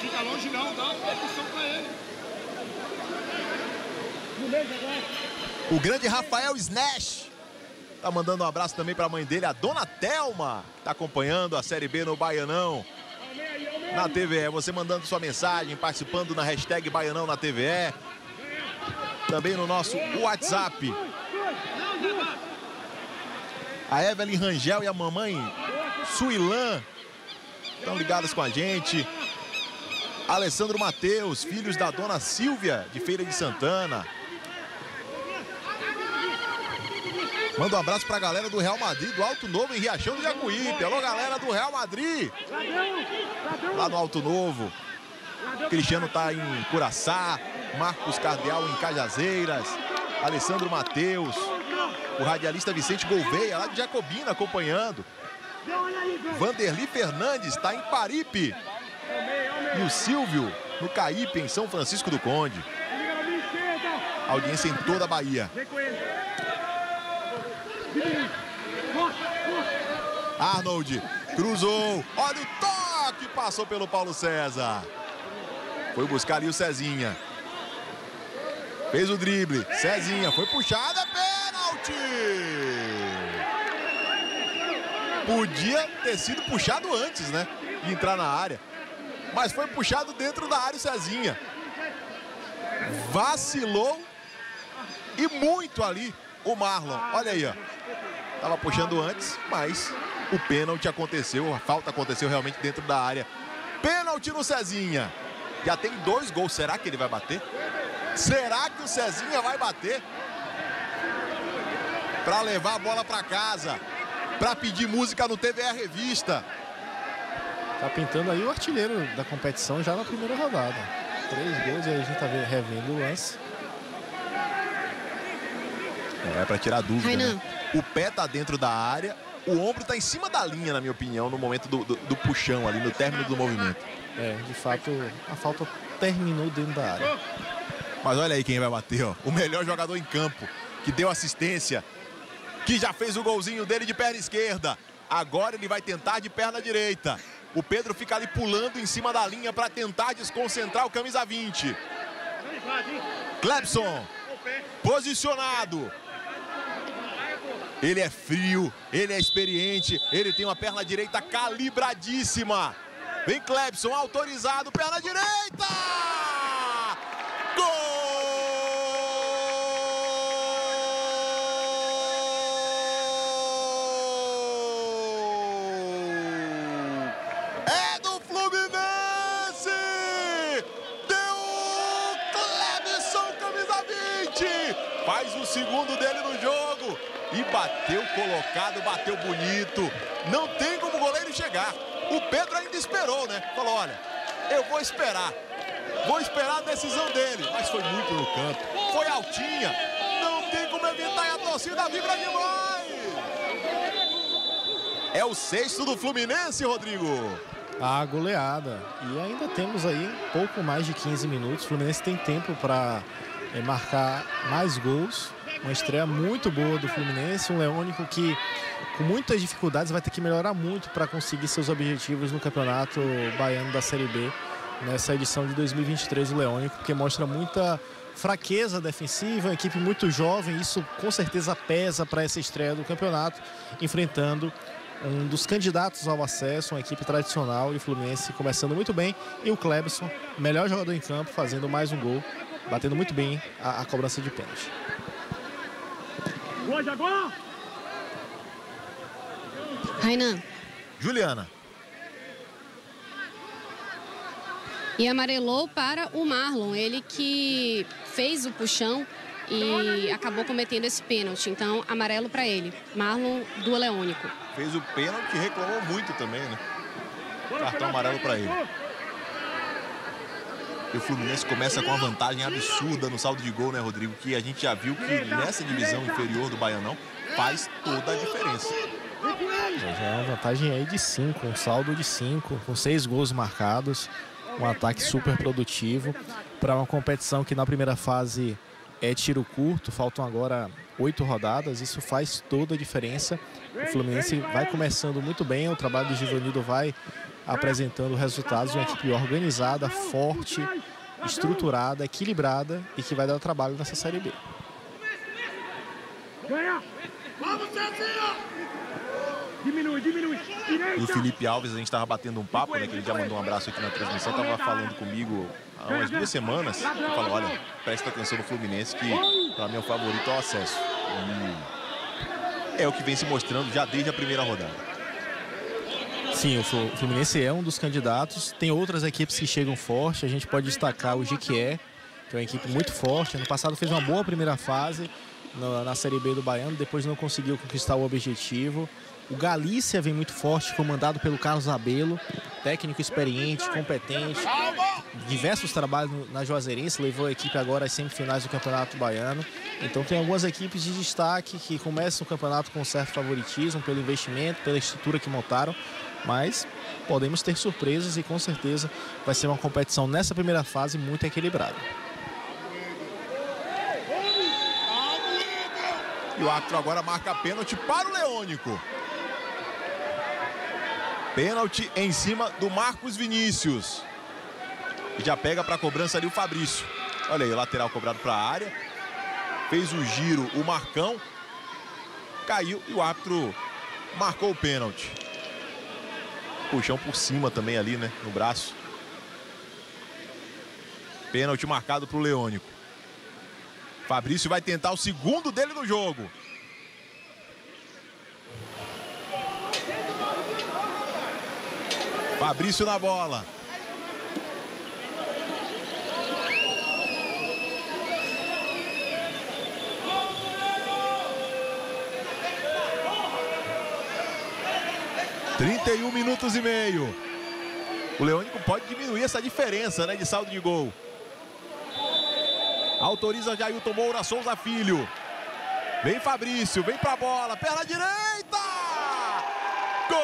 Fica longe não, dá uma proteção pra ele. O grande Rafael Snash tá mandando um abraço também pra mãe dele, a dona Thelma, que tá acompanhando a Série B no Baianão. Na TVE, você mandando sua mensagem, participando na hashtag Baianão na TVE. Também no nosso WhatsApp. A Evelyn Rangel e a mamãe Suilan estão ligadas com a gente. Alessandro Mateus, filhos da dona Silvia, de Feira de Santana. Manda um abraço pra galera do Real Madrid, do Alto Novo, em Riachão do Jacuípe. Alô, galera do Real Madrid, lá no Alto Novo. O Cristiano tá em Curaçá, Marcos Cardeal em Cajazeiras, Alessandro Mateus, o radialista Vicente Gouveia, lá de Jacobina, acompanhando. Vanderly Fernandes tá em Paripe. E o Silvio, no Caípe, em São Francisco do Conde. Audiência em toda a Bahia. Arnold cruzou. Olha o toque, passou pelo Paulo César. Foi buscar ali o Cezinha. Fez o drible. Cezinha foi puxada. Pênalti! Podia ter sido puxado antes, né? De entrar na área. Mas foi puxado dentro da área o Cezinha. Vacilou. E muito ali o Marlon. Olha aí, ó. Tava puxando antes, mas o pênalti aconteceu. A falta aconteceu realmente dentro da área. Pênalti no Cezinha. Já tem 2 gols. Será que ele vai bater? Será que o Cezinha vai bater? Para levar a bola para casa. Para pedir música no TVE Revista. Tá pintando aí o artilheiro da competição já na primeira rodada. 3 gols e aí a gente tá revendo o lance. É para tirar dúvida, né? O pé tá dentro da área, o ombro tá em cima da linha, na minha opinião, no momento do puxão ali, no término do movimento. É, de fato, a falta terminou dentro da área. Mas olha aí quem vai bater, ó. O melhor jogador em campo, que deu assistência, que já fez o golzinho dele de perna esquerda. Agora ele vai tentar de perna direita. O Pedro fica ali pulando em cima da linha para tentar desconcentrar o camisa 20. Clebson, posicionado. Ele é frio, ele é experiente, ele tem uma perna direita calibradíssima. Vem Clebson, autorizado, perna direita! Gol! É do Fluminense! Deu Clebson, camisa 20! Faz o segundo dele no jogo. E bateu colocado, bateu bonito. Não tem como o goleiro chegar. O Pedro ainda esperou, né? Falou, olha, eu vou esperar. Vou esperar a decisão dele. Mas foi muito no canto. Foi altinha. Não tem como evitar e a torcida vibra demais. É o 6º do Fluminense, Rodrigo. A goleada. E ainda temos aí pouco mais de 15 minutos. O Fluminense tem tempo para marcar mais gols. Uma estreia muito boa do Fluminense, um Leônico que com muitas dificuldades vai ter que melhorar muito para conseguir seus objetivos no Campeonato Baiano da Série B nessa edição de 2023 do Leônico, porque mostra muita fraqueza defensiva, uma equipe muito jovem, isso com certeza pesa para essa estreia do campeonato, enfrentando um dos candidatos ao acesso, uma equipe tradicional, e o Fluminense começando muito bem, e o Clebson, melhor jogador em campo, fazendo mais um gol, batendo muito bem a cobrança de pênalti. Rainan. Juliana. E amarelou para o Marlon, ele que fez o puxão e acabou cometendo esse pênalti. Então, amarelo para ele. Marlon do Leônico. Fez o pênalti e reclamou muito também, né? Cartão amarelo para ele. E o Fluminense começa com uma vantagem absurda no saldo de gol, né, Rodrigo? Que a gente já viu que nessa divisão inferior do Baianão faz toda a diferença. Já é uma vantagem aí de 5, um saldo de 5, com 6 gols marcados. Um ataque super produtivo para uma competição que na primeira fase é tiro curto. Faltam agora 8 rodadas, isso faz toda a diferença. O Fluminense vai começando muito bem, o trabalho do Givanildo vai apresentando resultados de uma equipe organizada, forte, estruturada, equilibrada e que vai dar trabalho nessa Série B. E o Felipe Alves, a gente estava batendo um papo, né, que ele já mandou um abraço aqui na transmissão, estava falando comigo há umas 2 semanas, ele falou, olha, presta atenção no Fluminense que para mim é o favorito ao acesso. E é o que vem se mostrando já desde a primeira rodada. Sim, o Fluminense é um dos candidatos. Tem outras equipes que chegam forte. A gente pode destacar o Jequié, que é uma equipe muito forte. Ano passado fez uma boa primeira fase na Série B do Baiano. Depois não conseguiu conquistar o objetivo. O Galícia vem muito forte, comandado pelo Carlos Abelo. Técnico experiente, competente. Diversos trabalhos na Juazeirense. Levou a equipe agora às semifinais do Campeonato Baiano. Então tem algumas equipes de destaque que começam o campeonato com certo favoritismo pelo investimento, pela estrutura que montaram. Mas podemos ter surpresas e com certeza vai ser uma competição nessa primeira fase muito equilibrada. E o árbitro agora marca pênalti para o Leônico. Pênalti em cima do Marcos Vinícius. E já pega para a cobrança ali o Fabrício. Olha aí, lateral cobrado para a área. Fez o giro, o Marcão. Caiu e o árbitro marcou o pênalti. Puxão por cima também ali, né? No braço. Pênalti marcado para o Leônico. Fabrício vai tentar o segundo dele no jogo. Fabrício na bola. "31 minutos e meio. O Leônico pode diminuir essa diferença, né, de saldo de gol. Autoriza Jailton Moura Souza Filho. Vem Fabrício, vem pra bola, pela direita! Gol!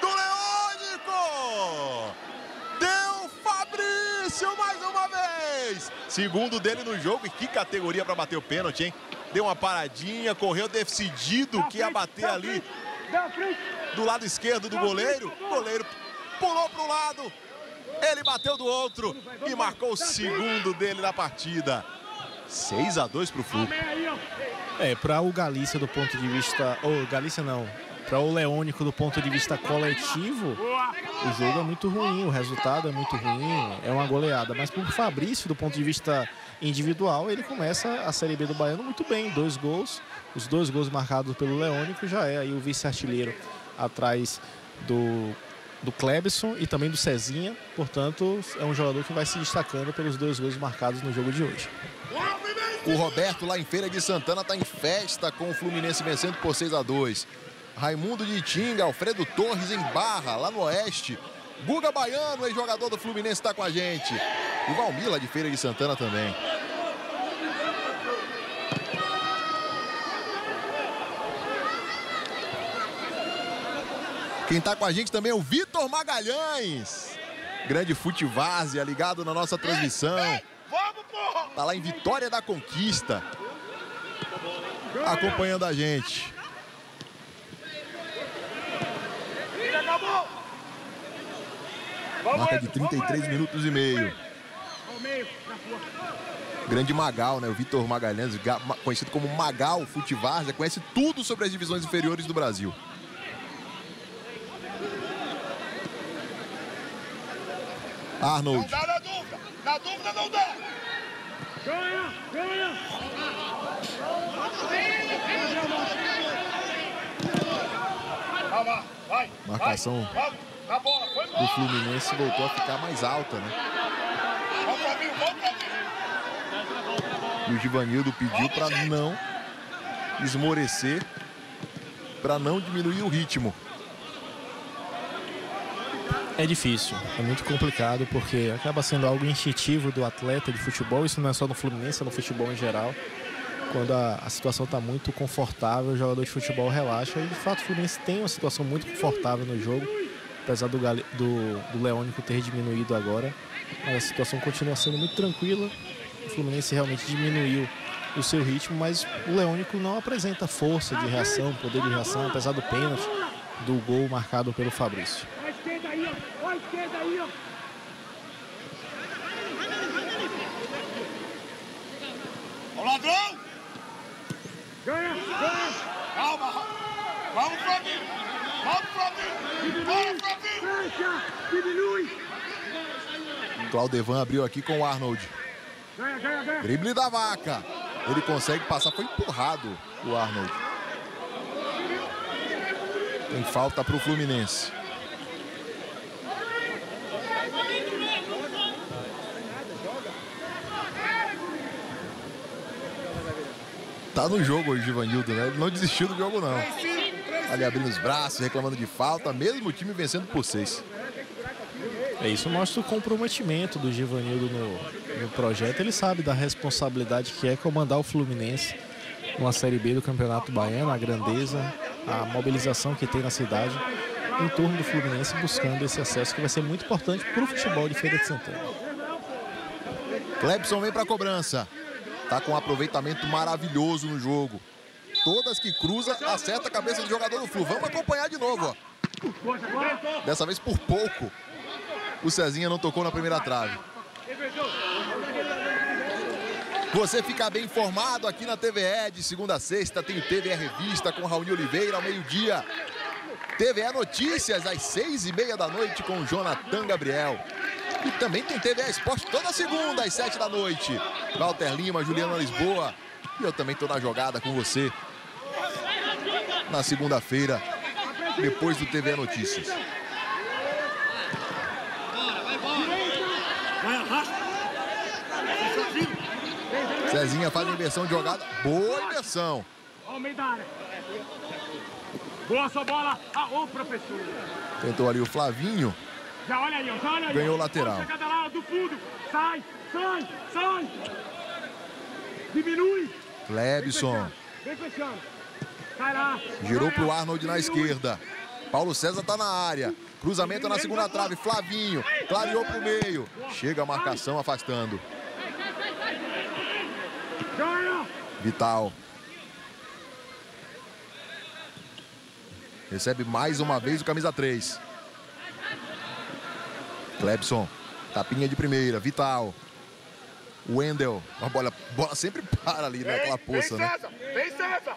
Do Leônico! Deu Fabrício mais uma vez! Segundo dele no jogo, e que categoria pra bater o pênalti, hein? Deu uma paradinha, correu decidido que ia bater ali do lado esquerdo do goleiro. O goleiro pulou para o lado, ele bateu do outro e marcou o segundo dele na partida. 6-2 para o Flu. É, para o Galícia do ponto de vista... ou Galícia não, para o Leônico do ponto de vista coletivo, o jogo é muito ruim, o resultado é muito ruim, é uma goleada. Mas para o Fabrício, do ponto de vista individual, ele começa a Série B do Baiano muito bem, 2 gols. Os 2 gols marcados pelo Leônico, já é aí o vice-artilheiro atrás do Clebson e também do Cezinha. Portanto, é um jogador que vai se destacando pelos 2 gols marcados no jogo de hoje. O Roberto, lá em Feira de Santana, está em festa com o Fluminense vencendo por 6-2. Raimundo de Itinga, Alfredo Torres em Barra, lá no Oeste. Guga Baiano, ex-jogador do Fluminense, está com a gente. O Valmir, lá de Feira de Santana também. Quem tá com a gente também é o Vitor Magalhães. Grande Futevase, ligado na nossa transmissão. Tá lá em Vitória da Conquista, acompanhando a gente. Marca de 33 minutos e meio. Grande Magal, né? O Vitor Magalhães, conhecido como Magal Futevase, conhece tudo sobre as divisões inferiores do Brasil. Arnold. Não dá na dúvida. Na dúvida não dá. Ganha, ganha. Vai. Marcação do Fluminense voltou a ficar mais alta, né? E o Givanildo pediu para não esmorecer, para não diminuir o ritmo. É difícil, é muito complicado, porque acaba sendo algo instintivo do atleta de futebol. Isso não é só no Fluminense, é no futebol em geral. Quando a situação está muito confortável, o jogador de futebol relaxa. E de fato o Fluminense tem uma situação muito confortável no jogo, apesar do Leônico ter diminuído agora. Mas a situação continua sendo muito tranquila. O Fluminense realmente diminuiu o seu ritmo, mas o Leônico não apresenta força de reação, poder de reação, apesar do pênalti, do gol marcado pelo Fabrício. O ladrão! Ganha! Calma! Vamos, Flamengo! Vamos, Flamengo! Bora, Flamengo! Fecha! Diminui! Claudevan abriu aqui com o Arnold. Ganha, ganha, ganha! Drible da vaca! Ele consegue passar, foi empurrado o Arnold. Tem falta para o Fluminense. Tá no jogo hoje, Givanildo, né? Ele não desistiu do jogo, não. Ali abrindo os braços, reclamando de falta, mesmo o time vencendo por 6. É, isso mostra o comprometimento do Givanildo no projeto. Ele sabe da responsabilidade que é comandar o Fluminense numa Série B do Campeonato Baiano, a grandeza, a mobilização que tem na cidade em torno do Fluminense, buscando esse acesso que vai ser muito importante para o futebol de Feira de Santana. Clebson vem para a cobrança. Tá com um aproveitamento maravilhoso no jogo. Todas que cruza, acerta a cabeça do jogador do Flu. Vamos acompanhar de novo, ó. Dessa vez, por pouco, o Cezinha não tocou na primeira trave. Você fica bem informado aqui na TVE, de segunda a sexta, tem o TVE Revista com Raoni Oliveira ao meio-dia. TVE Notícias às 18h30 da noite com Jonathan Gabriel. E também tem TVE Esporte toda segunda às 19h. Walter Lima, Juliana Lisboa. E eu também estou na jogada com você na segunda-feira, depois do TVE Notícias. Cezinha faz a inversão de jogada. Boa inversão. Boa sua bola. Ô, professor. Tentou ali o Flavinho. Já olha aí, já olha aí. Ganhou o lateral. Chegada lá do fundo. Sai, sai, sai. Diminui. Clebson. Vem fechando. Sai lá. Girou pro Arnold na esquerda. Paulo César tá na área. Cruzamento na segunda trave. Flavinho. Clareou pro meio. Chega a marcação afastando. Vital. Recebe mais uma vez o camisa 3. Clebson, tapinha de primeira, Vital. Wendel, a bola sempre para ali, né? Aquela poça, né? Vem, César!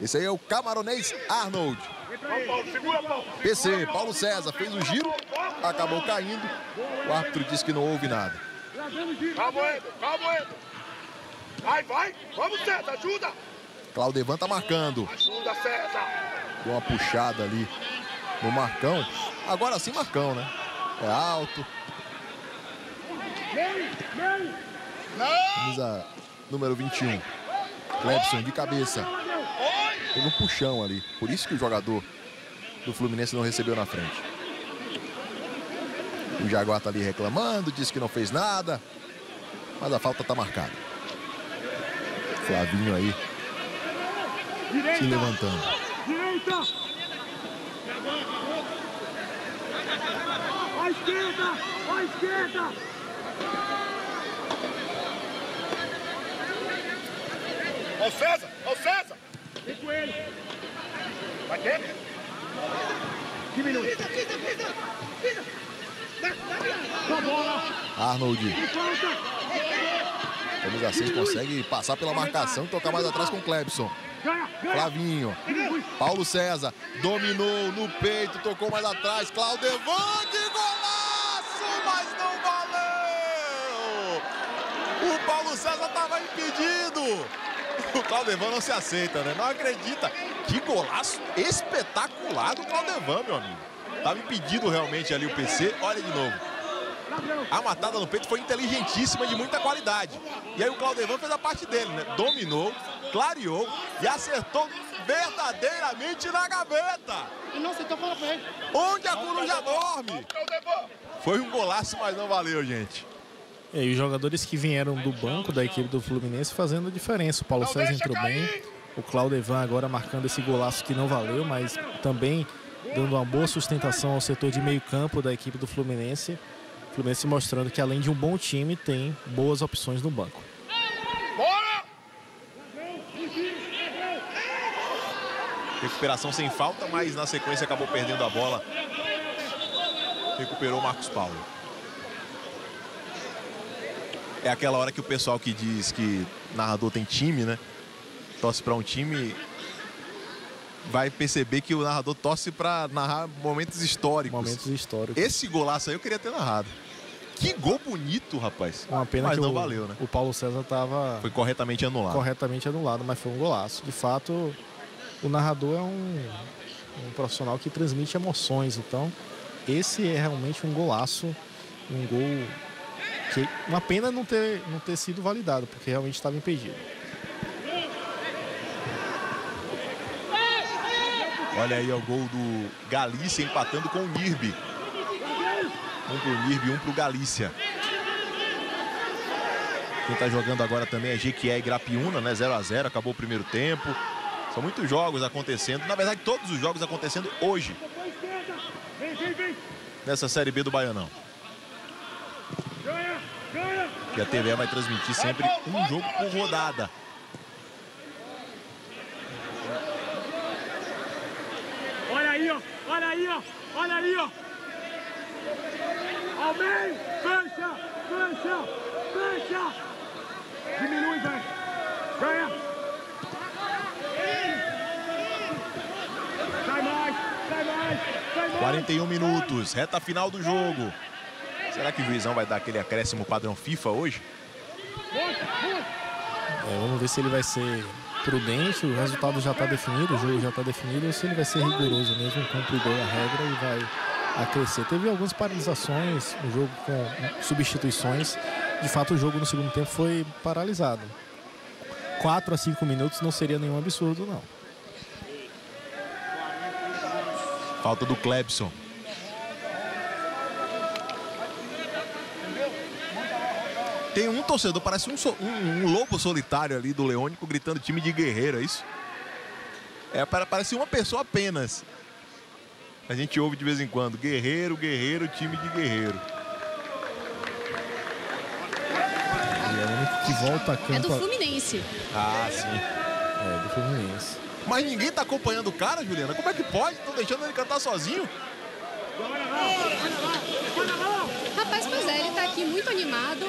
Esse aí é o camaronês Arnold. PC, Paulo César fez o giro, acabou caindo. O árbitro disse que não houve nada. Calma, Edu, calma, Edu. Vai, vai, vamos, César, ajuda! Claudevan tá marcando. Ajuda, César. Deu uma puxada ali no Marcão. Agora sim, Marcão, né? É alto. Camisa número 21. Clebson de cabeça. Teve um puxão ali. Por isso que o jogador do Fluminense não recebeu na frente. O Jaguar tá ali reclamando, disse que não fez nada. Mas a falta tá marcada. Flavinho aí. Se levantando. Direita! À esquerda! À esquerda! Ó César! Ó César! Vem com ele! Vai dentro! Diminui! Pisa, pisa, pisa! Pisa! Dá bola! Arnold! Camisa 6 consegue passar pela marcação e tocar mais atrás com o Clebson. Flavinho, Paulo César, dominou no peito, tocou mais atrás, Claudevan, de golaço, mas não valeu! O Paulo César estava impedido, o Claudevan não se aceita, né? Não acredita, que golaço espetacular do Claudevan, meu amigo. Estava impedido realmente ali o PC, olha de novo. A matada no peito foi inteligentíssima, de muita qualidade. E aí o Claudevan fez a parte dele, né? Dominou, clareou e acertou verdadeiramente na gaveta. Onde a coruja dorme. Foi um golaço, mas não valeu, gente. E aí, os jogadores que vieram do banco da equipe do Fluminense fazendo a diferença. O Paulo César entrou bem. O Claudevan agora marcando esse golaço que não valeu, mas também dando uma boa sustentação ao setor de meio campo da equipe do Fluminense. O Fluminense mostrando que, além de um bom time, tem boas opções no banco. Bora! Recuperação sem falta, mas na sequência acabou perdendo a bola. Recuperou o Marcos Paulo. É aquela hora que o pessoal que diz que narrador tem time, né? Torce para um time, vai perceber que o narrador torce para narrar momentos históricos. Momentos históricos. Esse golaço aí eu queria ter narrado. Que gol bonito, rapaz. Uma pena, mas que não valeu, né? O Paulo César estava... Foi corretamente anulado. Corretamente anulado, mas foi um golaço. De fato, o narrador é um profissional que transmite emoções. Então, esse é realmente um golaço. Um gol que... Uma pena não ter sido validado, porque realmente estava impedido. Olha aí o gol do Galícia empatando com o UNIRB. Um pro UNIRB, um pro Galícia. Quem tá jogando agora também é Jequié e Grapiúna, né? 0x0, acabou o primeiro tempo. São muitos jogos acontecendo. Na verdade, todos os jogos acontecendo hoje. Nessa Série B do Baianão. Que a TVE vai transmitir sempre um jogo por rodada. Olha aí, Olha aí, ó. Olha aí, ó. Ao meio. Fecha. Fecha. Fecha. Diminui, velho. Ganha. Sai mais. Sai mais. Sai mais. 41 minutos. Reta final do jogo. Será que o Juizão vai dar aquele acréscimo padrão FIFA hoje? É, vamos ver se ele vai ser prudente, o resultado já está definido, o jogo já está definido, ou se ele vai ser rigoroso mesmo, cumpridor da regra e vai acrescer. Teve algumas paralisações, o jogo com substituições, de fato o jogo no segundo tempo foi paralisado. 4 a 5 minutos não seria nenhum absurdo, não. Falta do Clebson. Tem um torcedor, parece um lobo solitário ali do Leônico gritando time de guerreiro, é isso? É, parece uma pessoa apenas. A gente ouve de vez em quando, guerreiro, guerreiro, time de guerreiro. Leônico que volta a campo. É do Fluminense. Ah, sim. É do Fluminense. Mas ninguém tá acompanhando o cara, Juliana? Como é que pode? Estão deixando ele cantar sozinho? Rapaz, pois é, ele tá aqui muito animado,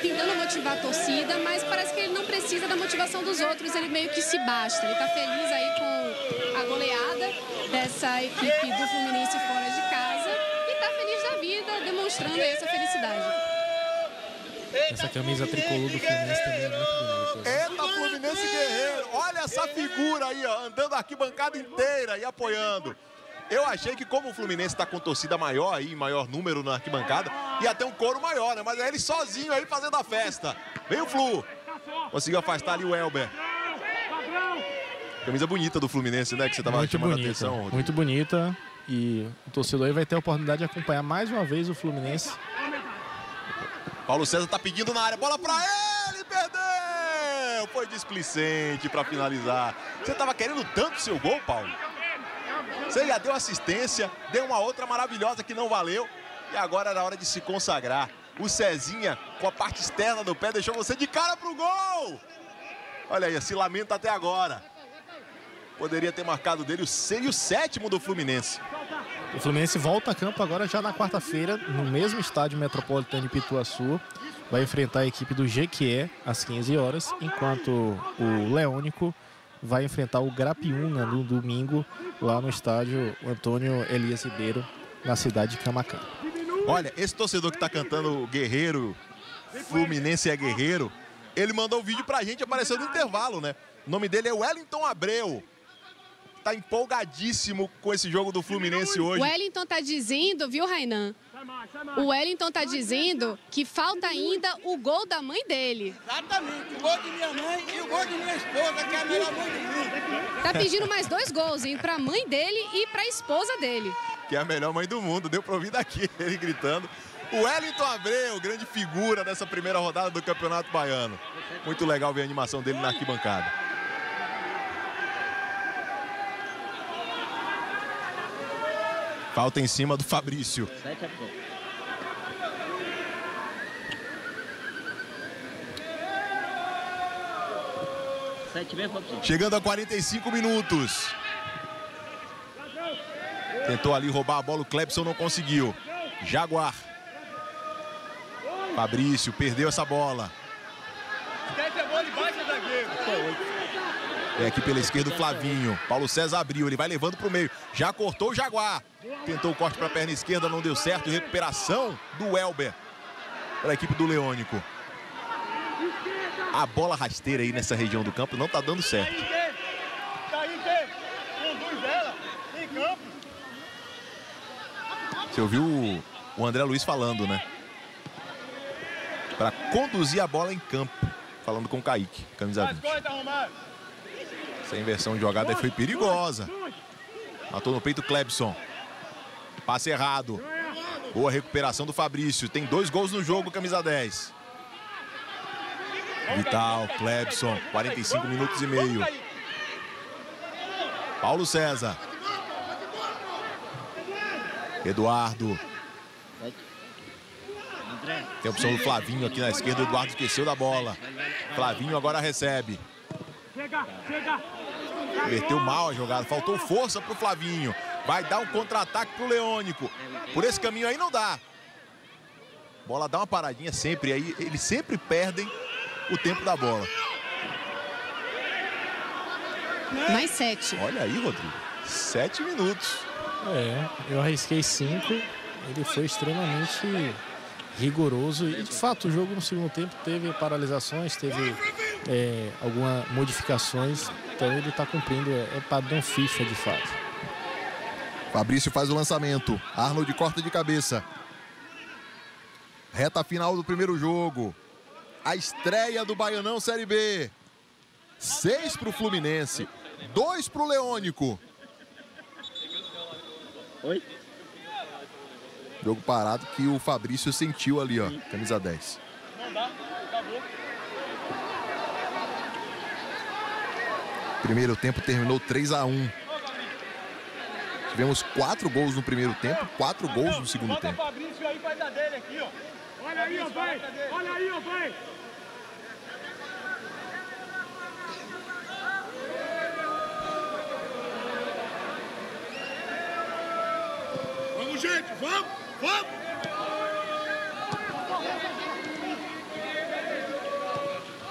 tentando motivar a torcida, mas parece que ele não precisa da motivação dos outros, ele meio que se basta. Ele tá feliz aí com a goleada dessa equipe do Fluminense fora de casa e tá feliz da vida, demonstrando aí essa felicidade. Essa camisa tricolor do Fluminense também é muito bonita. É da Fluminense guerreiro, olha essa figura aí, ó, andando a arquibancada inteira e apoiando. Eu achei que como o Fluminense está com torcida maior aí, maior número na arquibancada, ia ter um coro maior, né? Mas é ele sozinho aí fazendo a festa. Vem o Flu. Conseguiu afastar ali o Elber. Camisa bonita do Fluminense, né? Que você estava chamando a atenção. Rodrigo. Muito bonita. E o torcedor aí vai ter a oportunidade de acompanhar mais uma vez o Fluminense. Paulo César tá pedindo na área. Bola para ele, perdeu! Foi displicente para finalizar. Você estava querendo tanto seu gol, Paulo? Você já deu assistência, deu uma outra maravilhosa que não valeu. E agora era hora de se consagrar. O Cezinha, com a parte externa do pé, deixou você de cara pro gol. Olha aí, se lamenta até agora. Poderia ter marcado dele o 7º do Fluminense. O Fluminense volta a campo agora já na quarta-feira, no mesmo estádio metropolitano de Pituaçu. Vai enfrentar a equipe do Jequié às 15 horas, enquanto o Leônico vai enfrentar o Grapiúna no domingo, lá no estádio Antônio Elias Ribeiro, na cidade de Camacã. Olha, esse torcedor que está cantando guerreiro, Fluminense é guerreiro, ele mandou um vídeo pra gente, apareceu no intervalo, né? O nome dele é Wellington Abreu. Tá empolgadíssimo com esse jogo do Fluminense hoje. O Wellington tá dizendo, viu, Rainan? O Wellington tá dizendo que falta ainda o gol da mãe dele. Exatamente, o gol de minha mãe e o gol de minha esposa, que é a melhor mãe do mundo. Tá pedindo mais 2 gols, hein, pra mãe dele e pra esposa dele. Que é a melhor mãe do mundo, deu pra ouvir daqui, ele gritando. O Wellington Abreu, grande figura dessa primeira rodada do Campeonato Baiano. Muito legal ver a animação dele na arquibancada. Falta em cima do Fabrício. Chegando a 45 minutos. Tentou ali roubar a bola, o Clebson não conseguiu. Jaguar. Fabrício perdeu essa bola. É aqui pela esquerda o Flavinho. Paulo César abriu, ele vai levando para o meio. Já cortou o Jaguar. Tentou o corte para a perna esquerda, não deu certo. Recuperação do Elber para a equipe do Leônico. A bola rasteira aí nessa região do campo não está dando certo. Você ouviu o André Luiz falando, né? Para conduzir a bola em campo. Falando com o Kaique, camisa 20. Essa inversão de jogada foi perigosa. Matou no peito Clebson. Passe errado. Boa recuperação do Fabrício. Tem 2 gols no jogo, camisa 10. Vital, Clebson, 45 minutos e meio. Paulo César. Eduardo. Tem a opção do Flavinho aqui na esquerda. O Eduardo esqueceu da bola. Flavinho agora recebe. Inverteu mal a jogada, faltou força pro Flavinho. Vai dar um contra-ataque pro Leônico. Por esse caminho aí não dá. Bola dá uma paradinha sempre aí. Eles sempre perdem o tempo da bola. Mais 7. Olha aí, Rodrigo. 7 minutos. É, eu arrisquei 5. Ele foi extremamente rigoroso. E, de fato, o jogo no segundo tempo teve paralisações, teve algumas modificações. Então, ele está cumprindo. É padrão FIFA, de fato. Fabrício faz o lançamento. Arnold corta de cabeça. Reta final do primeiro jogo. A estreia do Baianão Série B. 6 para o Fluminense, 2 para o Leônico. Oi? Jogo parado que o Fabrício sentiu ali, ó. Camisa 10. Não dá, acabou. Primeiro tempo terminou 3-1. Tivemos 4 gols no primeiro tempo, 4 gols no segundo tempo. Bota o Fabrício aí, faz a dele aqui, ó. Olha aí, ó, vai. Olha aí, ó, vai. Vamos, gente, vamos, vamos.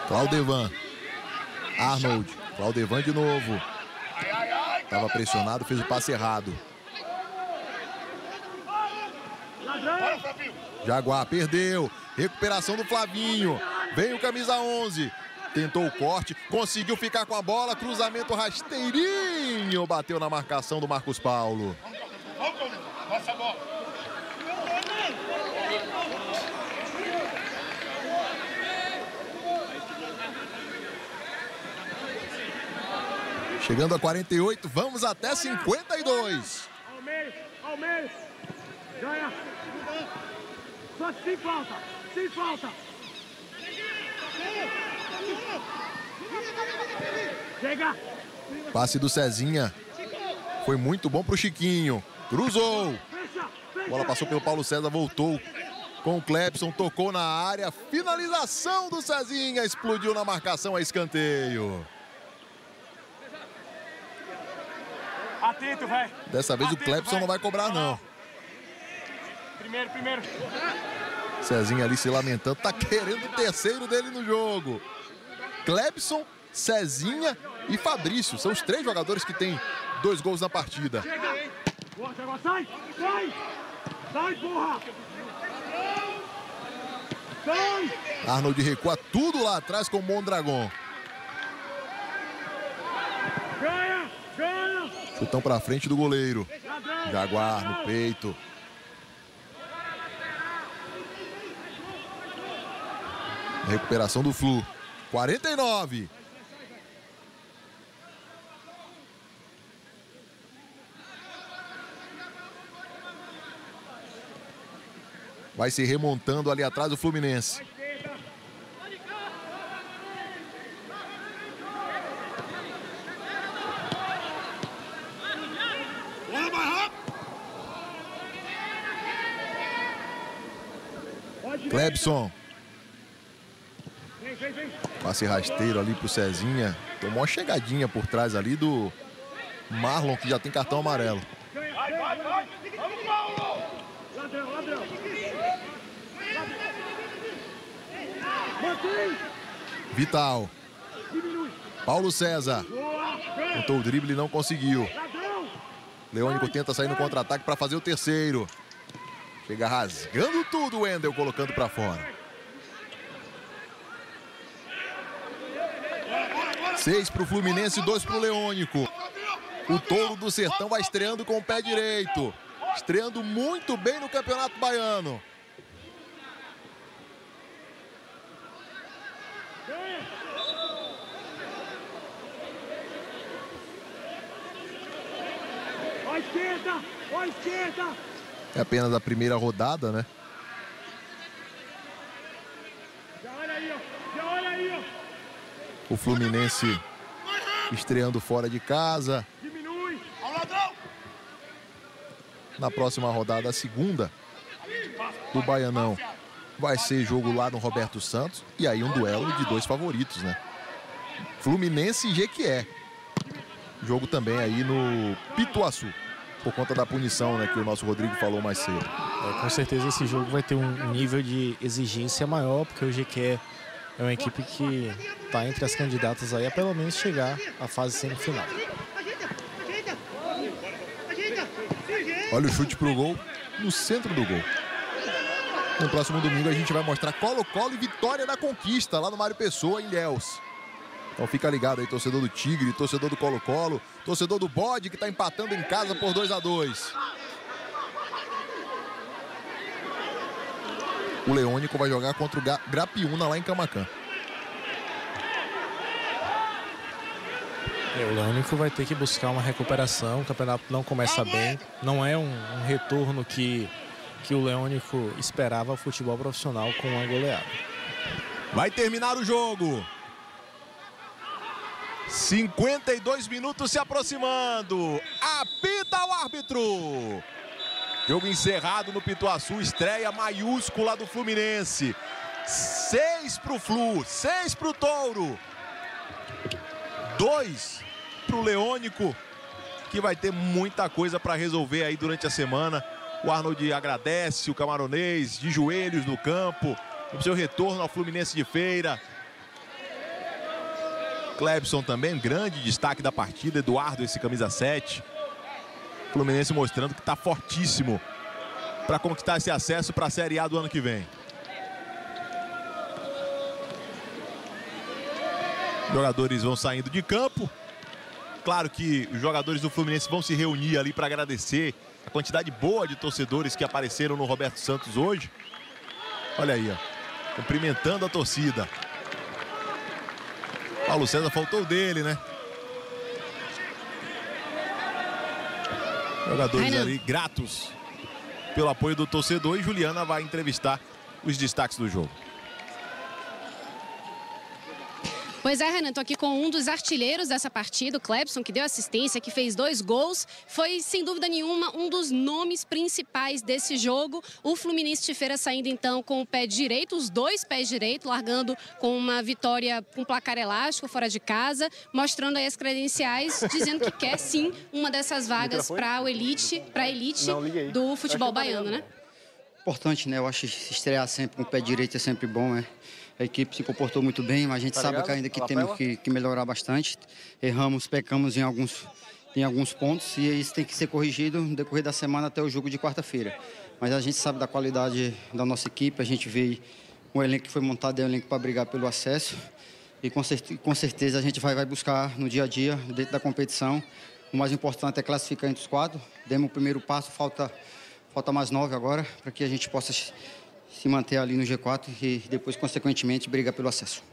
Claudevan. Arnold. Claudevan de novo. Estava pressionado, fez o passe errado. Jaguar perdeu. Recuperação do Flavinho. Vem o camisa 11. Tentou o corte, conseguiu ficar com a bola. Cruzamento rasteirinho. Bateu na marcação do Marcos Paulo. Chegando a 48, vamos até 52. Almeida, ganha. Só sem falta, sem falta. Chega. Passe do Cezinha. Foi muito bom pro Chiquinho. Cruzou. Bola passou pelo Paulo César, voltou com o Clebson, tocou na área. Finalização do Cezinha, explodiu na marcação, é escanteio. Atento, vai. Dessa vez atento, o Clebson vai. Não vai cobrar, não. Primeiro. Cezinha ali se lamentando. Tá querendo o terceiro dele no jogo. Clebson, Cezinha e Fabrício. São os 3 jogadores que têm 2 gols na partida. Sai, porra! Sai! Arnold recua tudo lá atrás com o Mondragon. Ganha! Chutão pra frente do goleiro. Jaguar no peito. Recuperação do Flu. 49. Vai se remontando ali atrás o Fluminense. Clebson. Passe rasteiro ali pro Cezinha. Tomou uma chegadinha por trás ali do Marlon, que já tem cartão amarelo. Vai. Vamos, Paulo! Ladrão. Vital. Paulo César. Tentou o drible e não conseguiu. Leônico tenta sair no contra-ataque para fazer o terceiro. Chega rasgando tudo, o Wendel colocando para fora. 6 para o Fluminense, 2 para o Leônico. O Touro do Sertão vai estreando com o pé direito. Estreando muito bem no Campeonato Baiano. Ó a esquerda! É apenas a primeira rodada, né? Já olha aí, ó. O Fluminense estreando fora de casa. Diminui. Na próxima rodada, a segunda do Baianão, vai ser jogo lá no Roberto Santos. E aí um duelo de 2 favoritos, né? Fluminense e Jequié. Jogo também aí no Pituaçu. por conta da punição, né, que o nosso Rodrigo falou mais cedo. É, com certeza esse jogo vai ter um nível de exigência maior, porque o Jequié é uma equipe que está entre as candidatas aí a pelo menos chegar à fase semifinal. Olha o chute para o gol, no centro do gol. No próximo domingo a gente vai mostrar Colo-Colo e Vitória da Conquista, lá no Mário Pessoa, em Ilhéus. Então fica ligado aí, torcedor do Tigre, torcedor do Colo-Colo, torcedor do Bode, que está empatando em casa por 2-2. O Leônico vai jogar contra o Grapiúna lá em Camacã. O Leônico vai ter que buscar uma recuperação, o campeonato não começa bem, não é um retorno que o Leônico esperava ao futebol profissional com uma goleada. Vai terminar o jogo. 52 minutos se aproximando. Apita o árbitro. Jogo encerrado no Pituaçu. Estreia maiúscula do Fluminense. 6 para o Flu, 6 para o Touro, 2 para o Leônico, que vai ter muita coisa para resolver aí durante a semana. O Arnold agradece o camaronês de joelhos no campo no seu retorno ao Fluminense de Feira. Clebson também, grande destaque da partida, Eduardo, esse camisa 7. Fluminense mostrando que está fortíssimo para conquistar esse acesso para a Série A do ano que vem. Os jogadores vão saindo de campo. Claro que os jogadores do Fluminense vão se reunir ali para agradecer a quantidade boa de torcedores que apareceram no Roberto Santos hoje. Olha aí, ó, cumprimentando a torcida. Paulo César faltou dele, né? Jogadores ali gratos pelo apoio do torcedor, e Juliana vai entrevistar os destaques do jogo. Pois é, Rainan, estou aqui com um dos artilheiros dessa partida, o Clebson, que deu assistência, que fez 2 gols. Foi, sem dúvida nenhuma, um dos nomes principais desse jogo. O Fluminense de Feira saindo, então, com o pé direito, os 2 pés direitos, largando com uma vitória com placar elástico fora de casa, mostrando aí as credenciais, dizendo que quer, sim, uma dessas vagas para a elite do futebol baiano, né? Importante, né? Eu acho que estrear sempre com o pé direito é sempre bom, né? A equipe se comportou muito bem, mas a gente sabe que ainda que temos que melhorar bastante. Erramos, pecamos em alguns pontos, e isso tem que ser corrigido no decorrer da semana até o jogo de quarta-feira. Mas a gente sabe da qualidade da nossa equipe, a gente vê um elenco que foi montado, é um elenco para brigar pelo acesso. E com certeza a gente vai buscar no dia a dia, dentro da competição. O mais importante é classificar entre os 4. Demos o primeiro passo, falta mais 9 agora, para que a gente possa se manter ali no G4 e depois, consequentemente, brigar pelo acesso.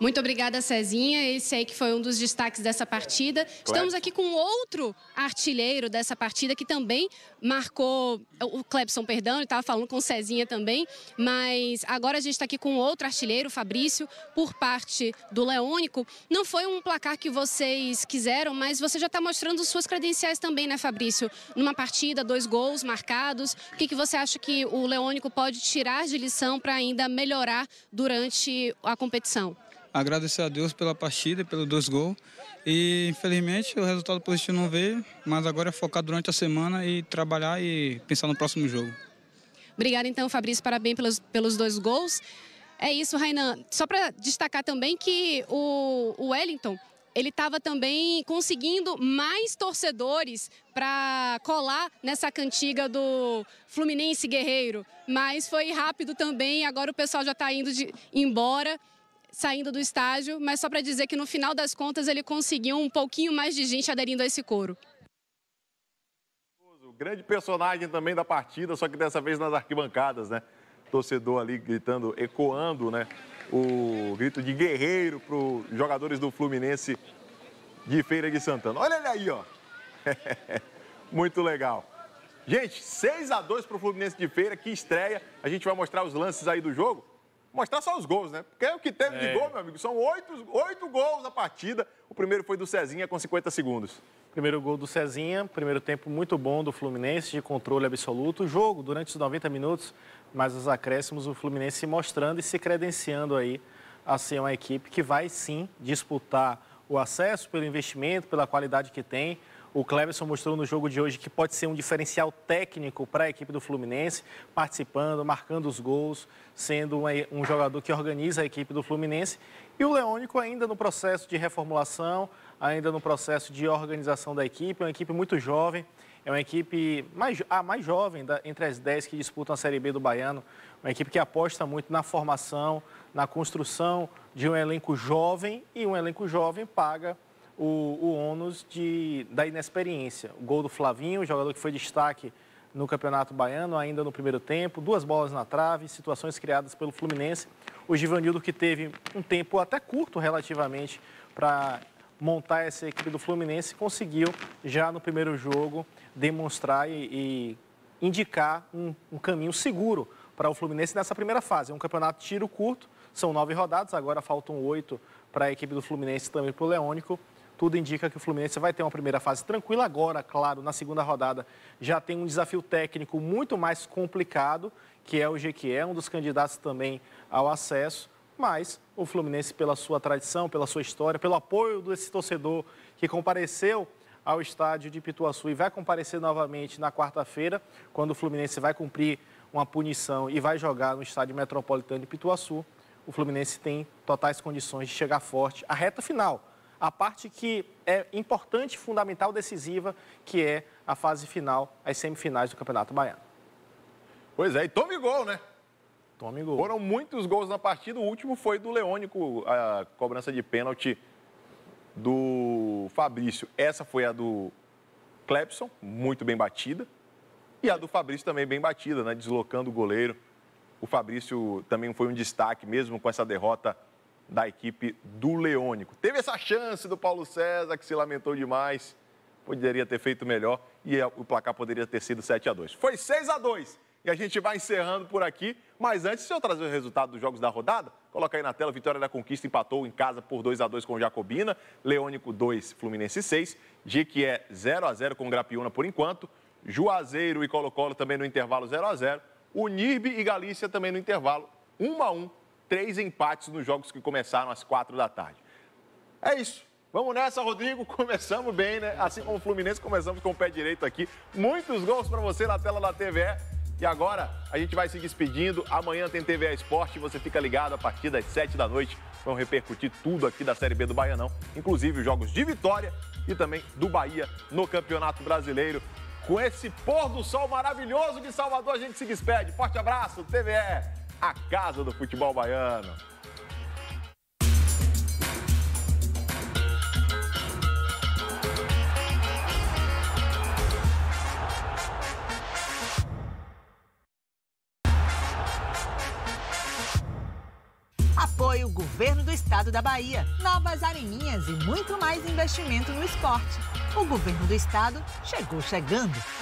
Muito obrigada, Cezinha. Esse aí que foi um dos destaques dessa partida. Estamos aqui com outro artilheiro dessa partida que também marcou... O Clebson, perdão, ele estava falando com o Cezinha também. Mas agora a gente está aqui com outro artilheiro, o Fabrício, por parte do Leônico. Não foi um placar que vocês quiseram, mas você já está mostrando suas credenciais também, né, Fabrício? Numa partida, 2 gols marcados. O que você acha que o Leônico pode tirar de lição para ainda melhorar durante a competição? Agradecer a Deus pela partida, pelos 2 gols, e infelizmente o resultado positivo não veio, mas agora é focar durante a semana e trabalhar e pensar no próximo jogo. Obrigada então, Fabrício, parabéns pelos 2 gols. É isso, Rainan. Só para destacar também que o Wellington, ele estava também conseguindo mais torcedores para colar nessa cantiga do Fluminense Guerreiro, mas foi rápido também, agora o pessoal já está indo embora, saindo do estádio, mas só para dizer que no final das contas ele conseguiu um pouquinho mais de gente aderindo a esse coro. O grande personagem também da partida, só que dessa vez nas arquibancadas, né? Torcedor ali gritando, ecoando, né? O grito de guerreiro para os jogadores do Fluminense de Feira de Santana. Olha ele aí, ó. Muito legal. Gente, 6-2 para o Fluminense de Feira, que estreia. A gente vai mostrar os lances aí do jogo. Mostrar só os gols, né? Porque é o que teve de gol, meu amigo. São 8 gols na partida. O primeiro foi do Cezinha com 50 segundos. Primeiro gol do Cezinha. Primeiro tempo muito bom do Fluminense, de controle absoluto. O jogo durante os 90 minutos, mas os acréscimos, o Fluminense se mostrando e se credenciando aí a ser uma equipe que vai sim disputar o acesso pelo investimento, pela qualidade que tem. O Cleberson mostrou no jogo de hoje que pode ser um diferencial técnico para a equipe do Fluminense, participando, marcando os gols, sendo um jogador que organiza a equipe do Fluminense. E o Leônico ainda no processo de reformulação, ainda no processo de organização da equipe, é uma equipe muito jovem, é uma equipe mais jovem entre as 10 que disputam a Série B do Baiano, uma equipe que aposta muito na formação, na construção de um elenco jovem, e um elenco jovem paga o ônus da inexperiência. O gol do Flavinho, jogador que foi destaque no Campeonato Baiano, ainda no primeiro tempo, 2 bolas na trave, situações criadas pelo Fluminense. O Givanildo, que teve um tempo até curto relativamente para montar essa equipe do Fluminense, conseguiu já no primeiro jogo demonstrar e indicar um caminho seguro para o Fluminense nessa primeira fase. É um campeonato de tiro curto, são 9 rodadas, agora faltam 8 para a equipe do Fluminense, também para o Leônico. Tudo indica que o Fluminense vai ter uma primeira fase tranquila. Agora, claro, na segunda rodada já tem um desafio técnico muito mais complicado, que é o Jequié, um dos candidatos também ao acesso. Mas o Fluminense, pela sua tradição, pela sua história, pelo apoio desse torcedor que compareceu ao estádio de Pituaçu e vai comparecer novamente na quarta-feira, quando o Fluminense vai cumprir uma punição e vai jogar no Estádio Metropolitano de Pituaçu, o Fluminense tem totais condições de chegar forte à reta final. A parte que é importante, fundamental, decisiva, que é a fase final, as semifinais do Campeonato Baiano. Pois é, e tome gol, né? Tome gol. Foram muitos gols na partida, o último foi do Leônico, a cobrança de pênalti do Fabrício. Essa foi a do Clebson, muito bem batida, e a do Fabrício também bem batida, né? Deslocando o goleiro. O Fabrício também foi um destaque, mesmo com essa derrota da equipe do Leônico. Teve essa chance do Paulo César, que se lamentou demais, poderia ter feito melhor e o placar poderia ter sido 7-2. Foi 6-2 e a gente vai encerrando por aqui, mas antes, se eu trazer o resultado dos jogos da rodada, coloca aí na tela. Vitória da Conquista empatou em casa por 2-2 com o Jacobina, Leônico 2, Fluminense 6, Jequié 0-0 com o Grapiúna por enquanto, Juazeiro e Colo-Colo também no intervalo 0-0, UNIRB e Galícia também no intervalo 1-1. 3 empates nos jogos que começaram às 16h. É isso. Vamos nessa, Rodrigo. Começamos bem, né? Assim como o Fluminense, começamos com o pé direito aqui. Muitos gols para você na tela da TVE. E agora a gente vai se despedindo. Amanhã tem TVE Esporte. Você fica ligado a partir das 19h. Vamos repercutir tudo aqui da Série B do Baianão. Inclusive os jogos de Vitória e também do Bahia no Campeonato Brasileiro. Com esse pôr do sol maravilhoso de Salvador, a gente se despede. Forte abraço, TVE. A casa do futebol baiano. Apoio o Governo do Estado da Bahia, novas areninhas e muito mais investimento no esporte. O Governo do Estado chegou chegando.